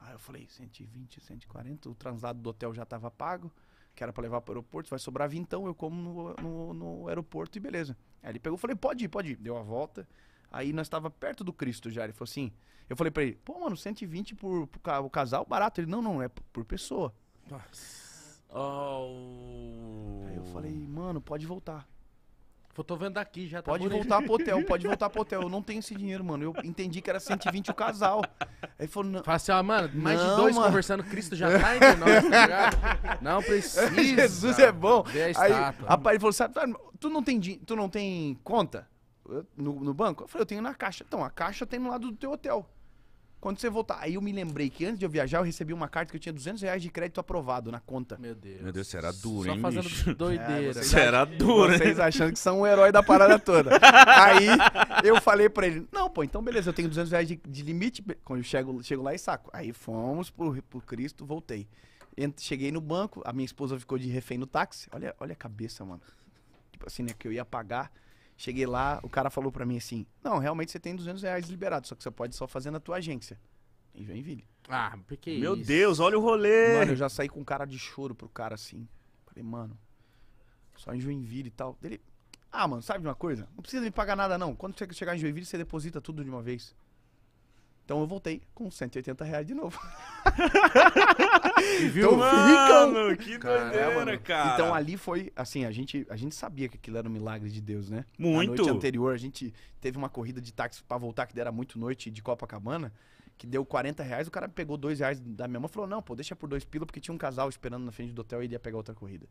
Aí eu falei, 120, 140, o translado do hotel já tava pago, que era pra levar pro aeroporto, vai sobrar vintão, eu como no aeroporto e beleza. Aí ele pegou, falei, pode ir. Deu a volta, aí nós tava perto do Cristo já, ele falou assim, eu falei pra ele, pô, mano, 120 por o casal, barato. Ele, não, é por pessoa. Nossa. Oh. Aí eu falei, mano, pode voltar. Eu tô vendo daqui já. Tá, pode voltar pro hotel. Eu não tenho esse dinheiro, mano. Eu entendi que era 120 o casal. Aí falou, não. Fala assim, ó, mano, mais de dois, mano. Conversando, Cristo já tá entre nós, tá ligado? Não precisa. Jesus é bom. Aí, rapaz, ele falou, sabe, tu não tem conta no banco? Eu falei, eu tenho na Caixa. Então, a Caixa tem no lado do teu hotel. Quando você voltar... Aí eu me lembrei que antes de eu viajar, eu recebi uma carta que eu tinha 200 reais de crédito aprovado na conta. Meu Deus, será duro, hein, bicho? Só fazendo doideira. Será duro, hein? Vocês achando que são o herói da parada toda. Aí eu falei pra ele, não, pô, então beleza, eu tenho 200 reais de limite, quando eu chego lá e saco. Aí fomos pro Cristo, voltei. Cheguei no banco, a minha esposa ficou de refém no táxi. Olha a cabeça, mano. Tipo assim, né, que eu ia pagar... Cheguei lá, o cara falou pra mim assim, não, realmente você tem 200 reais liberado, só que você pode só fazer na tua agência, em Joinville. Ah, porque isso? Meu Deus, olha o rolê! Mano, eu já saí com cara de choro pro cara assim. Falei, mano, só em Joinville e tal. Ele, ah, mano, sabe de uma coisa? Não precisa me pagar nada não, quando você chegar em Joinville, você deposita tudo de uma vez. Então eu voltei com 180 reais de novo. Viu? Então, mano, que doideira, cara. Então ali foi, assim, a gente sabia que aquilo era um milagre de Deus, né? Muito. Na noite anterior, a gente teve uma corrida de táxi pra voltar, que dera muito noite, de Copacabana, que deu 40 reais, o cara pegou 2 reais da minha mãe e falou, não, pô, deixa por 2 pila, porque tinha um casal esperando na frente do hotel e ele ia pegar outra corrida.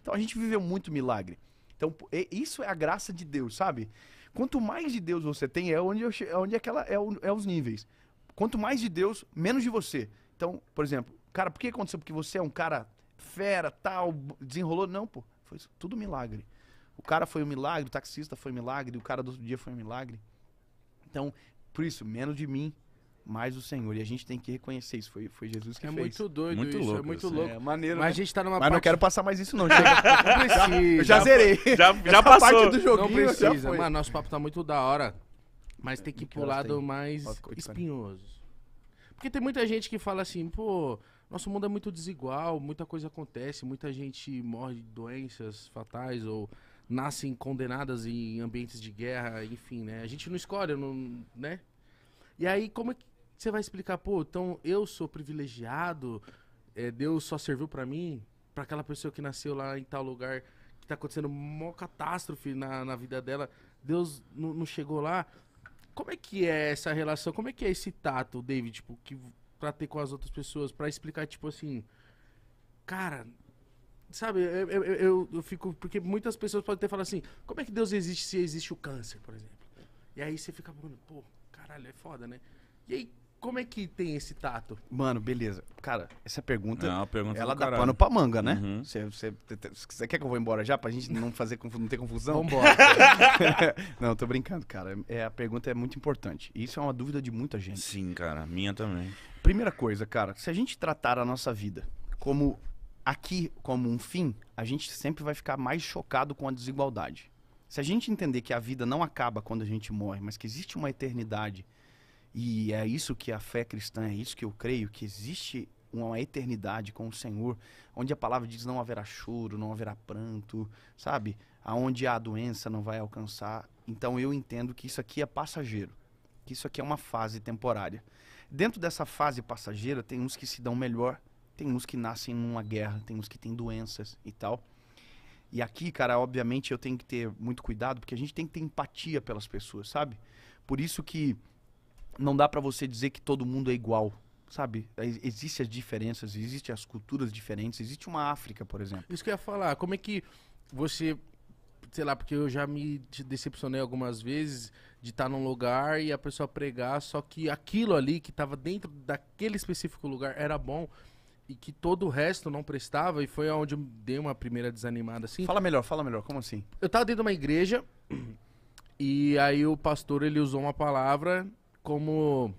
Então a gente viveu muito milagre. Então isso é a graça de Deus, sabe? Quanto mais de Deus você tem, é os níveis. Quanto mais de Deus, menos de você. Então, por exemplo, cara, por que aconteceu? Porque você é um cara fera, tal, desenrolou? Não, pô, foi tudo milagre. O cara foi um milagre, o taxista foi um milagre, o cara do outro dia foi um milagre. Então, por isso, menos de mim, mais do Senhor. E a gente tem que reconhecer isso, foi Jesus que fez. É muito doido muito isso, louco, é muito louco. É maneiro, mas a gente tá numa parte... Mas não quero passar mais isso não, chega. Não precisa. Eu já zerei. Já passou. Parte do joguinho, não precisa, já foi. Mano, nosso papo tá muito da hora, mas tem que ir pro lado mais espinhoso. Porque tem muita gente que fala assim, pô, nosso mundo é muito desigual, muita coisa acontece, muita gente morre de doenças fatais ou nascem condenadas em ambientes de guerra, enfim, né? A gente não escolhe, não, né? E aí, como é que você vai explicar, pô, então eu sou privilegiado, Deus só serviu pra mim, pra aquela pessoa que nasceu lá em tal lugar, que tá acontecendo uma catástrofe na vida dela, Deus não chegou lá. Como é que é essa relação? Como é que é esse tato, David, tipo, que pra ter com as outras pessoas, pra explicar, tipo assim, cara, sabe, eu fico, porque muitas pessoas podem ter falado assim, como é que Deus existe se existe o câncer, por exemplo? E aí você fica, pô, caralho, é foda, né? E aí, Como é que tem esse tato? Mano, beleza. Cara, essa pergunta, ela dá pano pra manga, né? Você quer que eu vou embora já pra gente não fazer não ter confusão? Vambora. Não, tô brincando, cara. A pergunta é muito importante. Isso é uma dúvida de muita gente. Sim, cara. Minha também. Primeira coisa, cara. Se a gente tratar a nossa vida como aqui, como um fim, a gente sempre vai ficar mais chocado com a desigualdade. Se a gente entender que a vida não acaba quando a gente morre, mas que existe uma eternidade... E é isso que a fé cristã, é isso que eu creio, que existe uma eternidade com o Senhor, onde a palavra diz não haverá choro, não haverá pranto, sabe? Aonde a doença não vai alcançar. Então eu entendo que isso aqui é passageiro, que isso aqui é uma fase temporária. Dentro dessa fase passageira tem uns que se dão melhor, tem uns que nascem numa guerra, tem uns que têm doenças e tal. E aqui, cara, obviamente eu tenho que ter muito cuidado, porque a gente tem que ter empatia pelas pessoas, sabe? Por isso que não dá pra você dizer que todo mundo é igual, sabe? Existem as diferenças, existem as culturas diferentes, existe uma África, por exemplo. Isso que eu ia falar, como é que você, sei lá, porque eu já me decepcionei algumas vezes de estar num lugar e a pessoa pregar, só que aquilo ali que tava dentro daquele específico lugar era bom e que todo o resto não prestava, e foi onde eu dei uma primeira desanimada, assim. Fala melhor, como assim? Eu tava dentro de uma igreja e aí o pastor, ele usou uma palavra... como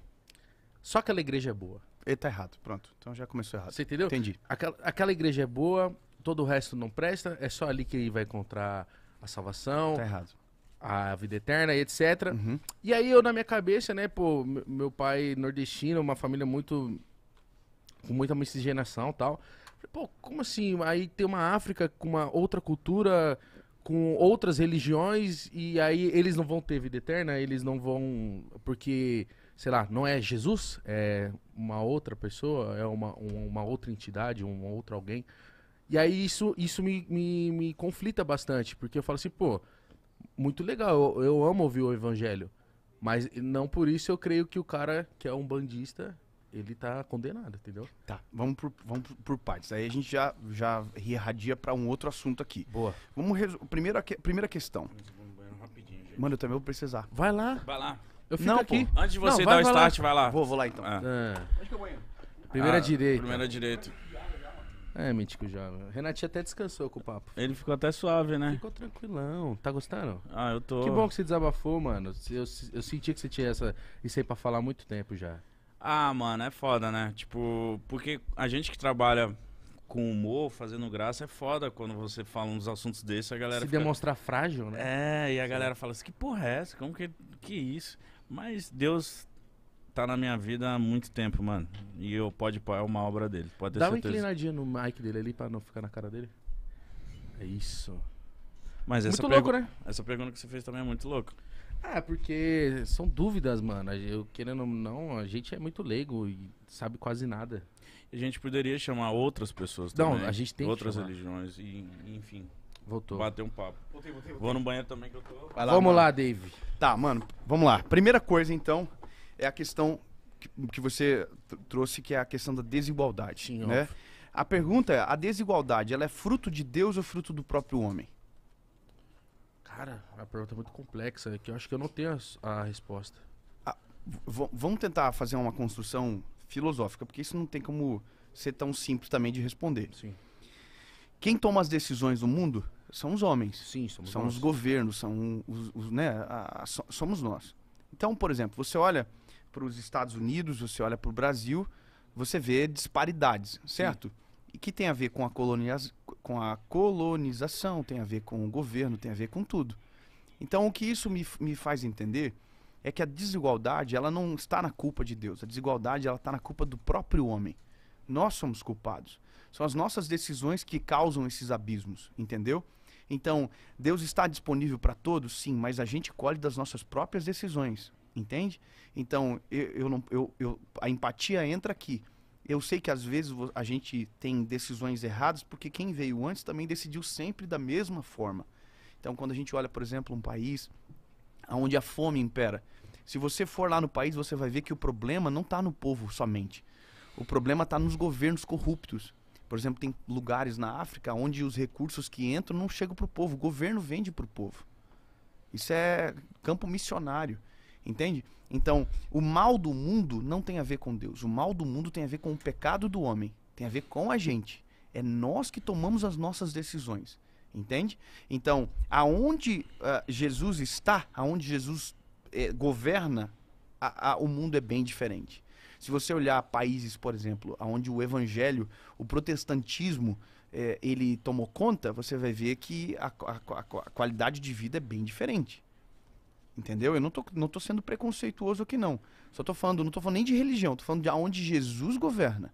só aquela igreja é boa. Ele tá errado, pronto. Então já começou errado. Você entendeu? Entendi. Aquela igreja é boa, todo o resto não presta, é só ali que ele vai encontrar a salvação. Tá errado. A vida eterna e etc. Uhum. E aí eu na minha cabeça, né, pô, meu pai nordestino, uma família muito... com muita miscigenação e tal. Pô, como assim? Aí tem uma África com uma outra cultura... com outras religiões, e aí eles não vão ter vida eterna, eles não vão... porque, sei lá, não é Jesus, é uma outra pessoa, é uma outra entidade, um outro alguém. E aí isso me conflita bastante, porque eu falo assim, pô, muito legal, eu amo ouvir o evangelho, mas não por isso eu creio que o cara que é umbandista, ele tá condenado, entendeu? Tá, vamos por partes. Aí a gente já irradia pra um outro assunto aqui. Boa. Vamos resolver. Primeira questão. Mano, eu também vou precisar. Vai lá. Vai lá. Eu fico aqui. Pô. Antes de você dar o start, vai lá. Vou lá então. Onde que eu banho? Primeira direita. Primeira direita. É, Mítico já. Renatinho até descansou com o papo. Ele ficou até suave, né? Ficou tranquilão. Tá gostando? Ah, eu tô. Que bom que você desabafou, mano. Eu senti que você tinha isso aí pra falar há muito tempo já. Ah, mano, é foda, né? Tipo, porque a gente que trabalha com humor, fazendo graça, é foda quando você fala uns assuntos desses, a galera fica... demonstrar frágil, né? É, e a galera fala assim, que porra é essa? Como que é isso? Mas Deus tá na minha vida há muito tempo, mano. E o Podpah é uma obra dele, pode ter certeza. Dá uma inclinadinha no mic dele ali pra não ficar na cara dele. É isso. Mas muito louco, né? Essa pergunta que você fez também é muito louca. Ah, porque são dúvidas, mano. Eu, querendo ou não, a gente é muito leigo e sabe quase nada. A gente poderia chamar outras pessoas também. Não, a gente tem outras religiões e enfim. Voltou. Bater um papo. Voltei. Vou no banheiro também que eu tô. Vai lá, vamos lá, Deive. Tá, mano, vamos lá. Primeira coisa, então, é a questão que você trouxe, que é a questão da desigualdade, sim, né? Óbvio. A pergunta é, a desigualdade, ela é fruto de Deus ou fruto do próprio homem? Cara, a pergunta é muito complexa, que eu acho que eu não tenho a resposta. Vamos tentar fazer uma construção filosófica, porque isso não tem como ser tão simples também de responder. Sim. Quem toma as decisões no mundo são os homens. Sim, são nós. Os governos, são os né? Somos nós. Então, por exemplo, você olha para os Estados Unidos, você olha para o Brasil, você vê disparidades, certo? Sim. Que tem a ver com a colonização, tem a ver com o governo, tem a ver com tudo. Então, o que isso me faz entender é que a desigualdade, ela não está na culpa de Deus. A desigualdade, ela está na culpa do próprio homem. Nós somos culpados. São as nossas decisões que causam esses abismos, entendeu? Então, Deus está disponível para todos, sim, mas a gente colhe das nossas próprias decisões, entende? Então, a empatia entra aqui. Eu sei que às vezes a gente tem decisões erradas porque quem veio antes também decidiu sempre da mesma forma. Então, quando a gente olha, por exemplo, um país onde a fome impera, se você for lá no país, você vai ver que o problema não está no povo somente. O problema está nos governos corruptos. Por exemplo, tem lugares na África onde os recursos que entram não chegam para o povo. O governo vende para o povo. Isso é campo missionário. Entende? Então, o mal do mundo não tem a ver com Deus. O mal do mundo tem a ver com o pecado do homem. Tem a ver com a gente. É nós que tomamos as nossas decisões. Entende? Então, aonde Jesus está, aonde Jesus governa, o mundo é bem diferente. Se você olhar países, por exemplo, onde o evangelho, o protestantismo, ele tomou conta, você vai ver que a qualidade de vida é bem diferente. Entendeu? Eu não tô sendo preconceituoso aqui, não. Só tô falando, não tô falando nem de religião, tô falando de aonde Jesus governa.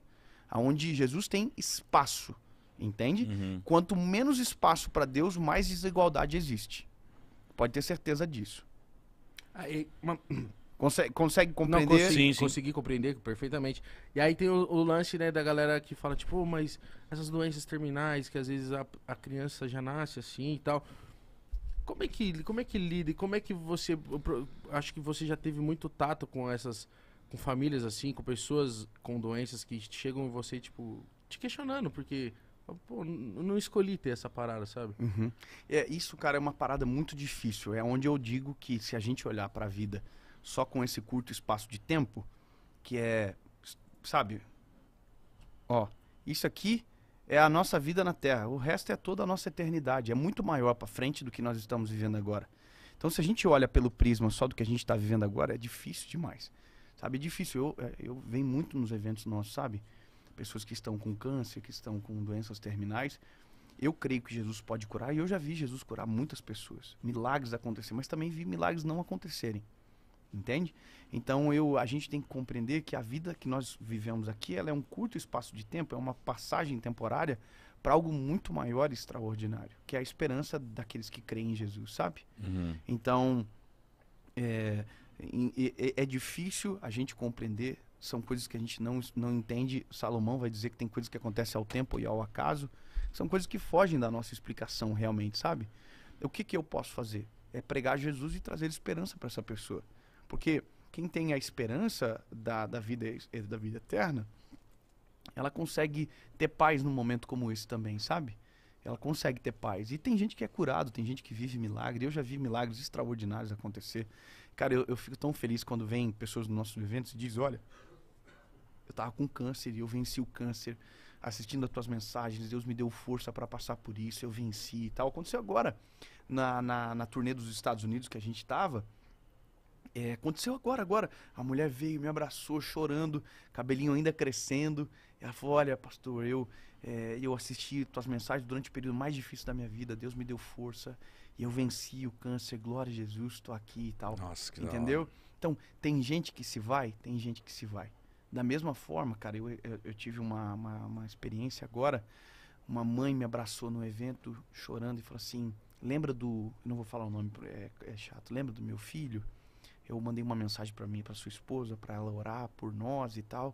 Aonde Jesus tem espaço. Entende? Uhum. Quanto menos espaço para Deus, mais desigualdade existe. Pode ter certeza disso. Aí, consegue compreender? Consegui compreender perfeitamente. E aí tem o lance, né, da galera que fala, tipo, mas essas doenças terminais, que às vezes a criança já nasce assim e tal. Como é que lida? E como é que você... Eu acho que você já teve muito tato com famílias assim, com pessoas com doenças que chegam em você, tipo, te questionando, porque... Pô, não escolhi ter essa parada, sabe? Uhum. Isso, cara, é uma parada muito difícil. É onde eu digo que se a gente olhar pra vida só com esse curto espaço de tempo, que é, sabe? Ó, isso aqui é a nossa vida na Terra. O resto é toda a nossa eternidade. É muito maior pra frente do que nós estamos vivendo agora. Então, se a gente olha pelo prisma só do que a gente tá vivendo agora, é difícil demais. Sabe? É difícil. Eu venho muito nos eventos nossos, sabe? Pessoas que estão com câncer, que estão com doenças terminais. Eu creio que Jesus pode curar, e eu já vi Jesus curar muitas pessoas. Milagres acontecerem, mas também vi milagres não acontecerem. Entende? Então a gente tem que compreender que a vida que nós vivemos aqui, ela é um curto espaço de tempo, é uma passagem temporária para algo muito maior e extraordinário, que é a esperança daqueles que creem em Jesus, sabe? Uhum. Então, é difícil a gente compreender. São coisas que a gente não entende. Salomão vai dizer que tem coisas que acontecem ao tempo e ao acaso. São coisas que fogem da nossa explicação realmente, sabe? O que eu posso fazer? É pregar Jesus e trazer esperança para essa pessoa. Porque quem tem a esperança da vida eterna, ela consegue ter paz num momento como esse também, sabe? Ela consegue ter paz. E tem gente que é curado, tem gente que vive milagre. Eu já vi milagres extraordinários acontecer. Cara, eu fico tão feliz quando vem pessoas nos nossos eventos e diz, olha... Eu estava com câncer e eu venci o câncer assistindo as tuas mensagens. Deus me deu força para passar por isso, eu venci e tal. Aconteceu agora na turnê dos Estados Unidos que a gente estava. Aconteceu agora. A mulher veio, me abraçou chorando, cabelinho ainda crescendo. Ela falou, olha, pastor, eu assisti tuas mensagens durante o período mais difícil da minha vida. Deus me deu força e eu venci o câncer. Glória a Jesus, estou aqui e tal. Nossa, que legal. Entendeu? Então, tem gente que se vai, tem gente que se vai. Da mesma forma, cara, eu tive uma experiência agora. Uma mãe me abraçou no evento, chorando, e falou assim, lembra do... Eu não vou falar o nome, é chato. Lembra do meu filho? Eu mandei uma mensagem pra mim, pra sua esposa, pra ela orar por nós e tal.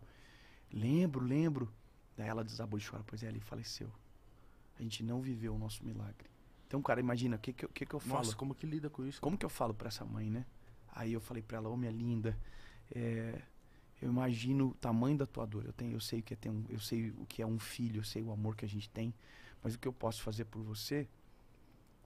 Lembro. Daí ela desabou de chorar, pois é, ele faleceu. A gente não viveu o nosso milagre. Então, cara, imagina, o que eu falo? Nossa, como que lida com isso? Como que eu falo pra essa mãe, né? Aí eu falei pra ela, ô, minha linda, eu imagino o tamanho da tua dor. Eu sei o que é um filho, eu sei o amor que a gente tem, mas o que eu posso fazer por você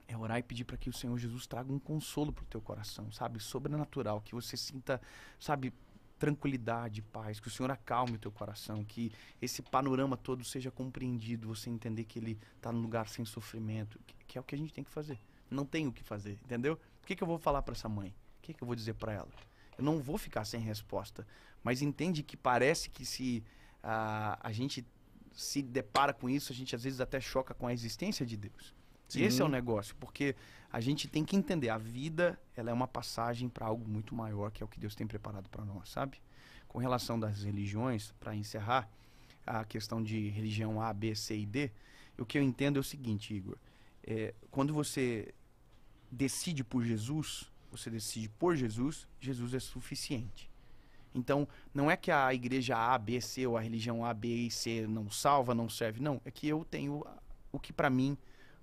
é orar e pedir para que o Senhor Jesus traga um consolo para o teu coração, sabe? Sobrenatural, que você sinta, sabe, tranquilidade, paz, que o Senhor acalme o teu coração, que esse panorama todo seja compreendido, você entender que ele está num lugar sem sofrimento, que é o que a gente tem que fazer. Não tem o que fazer, entendeu? O que eu vou falar para essa mãe? O que eu vou dizer para ela? Eu não vou ficar sem resposta, mas entende que parece que se a gente se depara com isso, a gente às vezes até choca com a existência de Deus. Sim. E esse é o negócio, porque a gente tem que entender, a vida ela é uma passagem para algo muito maior, que é o que Deus tem preparado para nós, sabe? Com relação das religiões, para encerrar a questão de religião A, B, C e D, o que eu entendo é o seguinte, Igor, quando você decide por Jesus... Você decide por Jesus, Jesus é suficiente. Então, não é que a igreja A, B, C ou a religião A, B e C não salva, não serve, não. É que eu tenho o que para mim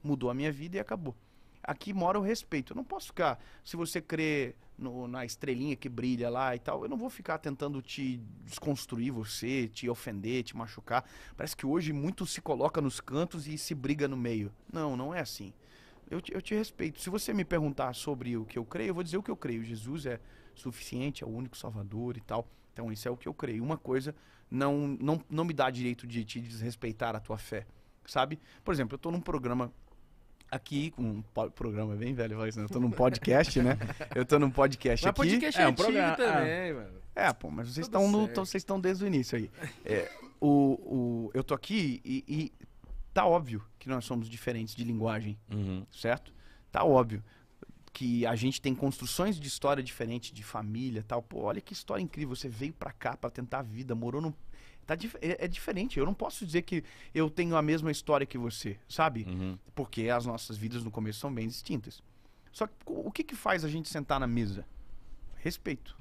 mudou a minha vida e acabou. Aqui mora o respeito. Eu não posso ficar, se você crê na estrelinha que brilha lá e tal, eu não vou ficar tentando te desconstruir você, te ofender, te machucar. Parece que hoje muito se coloca nos cantos e se briga no meio. Não é assim. Eu te respeito. Se você me perguntar sobre o que eu creio, eu vou dizer o que eu creio. Jesus é suficiente, é o único salvador e tal. Então isso é o que eu creio. Uma coisa não me dá direito de te desrespeitar a tua fé, sabe? Por exemplo, eu tô num programa aqui, um programa bem velho, né? Eu tô num podcast, né? Eu tô num podcast mas aqui. Podcast é um programa também, mano. É, pô, mas vocês estão desde o início aí. É, eu tô aqui e tá óbvio que nós somos diferentes de linguagem, certo? Tá óbvio que a gente tem construções de história diferente, de família e tal. Pô, olha que história incrível, você veio pra cá pra tentar a vida, morou no... é diferente, eu não posso dizer que eu tenho a mesma história que você, sabe? Porque as nossas vidas no começo são bem distintas. Só que o que faz a gente sentar na mesa? Respeito.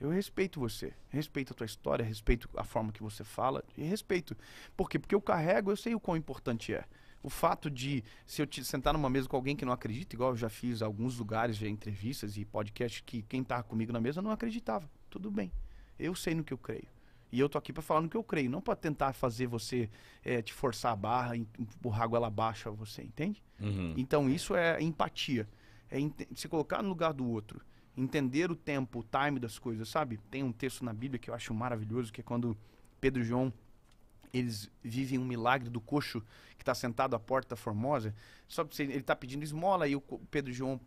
Eu respeito você, respeito a tua história, respeito a forma que você fala e respeito. Por quê? Porque eu carrego, eu sei o quão importante é. O fato de, se eu te sentar numa mesa com alguém que não acredita, igual eu já fiz em alguns lugares, já entrevistas e podcasts, que quem tava comigo na mesa não acreditava. Tudo bem, eu sei no que eu creio. E eu tô aqui para falar no que eu creio, não para tentar fazer você te forçar a barra, empurrar a goela abaixo, você entende? Então isso é empatia, é se colocar no lugar do outro, entender o tempo, o time das coisas, sabe? Tem um texto na Bíblia que eu acho maravilhoso, que é quando Pedro e João, eles vivem um milagre do coxo que está sentado à porta formosa, só ele está pedindo esmola e o Pedro e João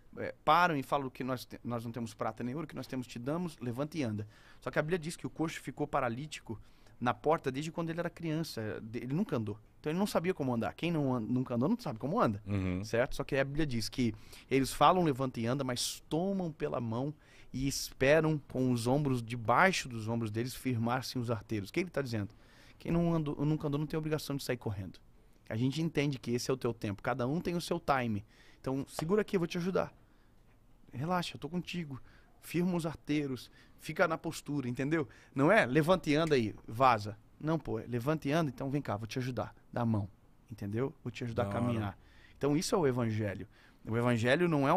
param e falam que nós não temos prata nem ouro, que nós temos te damos, levanta e anda. Só que a Bíblia diz que o coxo ficou paralítico na porta desde quando ele era criança, ele nunca andou, então ele não sabia como andar, quem nunca andou não sabe como anda, certo? Só que a Bíblia diz que eles falam levanta e anda, mas tomam pela mão e esperam com os ombros, debaixo dos ombros deles, firmar-se os arteiros. O que ele está dizendo? Quem nunca andou não tem obrigação de sair correndo. A gente entende que esse é o teu tempo. Cada um tem o seu time. Então, segura aqui, eu vou te ajudar. Relaxa, eu tô contigo. Firma os arteiros. Fica na postura, entendeu? Não é levanta e anda aí, vaza. Não, pô, é levanta e anda, então vem cá, vou te ajudar. Dá a mão, entendeu? Vou te ajudar a caminhar. Então, isso é o evangelho. O evangelho não é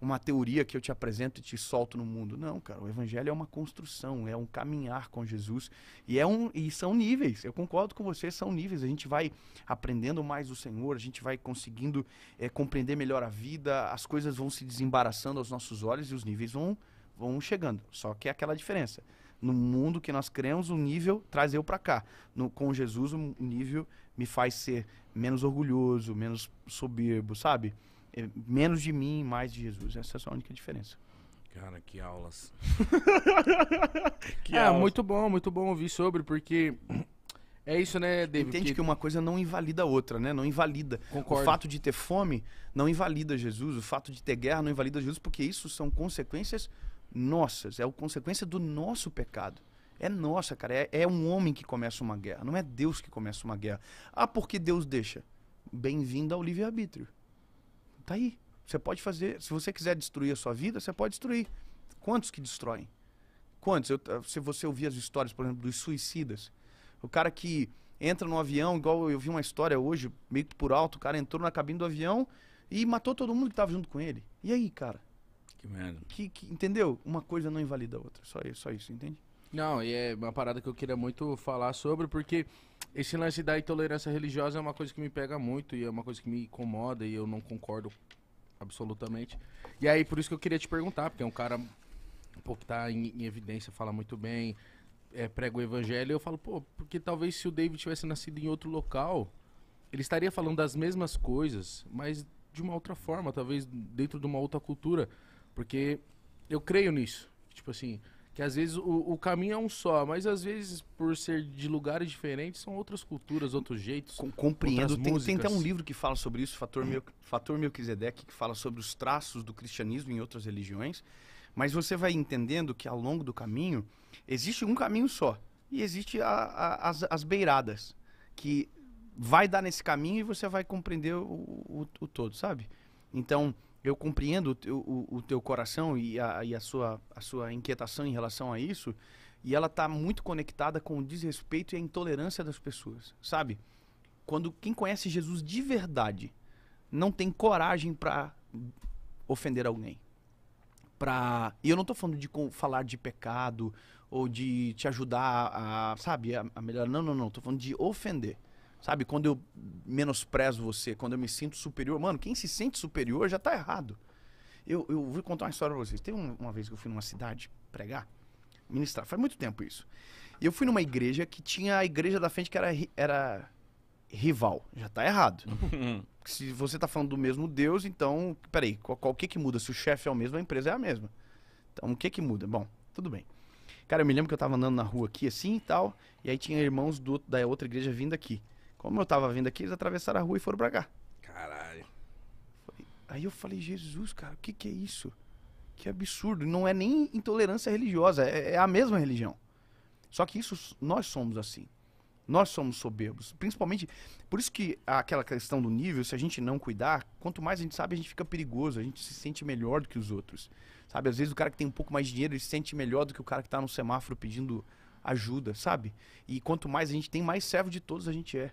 uma teoria que eu te apresento e te solto no mundo. Não, cara. O evangelho é uma construção, é um caminhar com Jesus. E, são níveis. Eu concordo com você, são níveis. A gente vai aprendendo mais do Senhor, a gente vai conseguindo compreender melhor a vida, as coisas vão se desembaraçando aos nossos olhos e os níveis vão chegando. Só que é aquela diferença. No mundo que nós cremos, o nível traz eu para cá. Com Jesus, o nível me faz ser menos orgulhoso, menos soberbo, sabe? Menos de mim, mais de Jesus. Essa é só a única diferença. Cara, que aulas. Aulas. Muito bom ouvir sobre, porque é isso, né, David? Entende que uma coisa não invalida a outra, né? Não invalida. Concordo. O fato de ter fome não invalida Jesus. O fato de ter guerra não invalida Jesus, porque isso são consequências nossas. É a consequência do nosso pecado. É nossa, cara. É um homem que começa uma guerra. Não é Deus que começa uma guerra. Ah, porque Deus deixa. Bem-vindo ao livre-arbítrio. Tá aí, você pode fazer, se você quiser destruir a sua vida, você pode destruir. Quantos que destroem? Quantos? Se você ouvir as histórias, por exemplo, dos suicidas, o cara que entra no avião, igual eu vi uma história hoje, meio que por alto, o cara entrou na cabine do avião e matou todo mundo que tava junto com ele. E aí, cara? Que merda. Entendeu? Uma coisa não invalida a outra, só isso, entende? Não, e é uma parada que eu queria muito falar sobre, porque esse lance da intolerância religiosa é uma coisa que me pega muito e é uma coisa que me incomoda e eu não concordo absolutamente. E aí, por isso que eu queria te perguntar, porque é um cara que tá em evidência, fala muito bem, prega o evangelho, e eu falo, pô, porque talvez se o David tivesse nascido em outro local, ele estaria falando das mesmas coisas, mas de uma outra forma, talvez dentro de uma outra cultura, porque eu creio nisso, tipo assim... Que às vezes o caminho é um só, mas às vezes, por ser de lugares diferentes, são outras culturas, outros jeitos. Compreendo. Tem até um livro que fala sobre isso, Fator Melquisedeque, que fala sobre os traços do cristianismo em outras religiões. Mas você vai entendendo que ao longo do caminho, existe um caminho só. E existe as beiradas, que vai dar nesse caminho e você vai compreender o todo, sabe? Então... Eu compreendo o teu coração e a sua inquietação em relação a isso, e ela está muito conectada com o desrespeito e a intolerância das pessoas, sabe? Quando quem conhece Jesus de verdade não tem coragem para ofender alguém. E eu não estou falando de falar de pecado ou de te ajudar a, sabe, a melhorar. Não, não, não. Estou falando de ofender. Sabe, quando eu menosprezo você, quando eu me sinto superior... Mano, quem se sente superior já tá errado. Eu vou contar uma história pra vocês. Teve uma vez que eu fui numa cidade pregar, ministrar. Faz muito tempo isso. E eu fui numa igreja que tinha a igreja da frente que era rival. Já tá errado. Se você tá falando do mesmo Deus, então... Peraí, o que que muda? Se o chefe é o mesmo, a empresa é a mesma. Então, o que que muda? Bom, tudo bem. Cara, eu me lembro que eu tava andando na rua aqui, assim e tal, e aí tinha irmãos da outra igreja vindo aqui. Como eu tava vindo aqui, eles atravessaram a rua e foram pra cá. Caralho. Aí eu falei, Jesus, cara, o que que é isso? Que absurdo. Não é nem intolerância religiosa, é a mesma religião. Só que isso, nós somos assim. Nós somos soberbos. Principalmente, por isso que aquela questão do nível, se a gente não cuidar, quanto mais a gente sabe, a gente fica perigoso, a gente se sente melhor do que os outros. Sabe, às vezes o cara que tem um pouco mais de dinheiro, ele se sente melhor do que o cara que tá no semáforo pedindo ajuda, sabe? E quanto mais a gente tem, mais servo de todos a gente é.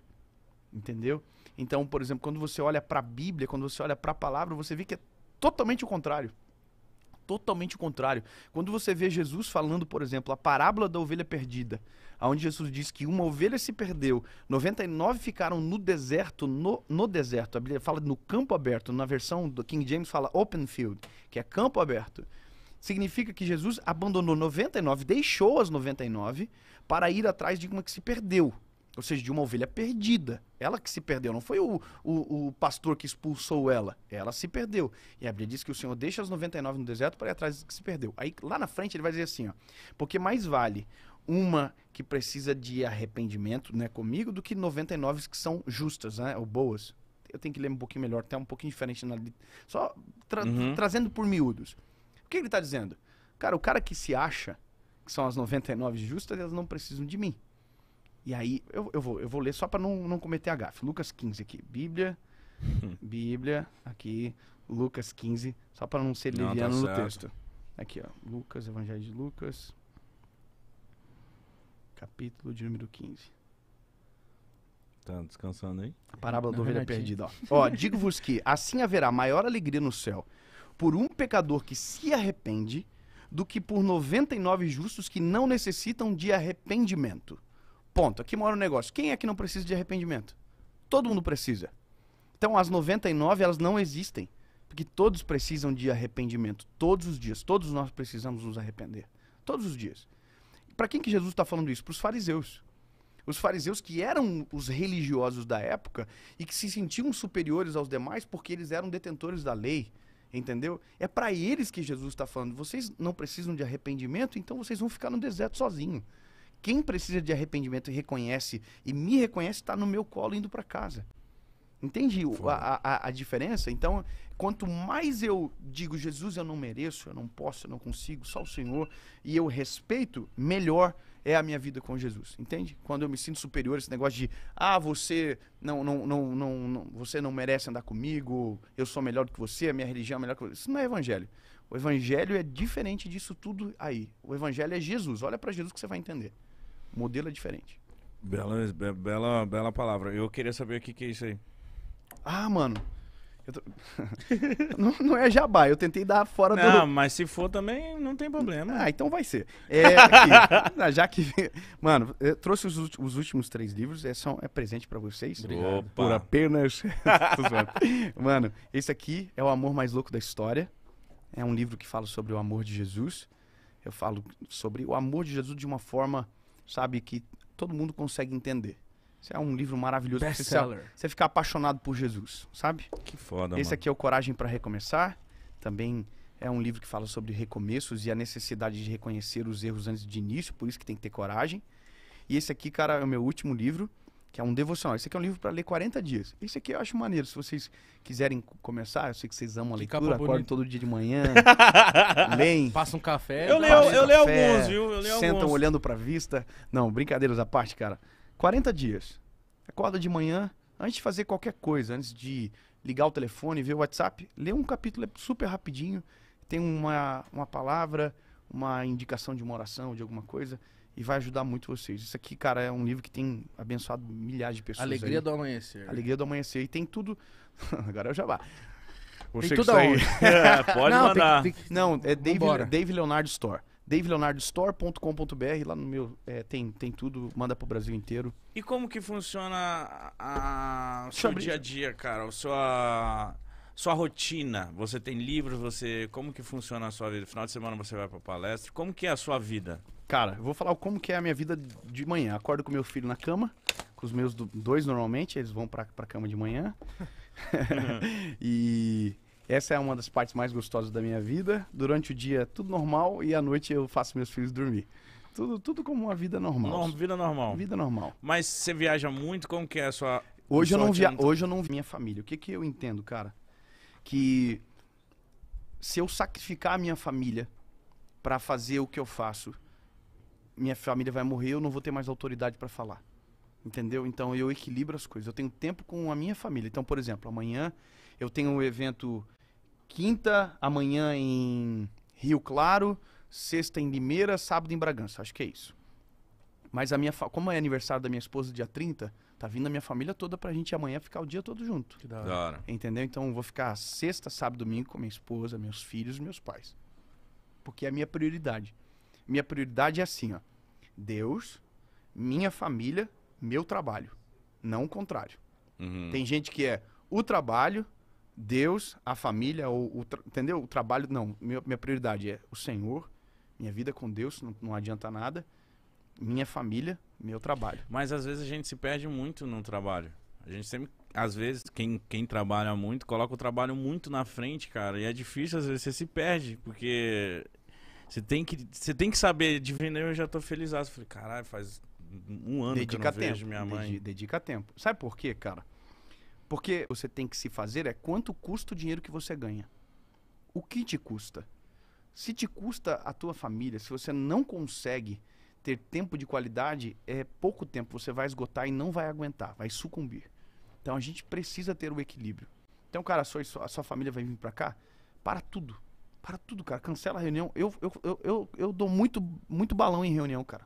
Entendeu? Então, por exemplo, quando você olha para a Bíblia, quando você olha para a palavra, você vê que é totalmente o contrário. Totalmente o contrário. Quando você vê Jesus falando, por exemplo, a parábola da ovelha perdida, onde Jesus diz que uma ovelha se perdeu, 99 ficaram no deserto, no deserto. A Bíblia fala no campo aberto, na versão do King James fala open field, que é campo aberto. Significa que Jesus abandonou 99, deixou as 99 para ir atrás de uma que se perdeu. Ou seja, de uma ovelha perdida. Ela que se perdeu, não foi o pastor que expulsou ela. Ela se perdeu. E a Bíblia diz que o Senhor deixa as 99 no deserto para ir atrás do que se perdeu. Aí, lá na frente, ele vai dizer assim, ó. Porque mais vale uma que precisa de arrependimento, né, comigo, do que 99 que são justas, né, ou boas. Eu tenho que ler um pouquinho melhor, até um pouquinho diferente. Só trazendo por miúdos. O que ele está dizendo? Cara, o cara que se acha que são as 99 justas, elas não precisam de mim. E aí, eu vou ler só para não cometer a gafe. Lucas 15 aqui. Bíblia, aqui, Lucas 15, só para não ser leviano no texto. Aqui, ó, Lucas, Evangelho de Lucas, capítulo de número 15. Tá descansando aí? A parábola da ovelha perdida, ó. Ó, digo-vos que assim haverá maior alegria no céu por um pecador que se arrepende do que por 99 justos que não necessitam de arrependimento. Ponto. Aqui mora o negócio. Quem é que não precisa de arrependimento? Todo mundo precisa. Então, as 99, elas não existem. Porque todos precisam de arrependimento. Todos os dias. Todos nós precisamos nos arrepender. Todos os dias. Para quem que Jesus está falando isso? Para os fariseus. Os fariseus que eram os religiosos da época e que se sentiam superiores aos demais porque eles eram detentores da lei. Entendeu? É para eles que Jesus está falando. Vocês não precisam de arrependimento, então vocês vão ficar no deserto sozinhos. Quem precisa de arrependimento e reconhece, e me reconhece, está no meu colo indo para casa. Entende a diferença? Então, quanto mais eu digo, Jesus, eu não mereço, eu não posso, eu não consigo, só o Senhor, e eu respeito, melhor é a minha vida com Jesus. Entende? Quando eu me sinto superior, esse negócio de, ah, você não merece andar comigo, eu sou melhor do que você, a minha religião é melhor que você. Isso não é evangelho. O evangelho é diferente disso tudo aí. O evangelho é Jesus. Olha para Jesus que você vai entender. O modelo é diferente. Bela palavra. Eu queria saber o que que é isso aí. Ah, mano. Não é jabá, eu tentei dar fora do... Não, mas se for também, não tem problema. Ah, então vai ser. É, aqui, já que... Mano, eu trouxe os últimos 3 livros, é presente pra vocês. Opa. Por apenas... Mano, esse aqui é O Amor Mais Louco da História. É um livro que fala sobre o amor de Jesus. Eu falo sobre o amor de Jesus de uma forma, sabe, que todo mundo consegue entender. Isso é um livro maravilhoso. Você fica apaixonado por Jesus, sabe? Que foda, mano. Esse aqui é o Coragem para Recomeçar. Também é um livro que fala sobre recomeços e a necessidade de reconhecer os erros antes de início. Por isso que tem que ter coragem. E esse aqui, cara, é o meu último livro, que é um devocional. Esse aqui é um livro para ler 40 dias. Esse aqui eu acho maneiro. Se vocês quiserem começar, eu sei que vocês amam a leitura, acordam todo dia de manhã, leem. Passa um café. Eu leio alguns, viu? Eu leio alguns. Sentam olhando para a vista. Não, brincadeiras à parte, cara. 40 dias. Acorda de manhã, antes de fazer qualquer coisa, antes de ligar o telefone, ver o WhatsApp, lê um capítulo super rapidinho. Tem uma palavra, uma indicação de uma oração, de alguma coisa. E vai ajudar muito vocês. Isso aqui, cara, é um livro que tem abençoado milhares de pessoas. Alegria do Amanhecer. Alegria do Amanhecer. E tem tudo... Agora é o jabá. Você tem tudo aonde? É, pode mandar. Não, é Deive Leonardo Store. DaveLeonardoStore.com.br. Lá no meu tem tudo, manda pro Brasil inteiro. E como que funciona o seu dia a dia, cara? A sua... sua rotina? Você tem livros? Você, como que funciona a sua vida? No final de semana você vai pra palestra. Como que é a sua vida? Cara, eu vou falar como que é a minha vida de manhã. Acordo com meu filho na cama, com os meus dois normalmente, eles vão pra cama de manhã. E essa é uma das partes mais gostosas da minha vida. Durante o dia tudo normal e à noite eu faço meus filhos dormir. Tudo como uma vida normal. Vida normal. Vida normal. Mas você viaja muito? Como que é a sua... Hoje eu não vi minha família. O que que eu entendo, cara? Que se eu sacrificar a minha família pra fazer o que eu faço, minha família vai morrer, eu não vou ter mais autoridade pra falar. Entendeu? Então eu equilibro as coisas. Eu tenho tempo com a minha família. Então, por exemplo, amanhã eu tenho um evento quinta, amanhã em Rio Claro, sexta em Limeira, sábado em Bragança. Acho que é isso. Mas a minha como é aniversário da minha esposa dia 30, tá vindo a minha família toda pra gente amanhã ficar o dia todo junto. Que da hora. Entendeu? Então eu vou ficar sexta, sábado, domingo com minha esposa, meus filhos e meus pais. Porque é a minha prioridade. Minha prioridade é assim, ó. Deus, minha família, meu trabalho. Não o contrário. Uhum. Tem gente que é o trabalho, Deus, a família, entendeu? O trabalho, não. Minha prioridade é o Senhor, minha vida com Deus, não adianta nada. Minha família, meu trabalho. Mas às vezes a gente se perde muito no trabalho. A gente sempre, às vezes, quem trabalha muito, coloca o trabalho muito na frente, cara. E é difícil, às vezes, você se perde, porque você tem que saber, de vender eu já tô feliz. Eu falei, caralho, faz um ano que eu não vejo minha mãe. Dedica tempo. Sabe por quê, cara? Porque você tem que se fazer é quanto custa o dinheiro que você ganha. O que te custa? Se te custa a tua família, se você não consegue ter tempo de qualidade, é pouco tempo, você vai esgotar e não vai aguentar, vai sucumbir. Então a gente precisa ter o equilíbrio. Então, cara, a sua família vai vir pra cá, para tudo, cara, cancela a reunião. Eu dou muito balão em reunião, cara.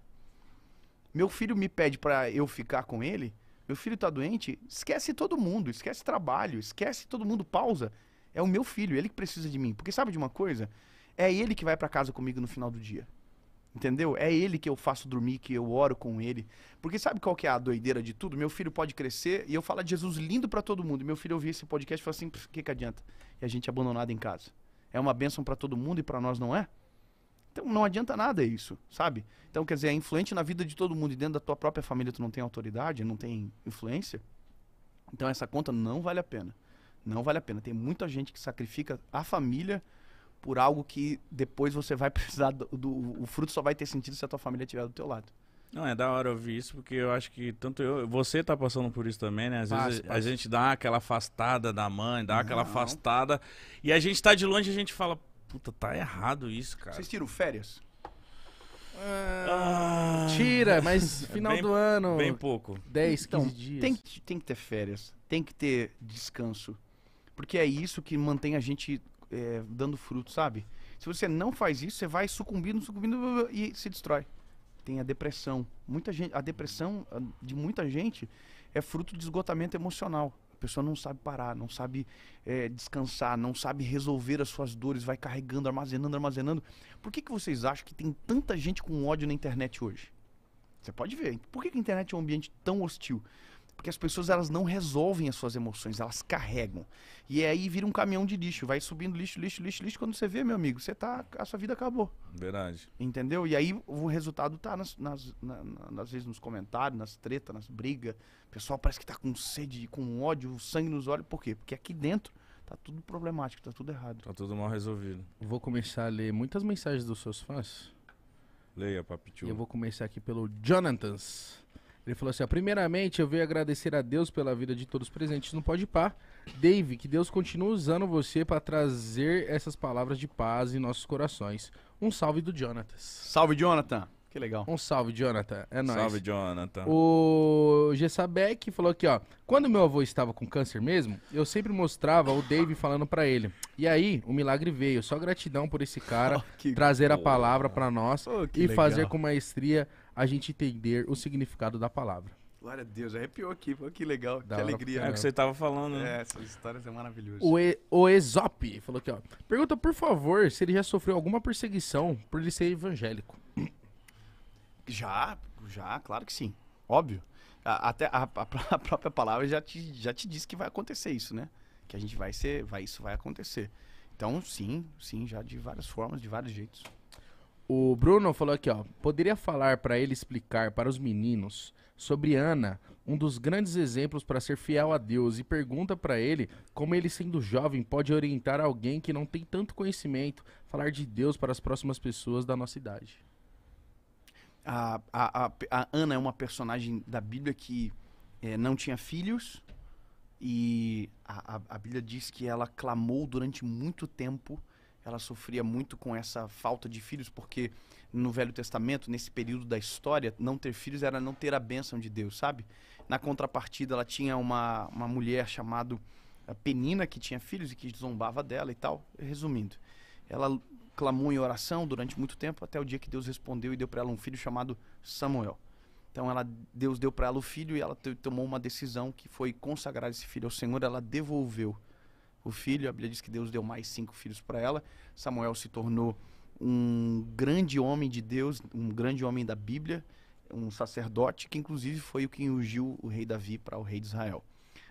Meu filho me pede pra eu ficar com ele, meu filho tá doente, esquece todo mundo, esquece trabalho, esquece todo mundo, pausa. É o meu filho, ele que precisa de mim, porque sabe de uma coisa? É ele que vai pra casa comigo no final do dia. Entendeu? É ele que eu faço dormir, que eu oro com ele. Porque sabe qual que é a doideira de tudo? Meu filho pode crescer e eu falo de Jesus lindo pra todo mundo. E meu filho ouvir esse podcast e fala assim, o que adianta? E a gente é abandonado em casa. É uma bênção pra todo mundo e pra nós não é? Então não adianta nada isso, sabe? Então quer dizer, é influente na vida de todo mundo. E dentro da tua própria família tu não tem autoridade, não tem influência. Então essa conta não vale a pena. Não vale a pena. Tem muita gente que sacrifica a família por algo que depois você vai precisar o fruto só vai ter sentido se a tua família tiver do teu lado. Não, é da hora ouvir isso, porque eu acho que tanto você tá passando por isso também, né? Às vezes a gente dá aquela afastada da mãe, dá aquela afastada, e a gente tá de longe e a gente fala, puta, tá errado isso, cara. Vocês tiram férias? Tira, mas final do ano... Bem pouco. 10, 15 dias. Tem que ter férias, tem que ter descanso, porque é isso que mantém a gente... dando fruto, sabe? Se você não faz isso, você vai sucumbindo e se destrói. Tem a depressão. A depressão de muita gente é fruto de esgotamento emocional. A pessoa não sabe parar, não sabe descansar, não sabe resolver as suas dores, vai carregando, armazenando. Por que vocês acham que tem tanta gente com ódio na internet hoje? Você pode ver. Por que a internet é um ambiente tão hostil? Porque as pessoas, elas não resolvem as suas emoções, elas carregam. E aí vira um caminhão de lixo, vai subindo lixo. Quando você vê, meu amigo, a sua vida acabou. Verdade. Entendeu? E aí o resultado tá às vezes nos comentários, nas tretas, nas brigas. O pessoal parece que tá com sede, com ódio, sangue nos olhos. Por quê? Porque aqui dentro tá tudo problemático, tá tudo errado. Tá tudo mal resolvido. Eu vou começar a ler muitas mensagens dos seus fãs. Leia, Papichu. Eu vou começar aqui pelo Jonathans. Ele falou assim, ó, primeiramente eu venho agradecer a Deus pela vida de todos presentes no Podpah. Deive, que Deus continue usando você para trazer essas palavras de paz em nossos corações. Um salve do Jonathan. Salve, Jonathan. Que legal. Um salve, Jonathan. É nóis. Salve, Jonathan. O Gessabeck falou aqui, ó, quando meu avô estava com câncer mesmo, eu sempre mostrava o Deive falando para ele. E aí, o milagre veio. Só gratidão por esse cara trazer a palavra para nós e fazer com maestria a gente entender o significado da palavra. Glória a Deus, arrepiou aqui, pô, que legal, que alegria. É o que você tava falando, né? É, essas histórias é maravilhosa. O Ezop falou aqui, ó, pergunta, por favor, se ele já sofreu alguma perseguição por ele ser evangélico. Já, claro que sim, óbvio. Até a própria palavra já te diz que vai acontecer isso, né? que a gente vai ser, isso vai acontecer. Então, sim, já de várias formas, de vários jeitos. O Bruno falou aqui, ó, poderia falar para ele explicar para os meninos sobre Ana, um dos grandes exemplos para ser fiel a Deus, e pergunta para ele como ele, sendo jovem, pode orientar alguém que não tem tanto conhecimento, falar de Deus para as próximas pessoas da nossa idade. A Ana é uma personagem da Bíblia que não tinha filhos, e a Bíblia diz que ela clamou durante muito tempo. Ela sofria muito com essa falta de filhos, porque no Velho Testamento, nesse período da história, não ter filhos era não ter a bênção de Deus, sabe? Na contrapartida, ela tinha uma mulher chamada Penina, que tinha filhos e que zombava dela e tal. Resumindo, ela clamou em oração durante muito tempo, até o dia que Deus respondeu e deu para ela um filho chamado Samuel. Então Deus deu para ela o filho, e ela tomou uma decisão que foi consagrar esse filho ao Senhor. Ela devolveu o filho. A Bíblia diz que Deus deu mais 5 filhos para ela. Samuel se tornou um grande homem de Deus, um grande homem da Bíblia, um sacerdote, que inclusive foi o que ungiu o rei Davi para o rei de Israel.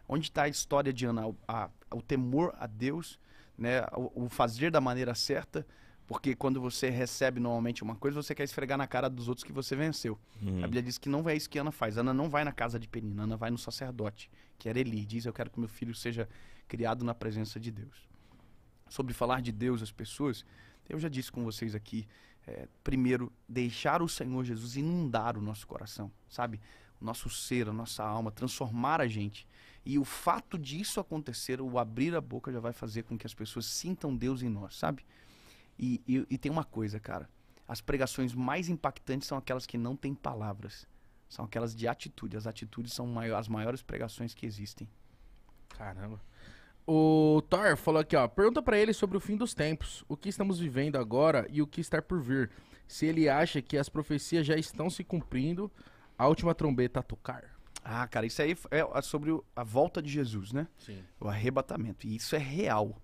Onde está a história de Ana? O temor a Deus, né? O fazer da maneira certa, porque quando você recebe normalmente uma coisa, você quer esfregar na cara dos outros que você venceu. A Bíblia diz que não é isso que Ana faz. Ana não vai na casa de Penina, Ana vai no sacerdote, que era Eli. Diz, eu quero que meu filho seja criado na presença de Deus. Sobre falar de Deus às pessoas, eu já disse com vocês aqui, primeiro, deixar o Senhor Jesus inundar o nosso coração, sabe? O nosso ser, a nossa alma, transformar a gente. E o fato disso acontecer, o abrir a boca, já vai fazer com que as pessoas sintam Deus em nós, sabe? E tem uma coisa, cara, as pregações mais impactantes são aquelas que não têm palavras, são aquelas de atitude. As atitudes são as maiores pregações que existem. Caramba. O Thor falou aqui, ó, pergunta pra ele sobre o fim dos tempos, o que estamos vivendo agora e o que está por vir. Se ele acha que as profecias já estão se cumprindo, a última trombeta a tocar. Ah, cara, isso aí é sobre a volta de Jesus, né? Sim. O arrebatamento, e isso é real.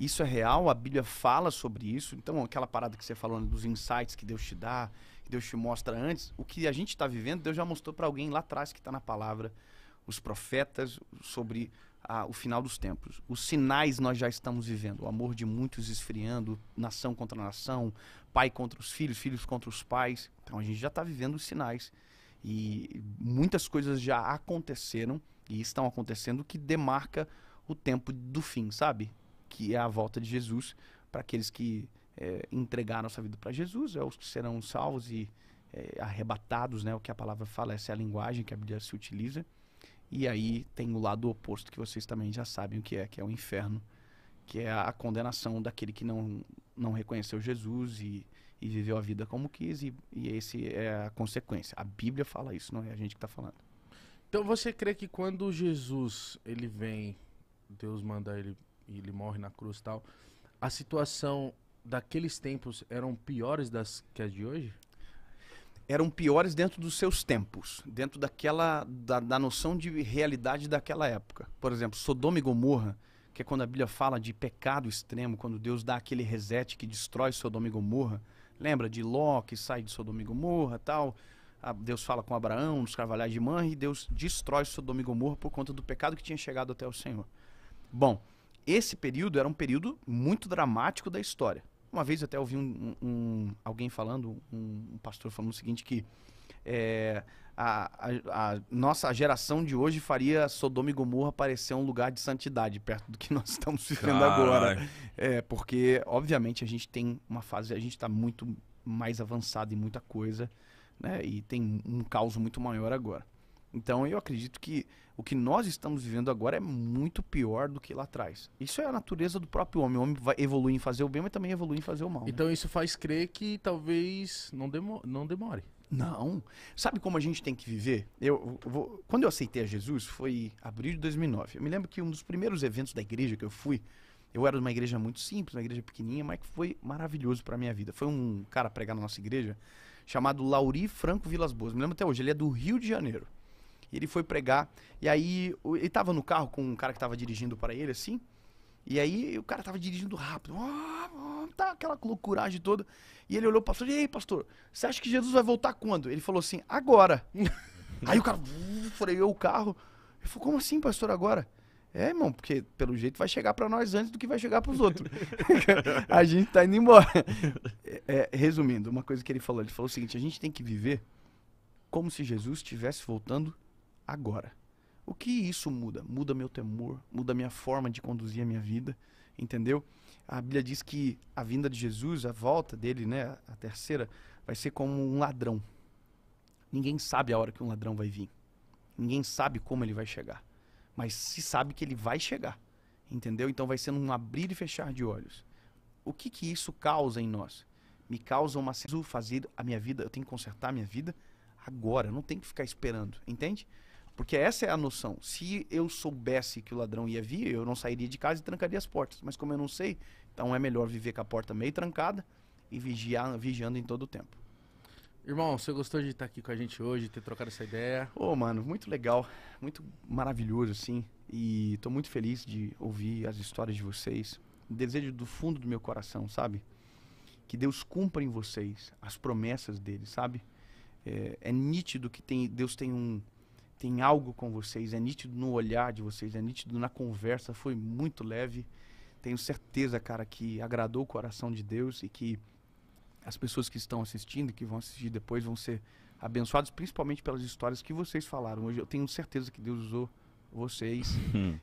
Isso é real, a Bíblia fala sobre isso. Então, aquela parada que você falou, né, dos insights que Deus te dá, que Deus te mostra antes, o que a gente está vivendo, Deus já mostrou pra alguém lá atrás, que está na palavra, os profetas, sobre o final dos tempos. Os sinais nós já estamos vivendo. O amor de muitos esfriando, nação contra nação, pai contra os filhos, filhos contra os pais. Então a gente já está vivendo os sinais. E muitas coisas já aconteceram e estão acontecendo, que demarca o tempo do fim, sabe? Que é a volta de Jesus. Para aqueles que entregaram a sua vida para Jesus, é os que serão salvos e arrebatados, né? O que a palavra fala, essa é a linguagem que a Bíblia se utiliza. E aí tem o lado oposto, que vocês também já sabem o que é o inferno, que é a condenação daquele que não reconheceu Jesus e viveu a vida como quis, e esse é a consequência. A Bíblia fala isso, não é a gente que está falando. Então você crê que quando Jesus ele vem, Deus manda ele e ele morre na cruz e tal, a situação daqueles tempos eram piores das que as de hoje? Eram piores dentro dos seus tempos, dentro da noção de realidade daquela época. Por exemplo, Sodoma e Gomorra, que é quando a Bíblia fala de pecado extremo, quando Deus dá aquele reset que destrói Sodoma e Gomorra. Lembra de Ló, que sai de Sodoma e Gomorra, tal? Deus fala com Abraão, nos carvalhais de Manre, e Deus destrói Sodoma e Gomorra por conta do pecado que tinha chegado até o Senhor. Bom, esse período era um período muito dramático da história. Uma vez até ouvi alguém falando, um pastor falando o seguinte, que a nossa geração de hoje faria Sodoma e Gomorra parecer um lugar de santidade, perto do que nós estamos vivendo agora. Porque, obviamente, a gente tem uma fase, a gente está muito mais avançado em muita coisa, né? E tem um caos muito maior agora. Então, eu acredito que o que nós estamos vivendo agora é muito pior do que lá atrás. Isso é a natureza do próprio homem. O homem vai evoluir em fazer o bem, mas também evolui em fazer o mal. Então, né? Isso faz crer que talvez não demore. Não. Sabe como a gente tem que viver? Quando eu aceitei a Jesus, foi abril de 2009. Eu me lembro que um dos primeiros eventos da igreja que eu fui, eu era de uma igreja muito simples, uma igreja pequenininha, mas que foi maravilhoso para a minha vida. Foi um cara pregar na nossa igreja, chamado Lauri Franco Vilas Boas. Me lembro até hoje, ele é do Rio de Janeiro. E ele foi pregar, e aí ele tava no carro com um cara que tava dirigindo para ele, assim, e aí o cara tava dirigindo rápido, tá aquela loucuragem toda, e ele olhou pro pastor, e aí, pastor, você acha que Jesus vai voltar quando? Ele falou assim, agora. Aí o cara freou o carro, ele falou, como assim, pastor, agora? É, irmão, porque pelo jeito vai chegar para nós antes do que vai chegar para os outros. A gente tá indo embora. Resumindo, uma coisa que ele falou o seguinte: a gente tem que viver como se Jesus estivesse voltando agora. O que isso muda? Muda meu temor, muda minha forma de conduzir a minha vida, entendeu? A Bíblia diz que a vinda de Jesus, a volta dele, né, a terceira, vai ser como um ladrão. Ninguém sabe a hora que um ladrão vai vir. Ninguém sabe como ele vai chegar. Mas se sabe que ele vai chegar, entendeu? Então vai ser um abrir e fechar de olhos. O que que isso causa em nós? Me causa uma sensação de fazer a minha vida, eu tenho que consertar a minha vida agora, não tem que ficar esperando, entende? Porque essa é a noção. Se eu soubesse que o ladrão ia vir, eu não sairia de casa e trancaria as portas. Mas como eu não sei, então é melhor viver com a porta meio trancada e vigiando em todo o tempo. Irmão, você gostou de estar aqui com a gente hoje, ter trocado essa ideia? Ô, mano, muito legal, muito maravilhoso, assim. E tô muito feliz de ouvir as histórias de vocês. Desejo do fundo do meu coração, sabe? Que Deus cumpra em vocês as promessas dele, sabe? É nítido que Deus tem algo com vocês, é nítido no olhar de vocês, é nítido na conversa, foi muito leve. Tenho certeza, cara, que agradou o coração de Deus e que as pessoas que estão assistindo, que vão assistir depois, vão ser abençoados, principalmente pelas histórias que vocês falaram hoje. Eu tenho certeza que Deus usou vocês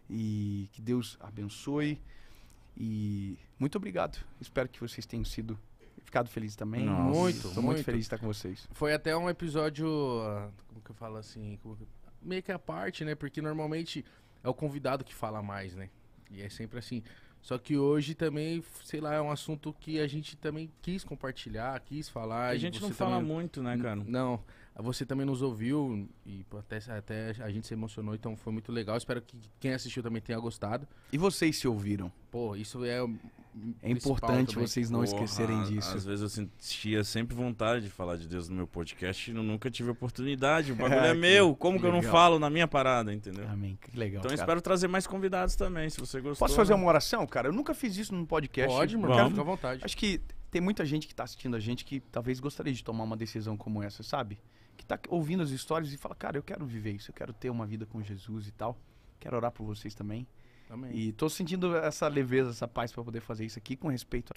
e que Deus abençoe. E muito obrigado. Espero que vocês tenham ficado felizes também. Nossa, muito feliz de estar com vocês. Foi até um episódio, como que eu falo assim, meio que a parte, né? Porque normalmente é o convidado que fala mais, né? E é sempre assim. Só que hoje também, sei lá, é um assunto que a gente também quis compartilhar, quis falar. A gente não fala muito, né, cara? Não, você também nos ouviu e até a gente se emocionou, então foi muito legal. Espero que quem assistiu também tenha gostado. E vocês se ouviram? Pô, isso é importante vocês não esquecerem disso. Às vezes eu sentia sempre vontade de falar de Deus no meu podcast e nunca tive oportunidade. O bagulho é meu, como que eu não falo na minha parada, entendeu? Amém, que legal. Então espero trazer mais convidados também, se você gostou. Posso fazer uma oração, cara? Eu nunca fiz isso num podcast. Pode, mano, fica à vontade. Acho que tem muita gente que tá assistindo a gente que talvez gostaria de tomar uma decisão como essa, sabe? Que tá ouvindo as histórias e fala, cara, eu quero viver isso, eu quero ter uma vida com Jesus e tal. Quero orar por vocês também. Amém. E tô sentindo essa leveza, essa paz para poder fazer isso aqui com respeito.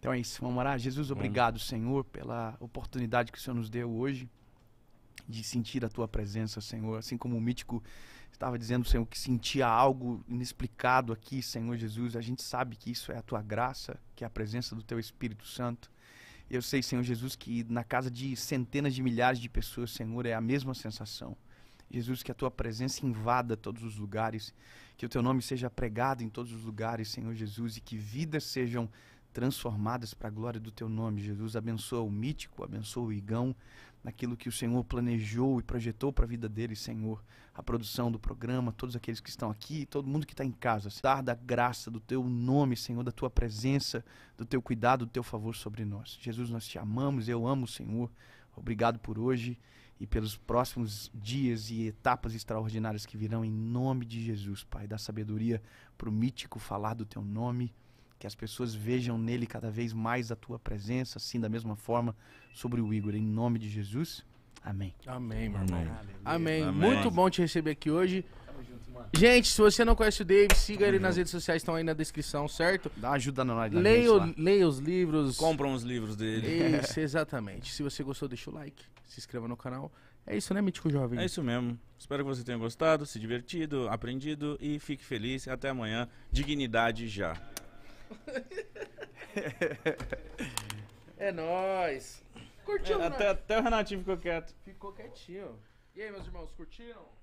Então é isso, vamos orar. Jesus, obrigado, Senhor, pela oportunidade que o Senhor nos deu hoje de sentir a tua presença, Senhor. Assim como o Mítico estava dizendo, Senhor, que sentia algo inexplicado aqui, Senhor Jesus. A gente sabe que isso é a tua graça, que é a presença do teu Espírito Santo. Eu sei, Senhor Jesus, que na casa de centenas de milhares de pessoas, Senhor, é a mesma sensação. Jesus, que a tua presença invada todos os lugares, que o teu nome seja pregado em todos os lugares, Senhor Jesus, e que vidas sejam transformadas para a glória do teu nome, Jesus. Abençoa o Mítico, abençoa o Igão, naquilo que o Senhor planejou e projetou para a vida dele, Senhor. A produção do programa, todos aqueles que estão aqui, todo mundo que está em casa, dar da graça do teu nome, Senhor, da tua presença, do teu cuidado, do teu favor sobre nós. Jesus, nós te amamos, eu amo o Senhor. Obrigado por hoje e pelos próximos dias e etapas extraordinárias que virão em nome de Jesus, Pai. Dá sabedoria para o Mítico falar do teu nome, que as pessoas vejam nele cada vez mais a tua presença, assim da mesma forma sobre o Igor. Em nome de Jesus, amém. Amém, meu irmão. Amém. Muito bom te receber aqui hoje. Tamo junto, mano. Gente, se você não conhece o Deive, siga ele nas redes sociais, estão aí na descrição, certo? Dá ajuda na hora. Leia os livros. Compram os livros dele. Isso, exatamente. Se você gostou, deixa o like. Se inscreva no canal. É isso, né, Mítico Jovem? É isso mesmo. Espero que você tenha gostado, se divertido, aprendido e fique feliz. Até amanhã. Dignidade já. É nóis. Curtiu, né? Até o Renatinho ficou quieto. Ficou quietinho. E aí, meus irmãos, curtiram?